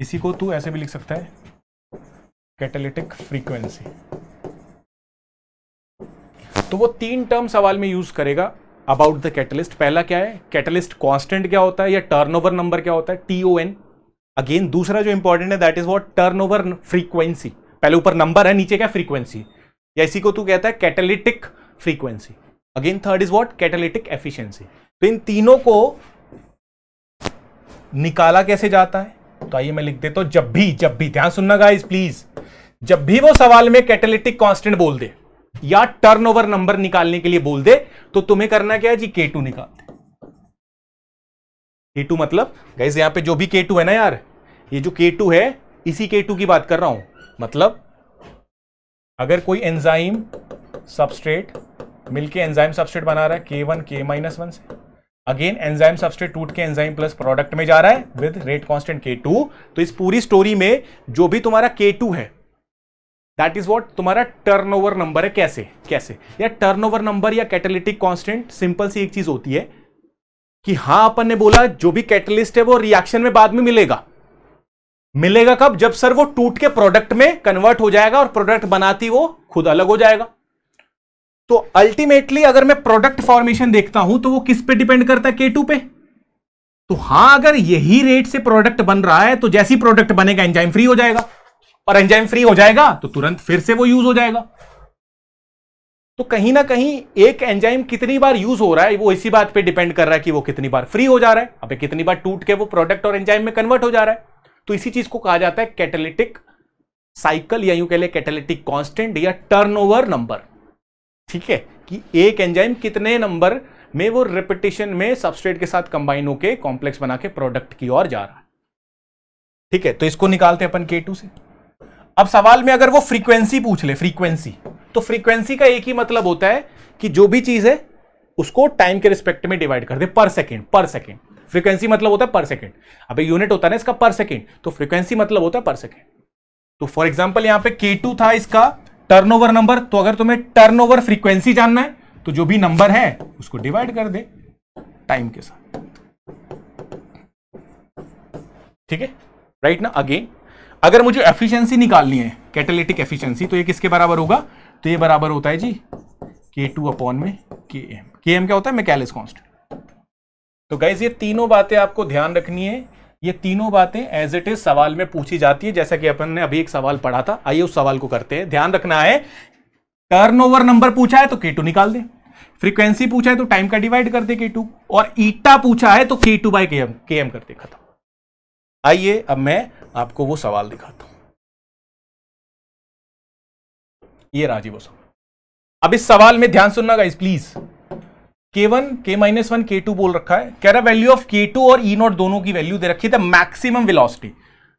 इसी को तू ऐसे भी लिख सकता है कैटालिटिक फ्रीक्वेंसी। तो वो 3 टर्म सवाल में यूज करेगा अबाउट द कैटलिस्ट। पहला क्या है, कैटलिस्ट कांस्टेंट क्या होता है या टर्नओवर नंबर क्या होता है, TON। अगेन दूसरा जो इंपॉर्टेंट है that is what, turnover frequency. पहले ऊपर नंबर है, नीचे क्या फ्रीक्वेंसी, या इसी को तू कहता है catalytic frequency. Again third is what, catalytic efficiency. तो इन तीनों को निकाला कैसे जाता है, तो आइए मैं लिख देता हूं। जब भी ध्यान सुनना गाइस प्लीज, जब भी वो सवाल में कैटालिटिक कांस्टेंट बोल दे या टर्नओवर नंबर निकालने के लिए बोल दे, तो तुम्हें करना क्या है जी, K2 निकाल दे। K2 मतलब गाइस यहां पे जो भी K2 है ना यार, ये जो K2 है इसी K2 की बात कर रहा हूं। मतलब अगर कोई एंजाइम सबस्ट्रेट मिलके एंजाइम सबस्ट्रेट बना रहा है K1 K-1 से, अगेन एंजाइम सबस्ट्रेट टूट के एंजाइम प्लस प्रोडक्ट में जा रहा है विद रेट कांस्टेंट K2। तो इस पूरी स्टोरी में जो भी तुम्हारा K2 है दैट इज व्हाट, तुम्हारा टर्नओवर नंबर है। कैसे या टर्नओवर नंबर या कैटालिटिक कांस्टेंट, सिंपल सी एक चीज होती है कि हाँ अपन ने बोला जो भी कैटलिस्ट है वो रिएक्शन में बाद में मिलेगा कब, जब सर वो टूट के प्रोडक्ट में कन्वर्ट हो जाएगा और प्रोडक्ट बनाती वो खुद अलग हो जाएगा। तो अल्टीमेटली अगर मैं प्रोडक्ट फॉर्मेशन देखता हूं तो वो किस पे डिपेंड करता है, K2 पे। तो हां अगर यही रेट से प्रोडक्ट बन रहा है तो जैसी प्रोडक्ट बनेगा एंजाइम फ्री हो जाएगा, और एंजाइम फ्री हो जाएगा तो तुरंत फिर से वो यूज हो जाएगा। तो कहीं ना कहीं एक एंजाइम कितनी बार यूज हो रहा है वो इसी बात पे डिपेंड कर रहा है कि वो कितनी बार फ्री हो जा रहा है, अबे कितनी बार टूट के वो प्रोडक्ट और एंजाइम में कन्वर्ट हो जा रहा है। तो इसी चीज को कहा जाता है कैटालिटिक साइकिल, या यूं कह ले कैटालिटिक कांस्टेंट या टर्नओवर नंबर, ठीक है। कि एक एंजाइम कितने नंबर में वो रिपीटेशन में सबस्ट्रेट के साथ कंबाइन होकर कॉम्प्लेक्स बना के प्रोडक्ट की ओर जा रहा है, ठीक है। तो इसको निकालते हैं अपन K2 से। अब सवाल में अगर वो फ्रीक्वेंसी पूछ ले, फ्रीक्वेंसी, तो फ्रीक्वेंसी का एक ही मतलब होता है कि जो भी चीज है उसको टाइम के रिस्पेक्ट में डिवाइड कर दे, पर सेकेंड। फ्रीक्वेंसी मतलब होता है पर सेकेंड। अब यूनिट होता है ना इसका पर सेकेंड, तो फ्रीक्वेंसी मतलब होता है पर सेकेंड। तो फॉर एग्जांपल यहां पे K2 था इसका टर्नओवर नंबर, तो अगर तुम्हें टर्नओवर फ्रीक्वेंसी जानना है तो जो भी नंबर है उसको डिवाइड कर दे टाइम के साथ, ठीक है, राइट ना। अगेन अगर मुझे एफिशिएंसी निकालनी है कैटालिटिक एफिशिएंसी, तो ये किसके बराबर होगा, तो ये बराबर होता है जी K2 अपॉन में Km। Km क्या होता है, मैकेलिस कांस्टेंट। तो गाइज ये तीनों बातें आपको ध्यान रखनी है। ये तीनों बातें एज इट इज सवाल में पूछी जाती है, जैसा कि अपन ने अभी एक सवाल पढ़ा था। आइए उस सवाल को करते हैं। ध्यान रखना है, टर्नओवर नंबर पूछा है तो K2 निकाल दे, फ्रीक्वेंसी पूछा है तो टाइम का डिवाइड कर दे K2, और ईटा पूछा है तो K2 बाय Km कर दे, खत्म। आइए अब मैं आपको वो सवाल दिखाता हूं। ये राजी वो सवाल। अब इस सवाल में ध्यान सुनना guys please, K1 K-1 K2 बोल रखा है, कह रहा वैल्यू ऑफ K2 और E0 दोनों की वैल्यू दे रखी है, मैक्सिमम वेलोसिटी।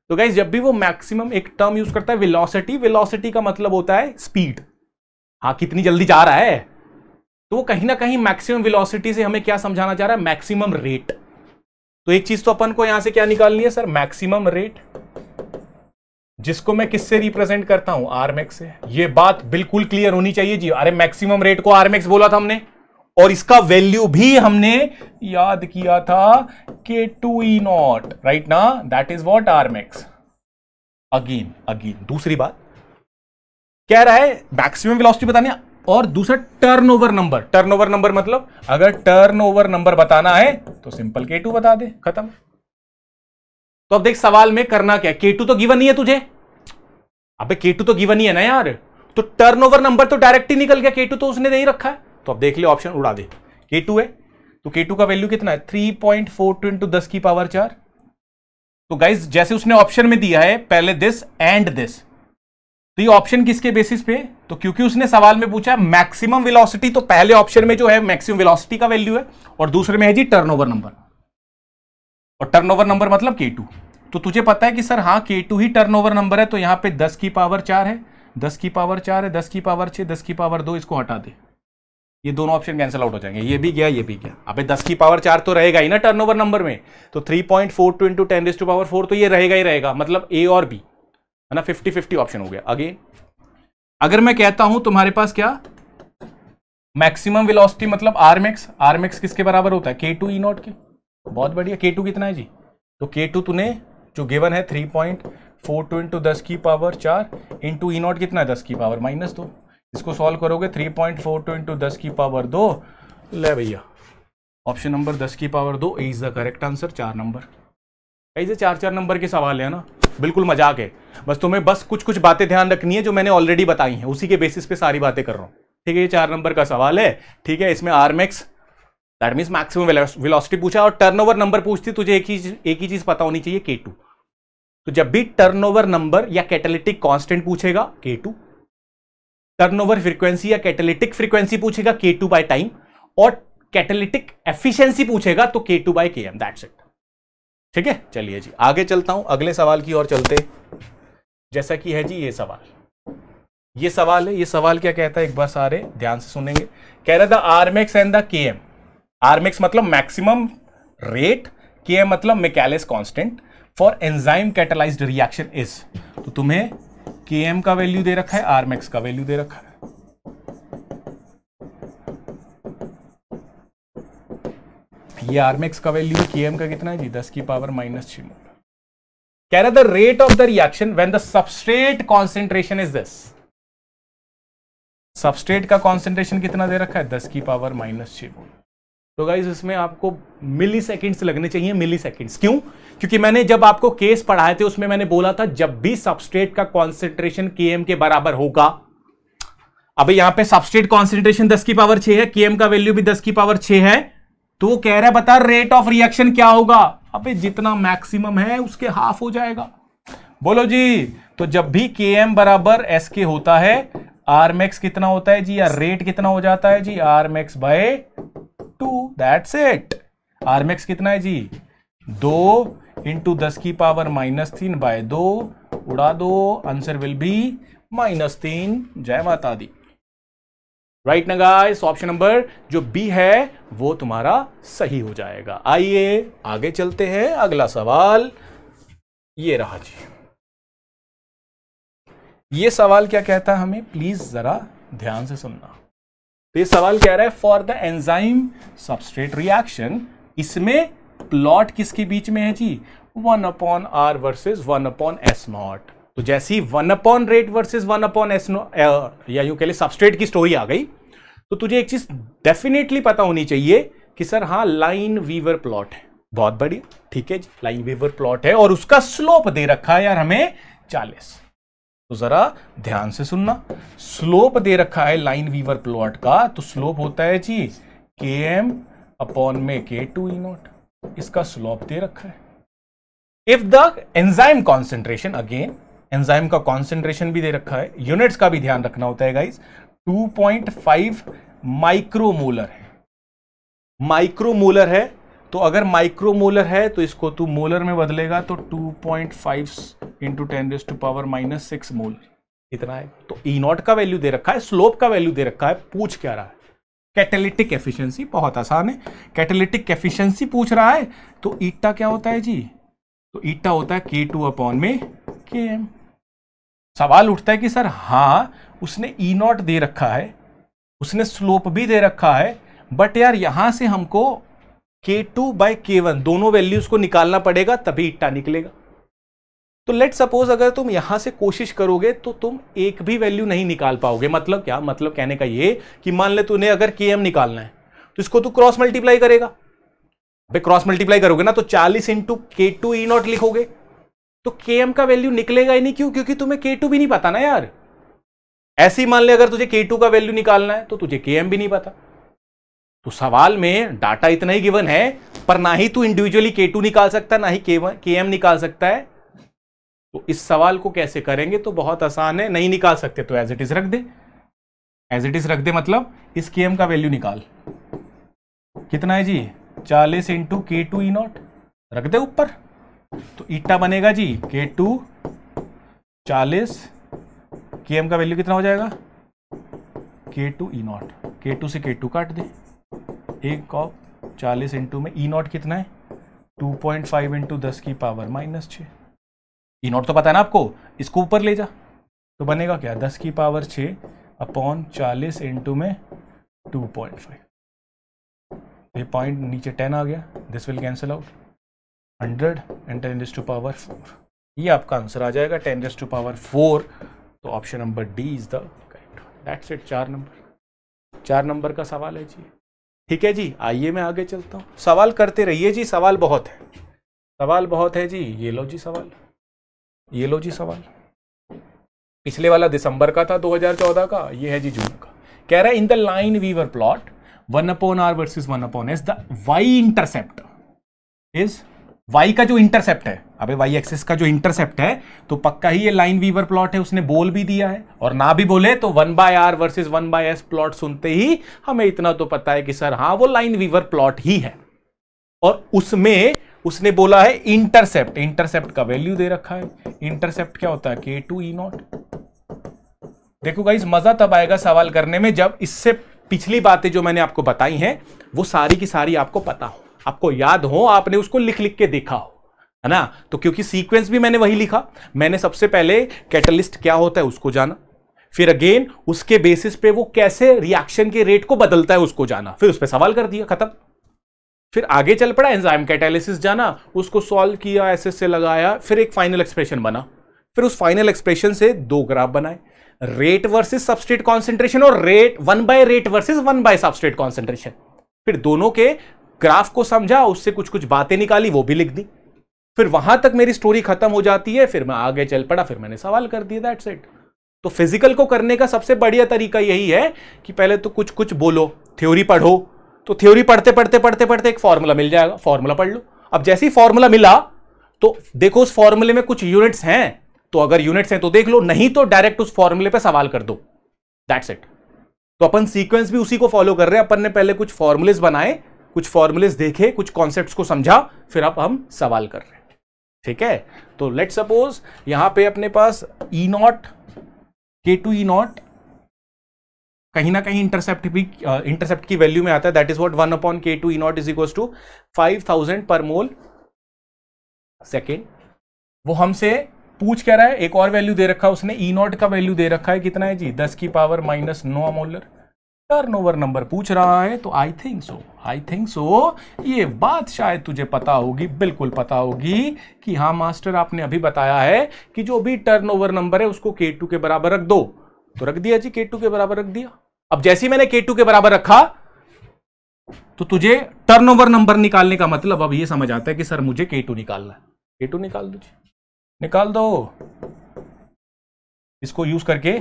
तो गाइस जब भी वो मैक्सिमम एक टर्म यूज करता है वेलोसिटी, वेलोसिटी का मतलब होता है स्पीड, हाँ कितनी जल्दी जा रहा है, तो कहीं ना कहीं मैक्सिमम वेलोसिटी से हमें क्या समझाना चाह रहा है, मैक्सिमम रेट। तो एक चीज तो अपन को यहां से क्या निकालनी है सर, मैक्सिमम रेट, जिसको मैं किससे रिप्रेजेंट करता हूं, आरमैक्स से। ये बात बिल्कुल क्लियर होनी चाहिए जी। अरे मैक्सिमम रेट को आरमैक्स बोला था हमने, और इसका वैल्यू भी हमने याद किया था K2E0, राइट ना, that is what R max. Again दूसरी बात कह रहा है मैक्सिमम वेलोसिटी बताने, और दूसरा टर्नओवर नंबर। टर्नओवर नंबर मतलब अगर टर्नओवर नंबर बताना है तो सिंपल K2 बता दे, खत्म। तो अब देख सवाल में करना क्या, K2 तो गिवन ही है तुझे, अबे K2 तो गिवन ही है ना यार, तो टर्नओवर नंबर तो डायरेक्ट ही निकल गया, K2 तो उसने दे ही रखा है। तो अब देख ले ऑप्शन उड़ा दे, K2 है तो K2 का वैल्यू कितना है 3.42 × 10⁴। तो गाइज जैसे उसने ऑप्शन में दिया है पहले दिस एंड दिस, तो ये ऑप्शन किसके बेसिस पे, तो क्योंकि उसने सवाल में पूछा मैक्सिमम वेलोसिटी, तो पहले ऑप्शन में जो है मैक्सिमम वेलोसिटी का वैल्यू है और दूसरे में है जी टर्नओवर नंबर, और टर्नओवर नंबर मतलब K2। तो तुझे पता है कि सर हाँ K2 ही टर्नओवर नंबर है, तो यहाँ पे 10⁴ है, 10⁴ है, 10⁴10 की पावर 2, इसको हटा दे, ये दोनों ऑप्शन कैंसिल आउट हो जाएंगे, ये भी गया ये भी गया। अबे 10⁴ तो रहेगा ही ना टर्नओवर नंबर में, तो 3.42 × 10⁴, तो ये रहेगा ही रहेगा, मतलब A और B है ना, 50-50 ऑप्शन हो गया। अगेन अगर मैं कहता हूं तुम्हारे पास क्या, मैक्सिमम वेलोसिटी मतलब आरमैक्स, आरमैक्स किसके बराबर होता है K2E0 के, बहुत बढ़िया। K2 कितना है जी, तो K2 तूने जो गिवन है 3.42 × 10⁴ इंटू E0 कितना है 10⁻-2, इसको सॉल्व करोगे 3.42 × 10⁴ ले भैया, option number 10⁴ is the correct answer. 4 number, ऐसे 4-4 नंबर के सवाल है ना, बिल्कुल मजाक है। बस तुम्हें बस कुछ बातें ध्यान रखनी है जो मैंने ऑलरेडी बताई हैं, उसी के बेसिस पे सारी बातें कर रहा हूँ, ठीक है। ये 4 नंबर का सवाल है, ठीक है। इसमें R max that means maximum velocity पूछा, और टर्नओवर नंबर पूछती, तुझे एक ही चीज पता होनी चाहिए K2। तो जब भी टर्नओवर नंबर या कैटालिटिक कॉन्स्टेंट पूछेगा K2, टर्नओवर फ्रीक्वेंसी या कैटालिटिक फ्रीक्वेंसी पूछेगा K2 बाय टाइम, और कैटालिटिक एफिशिएंसी पूछेगा तो K2 bye Km, that's it, ठीक है। चलिए जी आगे चलता हूं, अगले सवाल की ओर चलते, जैसा कि है जी ये सवाल, ये सवाल है। ये सवाल क्या कहता है, एक बार सारे ध्यान से सुनेंगे। कह रहा था R max and the Km, R max मतलब मैक्सिमम रेट, Km मतलब Michaelis constant for enzyme catalysed reaction is. तो तुम्हें Km का वैल्यू दे रखा है, आरमैक्स का वैल्यू दे रखा है, ये आरमैक्स का वैल्यू, Km का कितना है जी 10⁻-6। कह रहा है the rate of the reaction when the substrate concentration is this. Substrate का कॉन्सेंट्रेशन कितना दे रखा है 10⁻-6। तो गाइज इसमें आपको मिलीसेकंड्स लगने चाहिए, मिलीसेकंड्स। क्यों, क्योंकि मैंने जब आपको केस पढ़ाए थे उसमें मैंने बोला था जब भी सबस्ट्रेट का कॉन्सेंट्रेशन Km के बराबर होगा, अब यहां पे सबस्ट्रेट कॉन्सेंट्रेशन 10⁶ है, Km का वैल्यू भी 10⁶ है, तो वो कह रहा है बता रेट ऑफ रिएक्शन क्या होगा। अबे जितना मैक्सिमम है उसके हाफ हो जाएगा, बोलो जी। तो जब भी Km बराबर SK होता है, आरमैक्स कितना होता है जी, या रेट कितना हो जाता है जी, R max by 2, that's it. R max कितना है जी 2 × 10⁻-3 बाय 2, उड़ा दो, आंसर विल बी -3, जय माता दी, राइट ना गाइस। ऑप्शन नंबर जो बी है वो तुम्हारा सही हो जाएगा। आइए आगे चलते हैं, अगला सवाल ये रहा जी। ये सवाल क्या कहता है हमें, प्लीज जरा ध्यान से सुनना। तो ये सवाल कह रहा है for the enzyme substrate reaction, इसमें प्लॉट किसके बीच में है जी, 1/R वर्सेस 1/S0। तो जैसी 1/रेट वर्सेस 1/S या यूं कह ले सबस्ट्रेट की स्टोरी आ गई, तो तुझे एक चीज डेफिनेटली पता होनी चाहिए कि सर हाँ लाइनवीवर प्लॉट है, बहुत बढ़िया, ठीक है जी, लाइनवीवर प्लॉट है, और उसका स्लोप दे रखा है यार हमें 40। तो जरा ध्यान से सुनना, स्लोप दे रखा है लाइनवीवर प्लॉट का, तो स्लोप होता है जी Km/K2E0, इसका स्लोप दे रखा है। If the enzyme concentration, again enzyme का कॉन्सेंट्रेशन भी दे रखा है, यूनिट्स का भी ध्यान रखना होता है गाइस, 2.5 माइक्रोमोलर है, माइक्रोमोलर है। तो अगर माइक्रोमोलर है तो इसको तू मोलर में बदलेगा, तो 2.5 × 10⁻-6 मोलर इतना है। तो E0 का वैल्यू दे रखा है, स्लोप का वैल्यू दे रखा है, पूछ क्या रहा है कैटालिटिक एफिशिएंसी, बहुत आसान है। कैटालिटिक एफिशिएंसी पूछ रहा है तो ईटा क्या होता है जी, तो ईटा होता है K2/Km। सवाल उठता है कि सर हाँ उसने E0 दे रखा है, उसने स्लोप भी दे रखा है, बट यार यहाँ से हमको K2/K1 दोनों वैल्यूज को निकालना पड़ेगा तभी ईटा निकलेगा। तो लेट सपोज अगर तुम यहाँ से कोशिश करोगे तो तुम एक भी वैल्यू नहीं निकाल पाओगे। मतलब क्या, मतलब कहने का ये कि मान ले तूने अगर Km निकालना है तो इसको तू क्रॉस मल्टीप्लाई करेगा। भाई क्रॉस मल्टीप्लाई करोगे ना तो 40 × K2E0 लिखोगे तो Km का वैल्यू निकलेगा ही नहीं। क्यों? क्योंकि तुम्हें K2 भी नहीं पता ना यार। ऐसे ही मान ले अगर तुझे K2 का वैल्यू निकालना है तो तुझे Km भी नहीं पता। तो सवाल में डाटा इतना ही गिवन है, पर ना ही तू इंडिविजुअली K2 निकाल सकता, ना ही Km निकाल सकता है। तो इस सवाल को कैसे करेंगे, तो बहुत आसान है, नहीं निकाल सकते तो एज इट इज रख दे। एज इट इज रख दे मतलब इस Km का वैल्यू निकाल, कितना है जी 40 × K2E0 रख दे ऊपर। तो ईटा बनेगा जी K2 40, Km का वैल्यू कितना हो जाएगा K2E0, K2 से K2 काट दे, 1/40 में E0 कितना है 2.5 × 10⁻⁻⁶। E0 तो पता है ना आपको, इसको ऊपर ले जा तो बनेगा क्या 10⁻⁶/40 में 2.5, ये पॉइंट नीचे 10 आ गया, this will cancel out 100 and 10⁻⁴। ये आपका आंसर आ जाएगा 10⁻⁴। तो option number D is the correct one. That's it. 4 number का सवाल है जी। ठीक है जी, आइए मैं आगे चलता हूँ। सवाल करते रहिए जी, सवाल बहुत है, सवाल बहुत है जी। ये लो जी सवाल, ये लो जी सवाल। पिछले वाला दिसंबर का था 2014 का, ये है जी जून का। कह रहा है in the Lineweaver plot 1/r vs 1/s the Y intercept is, Y का जो इंटरसेप्ट है, अबे वाई एक्सिस का जो इंटरसेप्ट है, तो पक्का ही ये लाइन वीवर प्लॉट है। उसने बोल भी दिया है और ना भी बोले तो 1/r vs 1/s प्लॉट सुनते ही हमें इतना तो पता है कि सर हाँ वो लाइन वीवर प्लॉट ही है। और उसमें उसने बोला है इंटरसेप्ट, इंटरसेप्ट का वैल्यू दे रखा है। इंटरसेप्ट क्या होता है K2E0। देखो गाइस मजा तब आएगा सवाल करने में जब इससे पिछली बातें जो मैंने आपको बताई हैं वो सारी की सारी आपको पता हो, आपको याद हो, आपने उसको लिख लिख के देखा हो, है ना। तो क्योंकि सीक्वेंस भी मैंने वही लिखा, मैंने सबसे पहले कैटलिस्ट क्या होता है उसको जाना, फिर अगेन उसके बेसिस पे वो कैसे रिएक्शन के रेट को बदलता है उसको जाना, फिर उस पर सवाल कर दिया, खत्म। फिर आगे चल पड़ा एंजाइम कैटालिसिस जाना, उसको सॉल्व किया, ऐसे से लगाया, फिर एक फाइनल एक्सप्रेशन बना, फिर उस फाइनल एक्सप्रेशन से दो ग्राफ बनाए, रेट वर्सेस सबस्ट्रेट कॉन्सेंट्रेशन और रेट 1/रेट वर्सेस 1/सबस्ट्रेट कॉन्सेंट्रेशन। फिर दोनों के ग्राफ को समझा, उससे कुछ कुछ बातें निकाली, वो भी लिख दी। फिर वहां तक मेरी स्टोरी खत्म हो जाती है। फिर मैं आगे चल पड़ा, फिर मैंने सवाल कर दिया, दैट्स इट। तो फिजिकल को करने का सबसे बढ़िया तरीका यही है कि पहले तो कुछ कुछ बोलो, थ्योरी पढ़ो, तो थ्योरी पढ़ते पढ़ते पढ़ते पढ़ते एक फॉर्मूला मिल जाएगा, फॉर्मूला पढ़ लो। अब जैसे ही फॉर्मूला मिला तो देखो उस फॉर्मूले में कुछ यूनिट्स हैं, तो अगर यूनिट्स हैं तो देख लो, नहीं तो डायरेक्ट उस फॉर्मूले पे सवाल कर दो, दैट्स इट। तो अपन सीक्वेंस भी उसी को फॉलो कर रहे हैं। अपन ने पहले कुछ फॉर्मूलेस बनाए, कुछ फॉर्मूलेस देखे, कुछ कॉन्सेप्ट्स को समझा, फिर अब हम सवाल कर रहे हैं, ठीक है। तो लेट सपोज यहां पर अपने पास K2E0 कहीं ना कहीं इंटरसेप्ट भी इंटरसेप्ट की वैल्यू में आता है, that is what 1/K2E0 is equals to 5000 /mol second. वो हमसे पूछ कह रहा है, एक और वैल्यू दे रखा है उसने, E0 का वैल्यू दे रखा है कितना है जी 10⁻⁻⁹ मोलर। टर्नओवर नंबर पूछ रहा है तो आई थिंक सो ये बात शायद तुझे पता होगी, बिल्कुल पता होगी कि हाँ मास्टर आपने अभी बताया है कि जो भी टर्नओवर नंबर है उसको K2 के बराबर रख दो। तो रख दिया जी K2 के बराबर रख दिया। अब जैसे ही मैंने K2 के बराबर रखा तो तुझे टर्नओवर नंबर निकालने का मतलब अब ये समझ आता है कि सर मुझे K2 निकालना है। K2 निकाल दो जी, निकाल दो। इसको यूज करके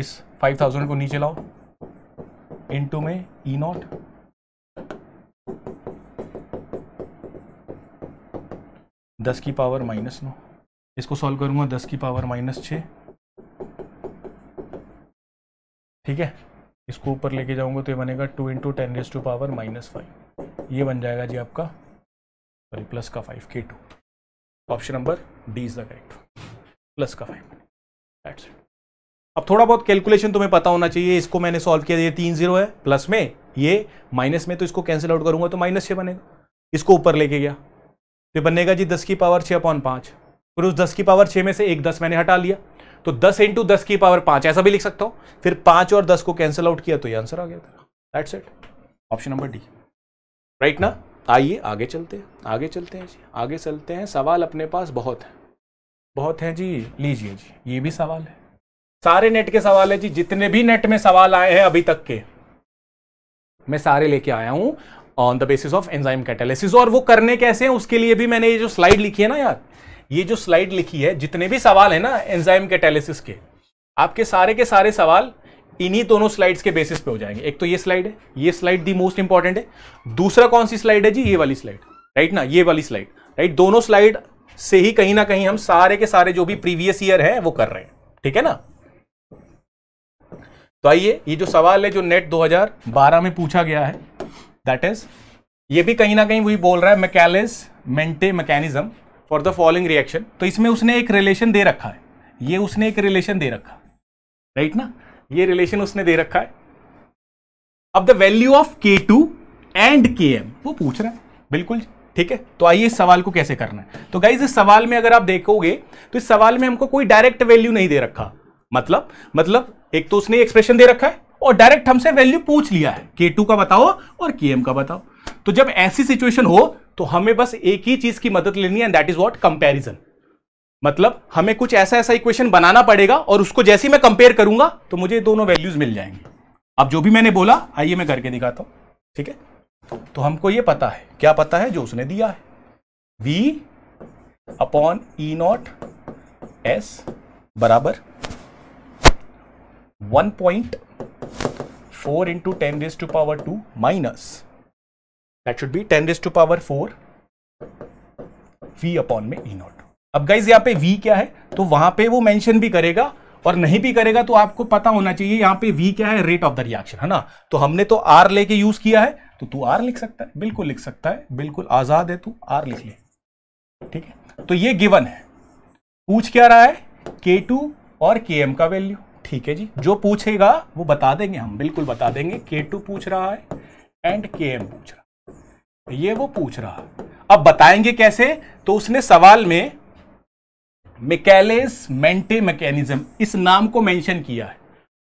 इस 5000 को नीचे लाओ, इनटू में E0 10⁻⁻⁹। इसको सॉल्व करूंगा 10⁻⁻⁶, ठीक है। इसको ऊपर लेके जाऊंगा तो ये बनेगा 2 × 10⁻⁻⁵। ये बन जाएगा जी आपका प्लस का 5 K2। Option number D is the correct, plus का 5, दैट्स इट। अब थोड़ा बहुत कैलकुलेशन तुम्हें पता होना चाहिए। इसको मैंने सॉल्व किया, ये 3 0 है प्लस में, ये माइनस में, तो इसको कैंसिल आउट करूंगा तो -6 बनेगा। इसको ऊपर लेके गया तो बनेगा जी 10 की पावर 6/5। फिर उस 10 की पावर 6 में से एक 10 मैंने हटा लिया तो 10 × 10 की पावर 5 ऐसा भी लिख सकता हूँ। फिर 5 और 10 को कैंसिल आउट किया तो ये आंसर आ गया था। That's it, option number D, right ना। आइए आगे चलते हैं, आगे चलते हैं जी, आगे चलते हैं। सवाल अपने पास बहुत हैं, बहुत हैं जी। लीजिए जी, ये भी सवाल है, सारे नेट के सवाल है जी। जितने भी नेट में सवाल आए हैं अभी तक के, मैं सारे लेके आया हूँ on the basis of enzyme catalysis. और वो करने कैसे हैं उसके लिए भी मैंने ये जो स्लाइड लिखी है ना यार, ये जो स्लाइड लिखी है, जितने भी सवाल है ना एंजाइम कैटालिसिस के, आपके सारे के सारे सवाल इन्हीं दोनों स्लाइड्स के बेसिस पे हो जाएंगे। एक तो ये स्लाइड है, ये स्लाइड दी मोस्ट इंपॉर्टेंट है। दूसरा कौन सी स्लाइड है जी, ये वाली स्लाइड, राइट ना, ये वाली स्लाइड, राइट। दोनों स्लाइड से ही कहीं ना कहीं हम सारे के सारे जो भी प्रीवियस ईयर है वो कर रहे हैं, ठीक है ना। तो आइए, ये जो सवाल है जो नेट 2012 में पूछा गया है, दैट इज, ये भी कहीं ना कहीं वही बोल रहा है, Michaelis Menten mechanism for the following reaction. तो इसमें उसने एक रिलेशन दे रखा है, ये उसने एक रिलेशन दे रखा, राइट ना, ये रिलेशन उसने दे रखा है। अब the value of K2 and Km वो पूछ रहा है, बिल्कुल ठीक है। तो आइए इस सवाल को कैसे करना है। तो गाइज इस सवाल में अगर आप देखोगे तो इस सवाल में हमको कोई डायरेक्ट वैल्यू नहीं दे रखा, मतलब एक तो उसने एक्सप्रेशन दे रखा है और डायरेक्ट हमसे वैल्यू पूछ लिया है, K2 का बताओ और Km का बताओ। तो जब ऐसी सिचुएशन हो तो हमें बस एक ही चीज की मदद लेनी है, and that is what, comparison. मतलब हमें कुछ ऐसा इक्वेशन बनाना पड़ेगा और उसको जैसे ही मैं कंपेयर करूंगा तो मुझे दोनों वैल्यूज मिल जाएंगी। अब जो भी मैंने बोला, आइए मैं करके दिखाता हूं, ठीक है। तो हमको ये पता है, क्या पता है, जो उसने दिया है V/E0S = 1.4 × 10⁵ that should B 10⁴ V/E0। अब गाइज यहाँ पे v क्या है तो वहां पे वो मेंशन भी करेगा और नहीं भी करेगा तो आपको पता होना चाहिए यहाँ पे v क्या है, रेट ऑफ द रिएक्शन, है ना। तो हमने तो r लेके यूज किया है तो तू r लिख सकता है, बिल्कुल लिख सकता है, बिल्कुल आजाद है, तू r लिख ले, ठीक है। तो ये गिवन है, पूछ क्या रहा है, K2 और Km का वैल्यू, ठीक है जी। जो पूछेगा वो बता देंगे, हम बिल्कुल बता देंगे। K2 पूछ रहा है एंड Km पूछ रहा है, ये वो पूछ रहा है। अब बताएंगे कैसे, तो उसने सवाल में मैकेलिस-मेंटे मैकेनिज्म इस नाम को मेंशन किया है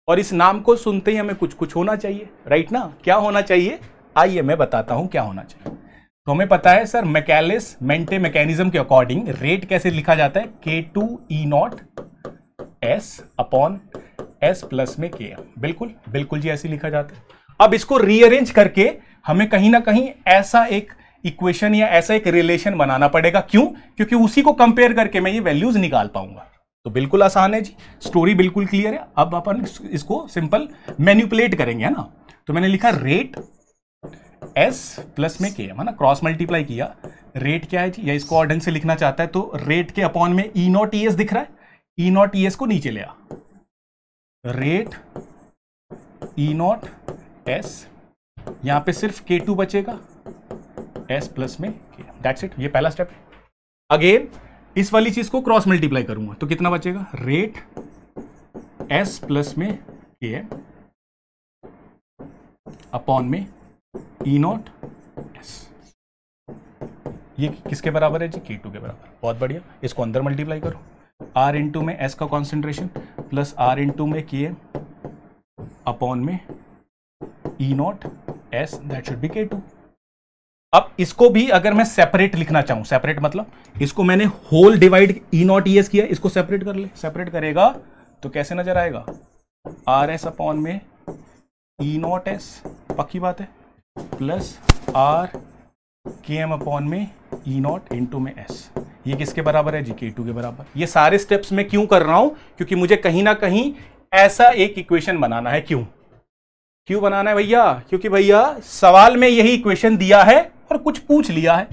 और इस नाम को सुनते ही हमें कुछ कुछ होना चाहिए, राइट ना। क्या होना चाहिए, आइए मैं बताता हूं क्या होना चाहिए। तो हमें पता है सर, मैकेलिस-मेंटे मैकेनिज्म के अकॉर्डिंग रेट कैसे लिखा जाता है, K2E0S + Km, बिल्कुल बिल्कुल जी ऐसे लिखा जाता है। अब इसको रीअरेंज करके हमें कहीं ना कहीं ऐसा एक इक्वेशन या ऐसा एक रिलेशन बनाना पड़ेगा। क्यों, क्योंकि उसी को कंपेयर करके मैं ये वैल्यूज निकाल पाऊंगा। तो बिल्कुल आसान है जी, स्टोरी बिल्कुल क्लियर है। अब अपन इसको सिंपल मैनिपुलेट करेंगे, है ना। तो मैंने लिखा रेट S + Km, है ना, क्रॉस मल्टीप्लाई किया। रेट क्या है जी, या इसको ऑर्डन से लिखना चाहता है तो रेट के अपॉन में E0 ES दिख रहा है, E0 ES को नीचे ले आ, रेट E0 S, यहां पे सिर्फ K2 बचेगा S + Km, that's it, ये पहला स्टेप है। अगेन इस वाली चीज को क्रॉस मल्टीप्लाई करूंगा तो कितना बचेगा, रेट S + Km अपॉन में E0 S, ये किसके बराबर है जी, K2 के बराबर। बहुत बढ़िया, इसको अंदर मल्टीप्लाई करो, R × में S का कॉन्सेंट्रेशन प्लस R × में Km अपॉन में E0 S, that should B K2। अब इसको भी अगर मैं सेपरेट लिखना चाहूं, सेपरेट मतलब इसको मैंने होल डिवाइड E0 ES किया, इसको सेपरेट कर ले। सेपरेट करेगा तो कैसे नजर आएगा, RS / E0 S, पक्की बात है, plus R Km / E0 S, ये किसके बराबर है जी, K2 के बराबर। ये सारे स्टेप्स मैं क्यों कर रहा हूं, क्योंकि मुझे कहीं ना कहीं ऐसा एक इक्वेशन बनाना है। क्यों बनाना है भैया, क्योंकि भैया सवाल में यही इक्वेशन दिया है और कुछ पूछ लिया है,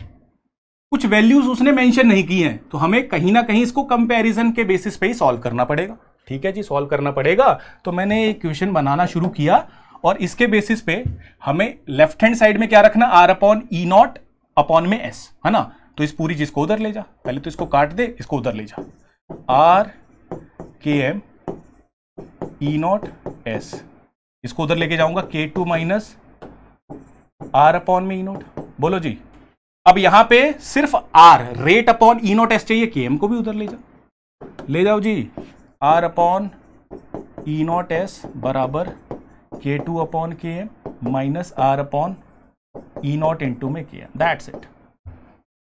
कुछ वैल्यूज उसने मेंशन नहीं की हैं, तो हमें कहीं ना कहीं इसको कंपैरिजन के बेसिस पे ही सॉल्व करना पड़ेगा, ठीक है जी, सॉल्व करना पड़ेगा। तो मैंने इक्वेशन बनाना शुरू किया और इसके बेसिस पे हमें लेफ्ट हैंड साइड में क्या रखना, R / E0 / S, है ना। तो इस पूरी चीज को उधर ले जा, पहले तो इसको काट दे, इसको उधर ले जा, R Km E not S, इसको उधर लेके जाऊंगा के टू माइनस आर अपॉन में ई नॉट। बोलो जी, अब यहां पे सिर्फ R rate upon E not S चाहिए, के एम को भी उधर ले जाओ, ले जाओ जी। R upon E not S बराबर K two upon K M minus R upon E naught into में K M, that's it,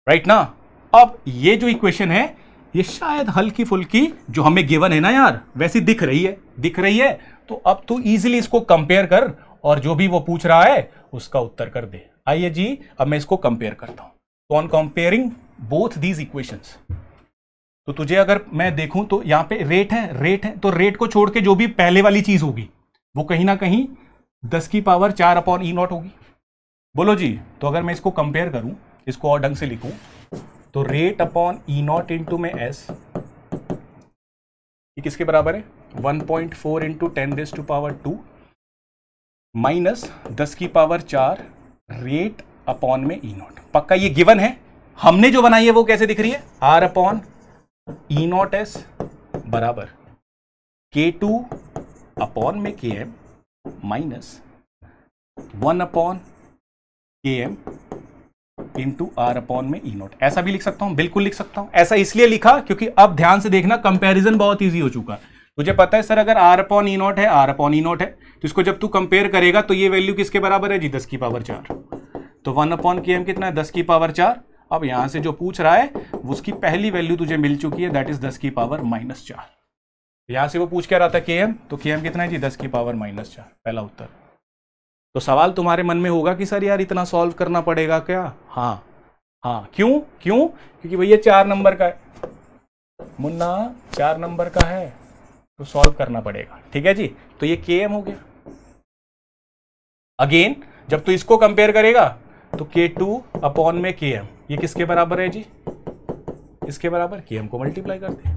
right ना। अब ये जो इक्वेशन है ये शायद हल्की फुल्की जो हमें गिवन है ना यार वैसी दिख रही है, दिख रही है, तो अब तू इजीली इसको कंपेयर कर और जो भी वो पूछ रहा है उसका उत्तर कर दे। आइए जी, अब मैं इसको कंपेयर करता हूं। तो on comparing both these equations, तो तुझे अगर मैं देखूं तो यहां पे रेट है, रेट है, तो रेट को छोड़ के जो भी पहले वाली चीज होगी वो कहीं ना कहीं 10 की पावर 4 अपॉन ई नॉट होगी। बोलो जी, तो अगर मैं इसको कंपेयर करूं, इसको और ढंग से लिखूं, तो rate upon E not into में एस ये किसके बराबर है, 1.4 इंटू 10 की पावर 2 माइनस 10 की पावर 4 रेट अपॉन में ई नॉट। पक्का ये गिवन है, हमने जो बनाई है वो कैसे दिख रही है, R upon E not S बराबर के टू अपॉन में K M minus 1 upon K M into R upon में ई नॉट। ऐसा भी लिख सकता हूं, बिल्कुल लिख सकता हूं। ऐसा इसलिए लिखा क्योंकि अब ध्यान से देखना कंपैरिजन बहुत इजी हो चुका। तुझे पता है सर अगर आर अपॉन ई नॉट है, आर अपॉन ई नॉट है, तो इसको जब तू कंपेयर करेगा तो ये वैल्यू किसके बराबर है जी, 10 की पावर 4। तो 1 अपॉन के एम कितना है, 10 की पावर 4। अब यहां से जो पूछ रहा है उसकी पहली वैल्यू तुझे मिल चुकी है, दैट इज 10 की पावर -4। यहां से वो पूछ क्या रहा था के एम, तो के एम कितना है जी, 10 की पावर -4, पहला उत्तर। तो सवाल तुम्हारे मन में होगा कि सर यार इतना सॉल्व करना पड़ेगा क्या? हाँ, क्यों? क्योंकि भैया 4 नंबर का है मुन्ना, 4 नंबर का है तो सॉल्व करना पड़ेगा, ठीक है जी। तो ये के एम हो गया। अगेन जब तू इसको कंपेयर करेगा तो के टू अपॉन में के एम ये किसके बराबर है जी, इसके बराबर। के एम को मल्टीप्लाई कर दे,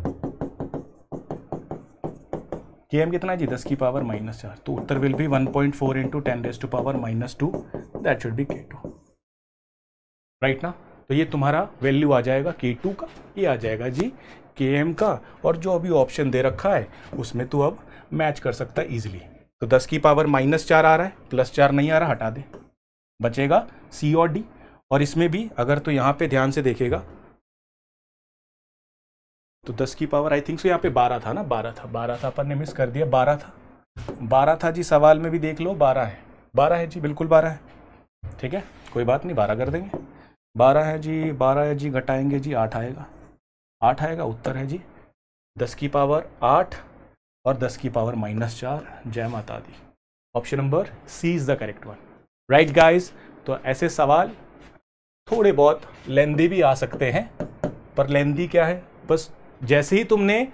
के एम कितना है जी, 10 की पावर -4। तो उत्तर विल बी 1.4 इंटू 10 की power -2, that should be K two, right ना। तो ये तुम्हारा वैल्यू आ जाएगा के टू का, ये आ जाएगा जी के एम का, और जो अभी ऑप्शन दे रखा है उसमें तो अब मैच कर सकता है इजीली। तो 10 की पावर -4 आ रहा है, +4 नहीं आ रहा, हटा दे, बचेगा सी और डी। और इसमें भी अगर तो यहाँ पे ध्यान से देखेगा तो 10 की पावर आई थिंक सो यहाँ पे 12 था ना, 12 था, अपन ने मिस कर दिया, 12 था जी, सवाल में भी देख लो 12 है, 12 है जी, बिल्कुल 12 है, ठीक है, कोई बात नहीं, 12 कर देंगे, 12 है जी, घटाएंगे जी, 8 आएगा उत्तर है जी 10 की पावर 8 और 10 की पावर -4, जय माता दी। Option number C is the correct one, right guys. तो ऐसे सवाल थोड़े बहुत लेंदी भी आ सकते हैं, पर लेंदी क्या है, बस जैसे ही तुमने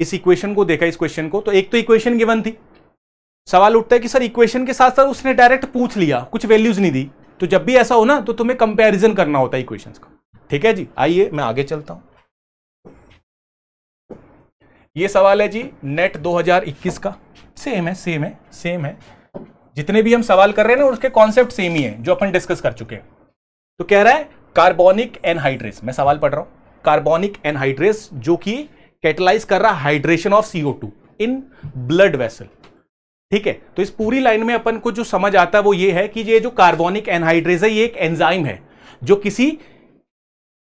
इस इक्वेशन को देखा, इस क्वेश्चन को, तो एक तो इक्वेशन गिवन थी, सवाल उठता है कि सर इक्वेशन के साथ साथ उसने डायरेक्ट पूछ लिया, कुछ वैल्यूज नहीं दी, तो जब भी ऐसा हो ना तो तुम्हें कंपैरिजन करना होता है इक्वेशंस का, ठीक है जी। आइए मैं आगे चलता हूँ। ये सवाल है जी नेट 2021 का, सेम है। जितने भी हम सवाल कर रहे हैं ना उसके कॉन्सेप्ट सेम ही है जो अपन डिस्कस कर चुके हैं। तो कह रहा है कार्बोनिक एनहाइड्रेस, मैं सवाल पढ़ रहा हूँ, कार्बोनिक एनहाइड्रेस जो कि कैटलाइज कर रहा है hydration of CO2 in blood vessel, ठीक है। तो इस पूरी लाइन में अपन को जो समझ आता है वो ये है कि ये जो कार्बोनिक एनहाइड्रेस है ये एक एंजाइम है जो किसी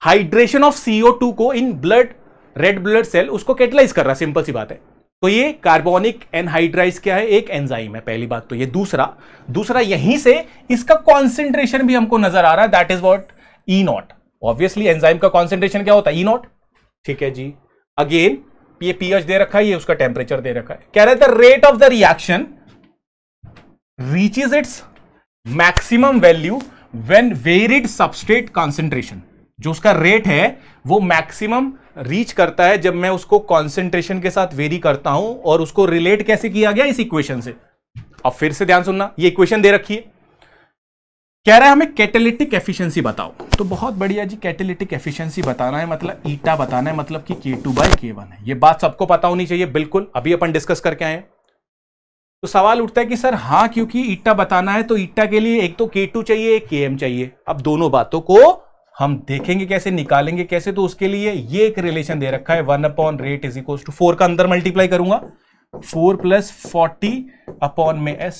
हाइड्रेशन ऑफ CO2 को in blood, red blood cell, उसको कैटलाइज कर रहा है, सिंपल सी बात है। तो ये कार्बोनिक एनहाइड्राइज क्या है, एक एंजाइम है, पहली बात तो ये। दूसरा यहीं से इसका कॉन्सेंट्रेशन भी हमको नजर आ रहा है, that is what, E naught. Obviously enzyme का कॉन्सेंट्रेशन क्या होता है, ई नॉट, ठीक है जी। अगेन ये पीएच दे रखा है, ये उसका टेम्परेचर दे रखा है। कह रहे थे rate of the reaction reaches its maximum value when varied substrate concentration, जो उसका रेट है वो मैक्सिमम रीच करता है जब मैं उसको कॉन्सेंट्रेशन के साथ वेरी करता हूं। और उसको रिलेट कैसे किया गया, इस इक्वेशन से। अब फिर से ध्यान सुनना, ये इक्वेशन दे रखी है, कह रहा है हमें कैटालिटिक एफिशिएंसी बताओ। तो बहुत बढ़िया जी, कैटालिटिक एफिशिएंसी बताना है, मतलब ईटा बताना है, मतलब कि K2/K1 है। ये बात सबको पता होनी चाहिए, बिल्कुल, अभी अपन डिस्कस करके आए। तो सवाल उठता है कि सर हाँ, क्योंकि ईटा बताना है तो ईटा के लिए एक तो K2 चाहिए, एक Km चाहिए। अब दोनों बातों को हम देखेंगे कैसे, निकालेंगे कैसे। तो उसके लिए ये एक रिलेशन दे रखा है, 1 upon rate is equal to 4 का अंदर मल्टीप्लाई करूंगा 4 प्लस 40 अपॉन में s।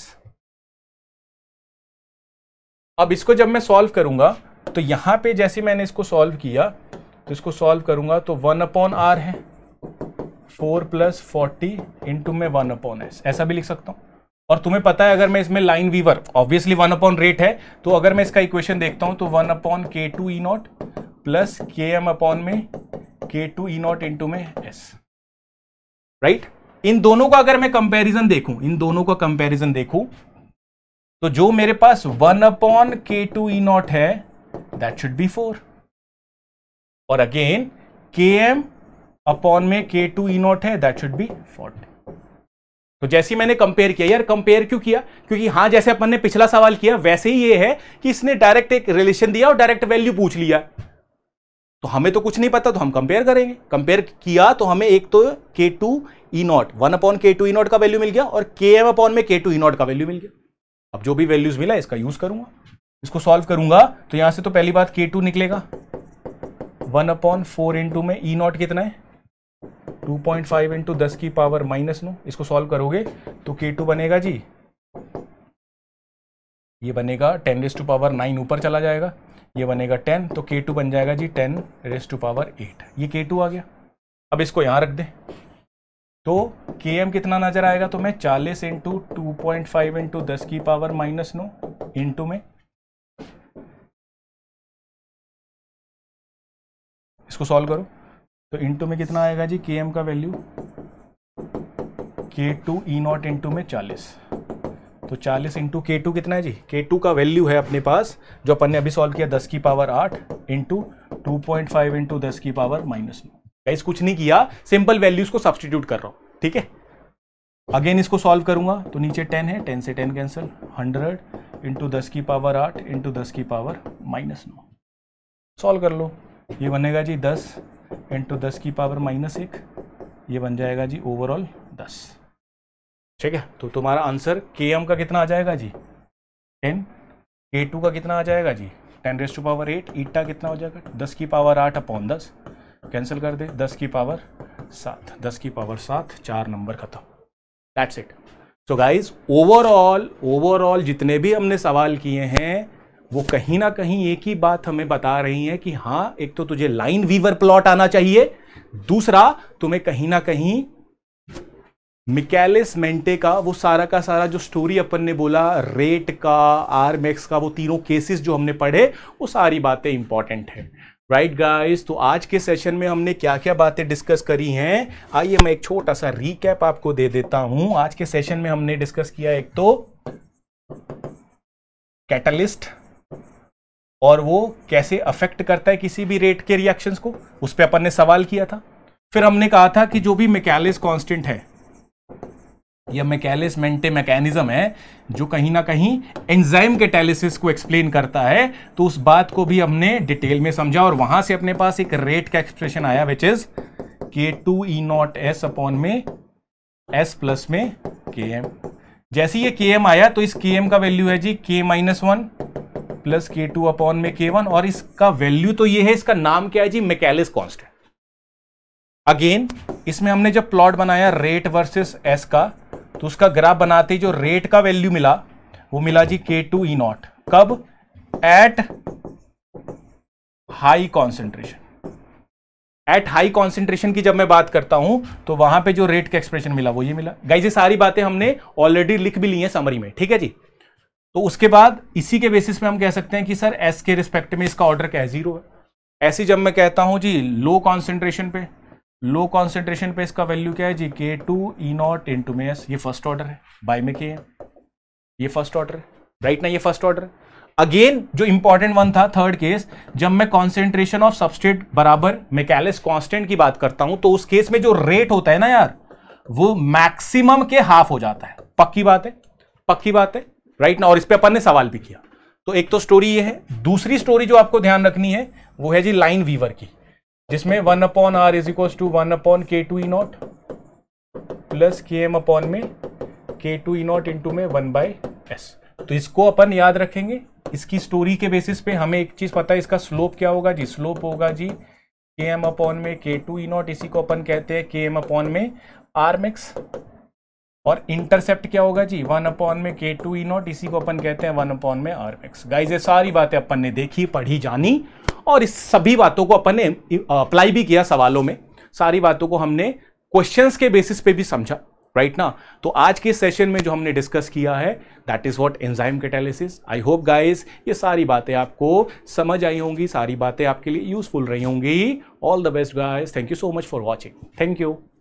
अब इसको जब मैं सॉल्व करूंगा तो यहाँ पे जैसे मैंने इसको सॉल्व किया तो इसको सॉल्व करूंगा तो 1 अपॉन आर है 4 प्लस 40 इंटू में 1 अपॉन एस, ऐसा भी लिख सकता हूँ। और तुम्हें पता है अगर मैं इसमें Lineweaver obviously 1 upon rate है, तो अगर मैं इसका इक्वेशन देखता हूँ तो 1 upon K two E naught plus K M upon में K two E not into में एस, राइट। इन दोनों का अगर मैं कंपेरिजन देखूँ, इन दोनों का कंपेरिजन देखूँ तो जो मेरे पास 1 upon K two E naught है दैट शुड बी 4, और अगेन के एम अपॉन में के टू ई नॉट है दैट शुड बी 40। तो जैसे मैंने कंपेयर किया, यार कंपेयर क्यों किया, क्योंकि हाँ जैसे अपन ने पिछला सवाल किया वैसे ही ये है कि इसने डायरेक्ट एक रिलेशन दिया और डायरेक्ट वैल्यू पूछ लिया, तो हमें तो कुछ नहीं पता तो हम कंपेयर करेंगे। कंपेयर किया तो हमें एक तो K two E naught 1 upon K two E naught का वैल्यू मिल गया और के एम अपॉन में के टू ई नॉट का वैल्यू मिल गया। अब जो भी वैल्यूज मिला इसका यूज करूंगा, इसको सॉल्व करूंगा तो यहां से तो पहली बात के टू निकलेगा 1 अपॉन 4 इंटू में ई नॉट कितना है 2.5 इंटू 10 की पावर माइनस 9, इसको सॉल्व करोगे तो के टू बनेगा जी ये बनेगा 10 रेज़ टू पावर 9, ऊपर चला जाएगा ये बनेगा 10, तो के टू बन जाएगा जी 10 रेज़ टू पावर 8, ये के टू आ गया। अब इसको यहां रख दे तो Km कितना नजर आएगा, तो मैं 40 इंटू 2.5 इंटू 10 की पावर माइनस 9 इंटू में, इसको सॉल्व करो तो इंटू में कितना आएगा जी Km का value K2 E not into में 40, तो 40 इंटू K2 कितना है जी, K2 का वैल्यू है अपने पास जो अपन ने अभी सॉल्व किया 10 की पावर 8 इंटू 2.5 इंटू 10 की पावर माइनस 9। गाइस कुछ नहीं किया, सिंपल वैल्यूज को सब्सटीट्यूट कर रहा हूं, ठीक है। अगेन इसको सॉल्व करूंगा तो नीचे 10 है, 10 से 10 कैंसिल 100 इंटू 10 की पावर 8 इंटू 10 की पावर माइनस 9, सॉल्व कर लो ये बनेगा जी 10 इंटू 10 की पावर माइनस 1, ये बन जाएगा जी ओवरऑल 10, ठीक है। तो तुम्हारा आंसर Km का कितना आ जाएगा जी 10, K2 का कितना आ जाएगा जी 10 रेज़ टू पावर 8, ईटा कितना हो जाएगा 10 की पावर 8 अपॉन 10, कैंसिल कर दे 10 की पावर 7, 10 की पावर 7, 4 नंबर खत्म, that's it. So guys overall जितने भी हमने सवाल किए हैं वो कहीं ना कहीं एक ही बात हमें बता रही है कि हाँ एक तो तुझे लाइन वीवर प्लॉट आना चाहिए, दूसरा तुम्हें कहीं ना कहीं मिकेलिस मेंटे का वो सारा का सारा जो स्टोरी अपन ने बोला रेट का आर मैक्स का वो तीनों केसेस जो हमने पढ़े वो सारी बातें इंपॉर्टेंट है, राइट गाइस। तो आज के सेशन में हमने क्या क्या बातें डिस्कस करी हैं, आइए मैं एक छोटा सा रीकैप आपको दे देता हूं। आज के सेशन में हमने डिस्कस किया एक तो कैटलिस्ट और वो कैसे अफेक्ट करता है किसी भी रेट के रिएक्शंस को, उस पर अपन ने सवाल किया था। फिर हमने कहा था कि जो भी मिकेलिस कांस्टेंट है या मिकेलिस मेंटे मैकेनिज्म है जो कहीं ना कहीं एंजाइम कैटालिसिस को एक्सप्लेन करता है, तो उस बात को भी हमने डिटेल में समझा और वहां से अपने पास एक रेट का एक्सप्रेशन आया विच इज K2E0S अपॉन में S प्लस में Km। जैसे ये Km आया तो इस Km का वैल्यू है जी K-1 प्लस K2 अपॉन में K1, और इसका वैल्यू तो ये है, इसका नाम क्या है जी मिकेलिस कॉन्स्टेंट। अगेन इसमें हमने जब प्लॉट बनाया रेट वर्सेस S का तो उसका ग्राफ बनाते जो रेट का वैल्यू मिला वो मिला जी K2E0 कब at high concentration. At high concentration की जब मैं बात करता हूं तो वहां पे जो रेट का एक्सप्रेशन मिला वो ये मिला। गाइस ये सारी बातें हमने ऑलरेडी लिख भी ली हैं समरी में, ठीक है जी। तो उसके बाद इसी के बेसिस पे हम कह सकते हैं कि सर एस के रिस्पेक्ट में इसका ऑर्डर क्या है, जीरो है। ऐसी जब मैं कहता हूं जी लो कॉन्सेंट्रेशन पे इसका वैल्यू क्या है जी K2E0 इंटू में S, ये फर्स्ट ऑर्डर है बाय में Km, ये फर्स्ट ऑर्डर है राइट ना, ये फर्स्ट ऑर्डर है। अगेन जो इंपॉर्टेंट वन था थर्ड केस, जब मैं कॉन्सेंट्रेशन ऑफ सबस्ट्रेट बराबर मिकेलिस कांस्टेंट की बात करता हूं तो उस केस में जो रेट होता है ना यार वो मैक्सिमम के हाफ हो जाता है, पक्की बात है राइट ना। और इस पर अपन ने सवाल भी किया। तो एक तो स्टोरी ये है, दूसरी स्टोरी जो आपको ध्यान रखनी है वो है जी लाइन वीवर की, जिसमें 1 upon R is equal to 1 upon K2E0 plus Km upon में K2E0 इंटू में 1 बाय S। तो इसको अपन याद रखेंगे, इसकी स्टोरी के बेसिस पे हमें एक चीज पता है इसका स्लोप क्या होगा जी, स्लोप होगा जी Km अपॉन में K2E0, इसी को अपन कहते हैं Km अपॉन में R मैक्स और इंटरसेप्ट क्या होगा जी, 1 अपॉन में K2E0, इसी को अपन कहते हैं 1 अपॉन में Rmax। गाइस ये सारी बातें अपन ने देखी, पढ़ी, जानी और इस सभी बातों को अपन ने अप्लाई भी किया सवालों में। सारी बातों को हमने क्वेश्चंस के बेसिस पे भी समझा, राइट ना। तो आज के सेशन में जो हमने डिस्कस किया है that is what enzyme catalysis. I hope guys ये सारी बातें आपको समझ आई होंगी, सारी बातें आपके लिए यूजफुल रही होंगी। All the best guys, thank you so much for watching, thank you.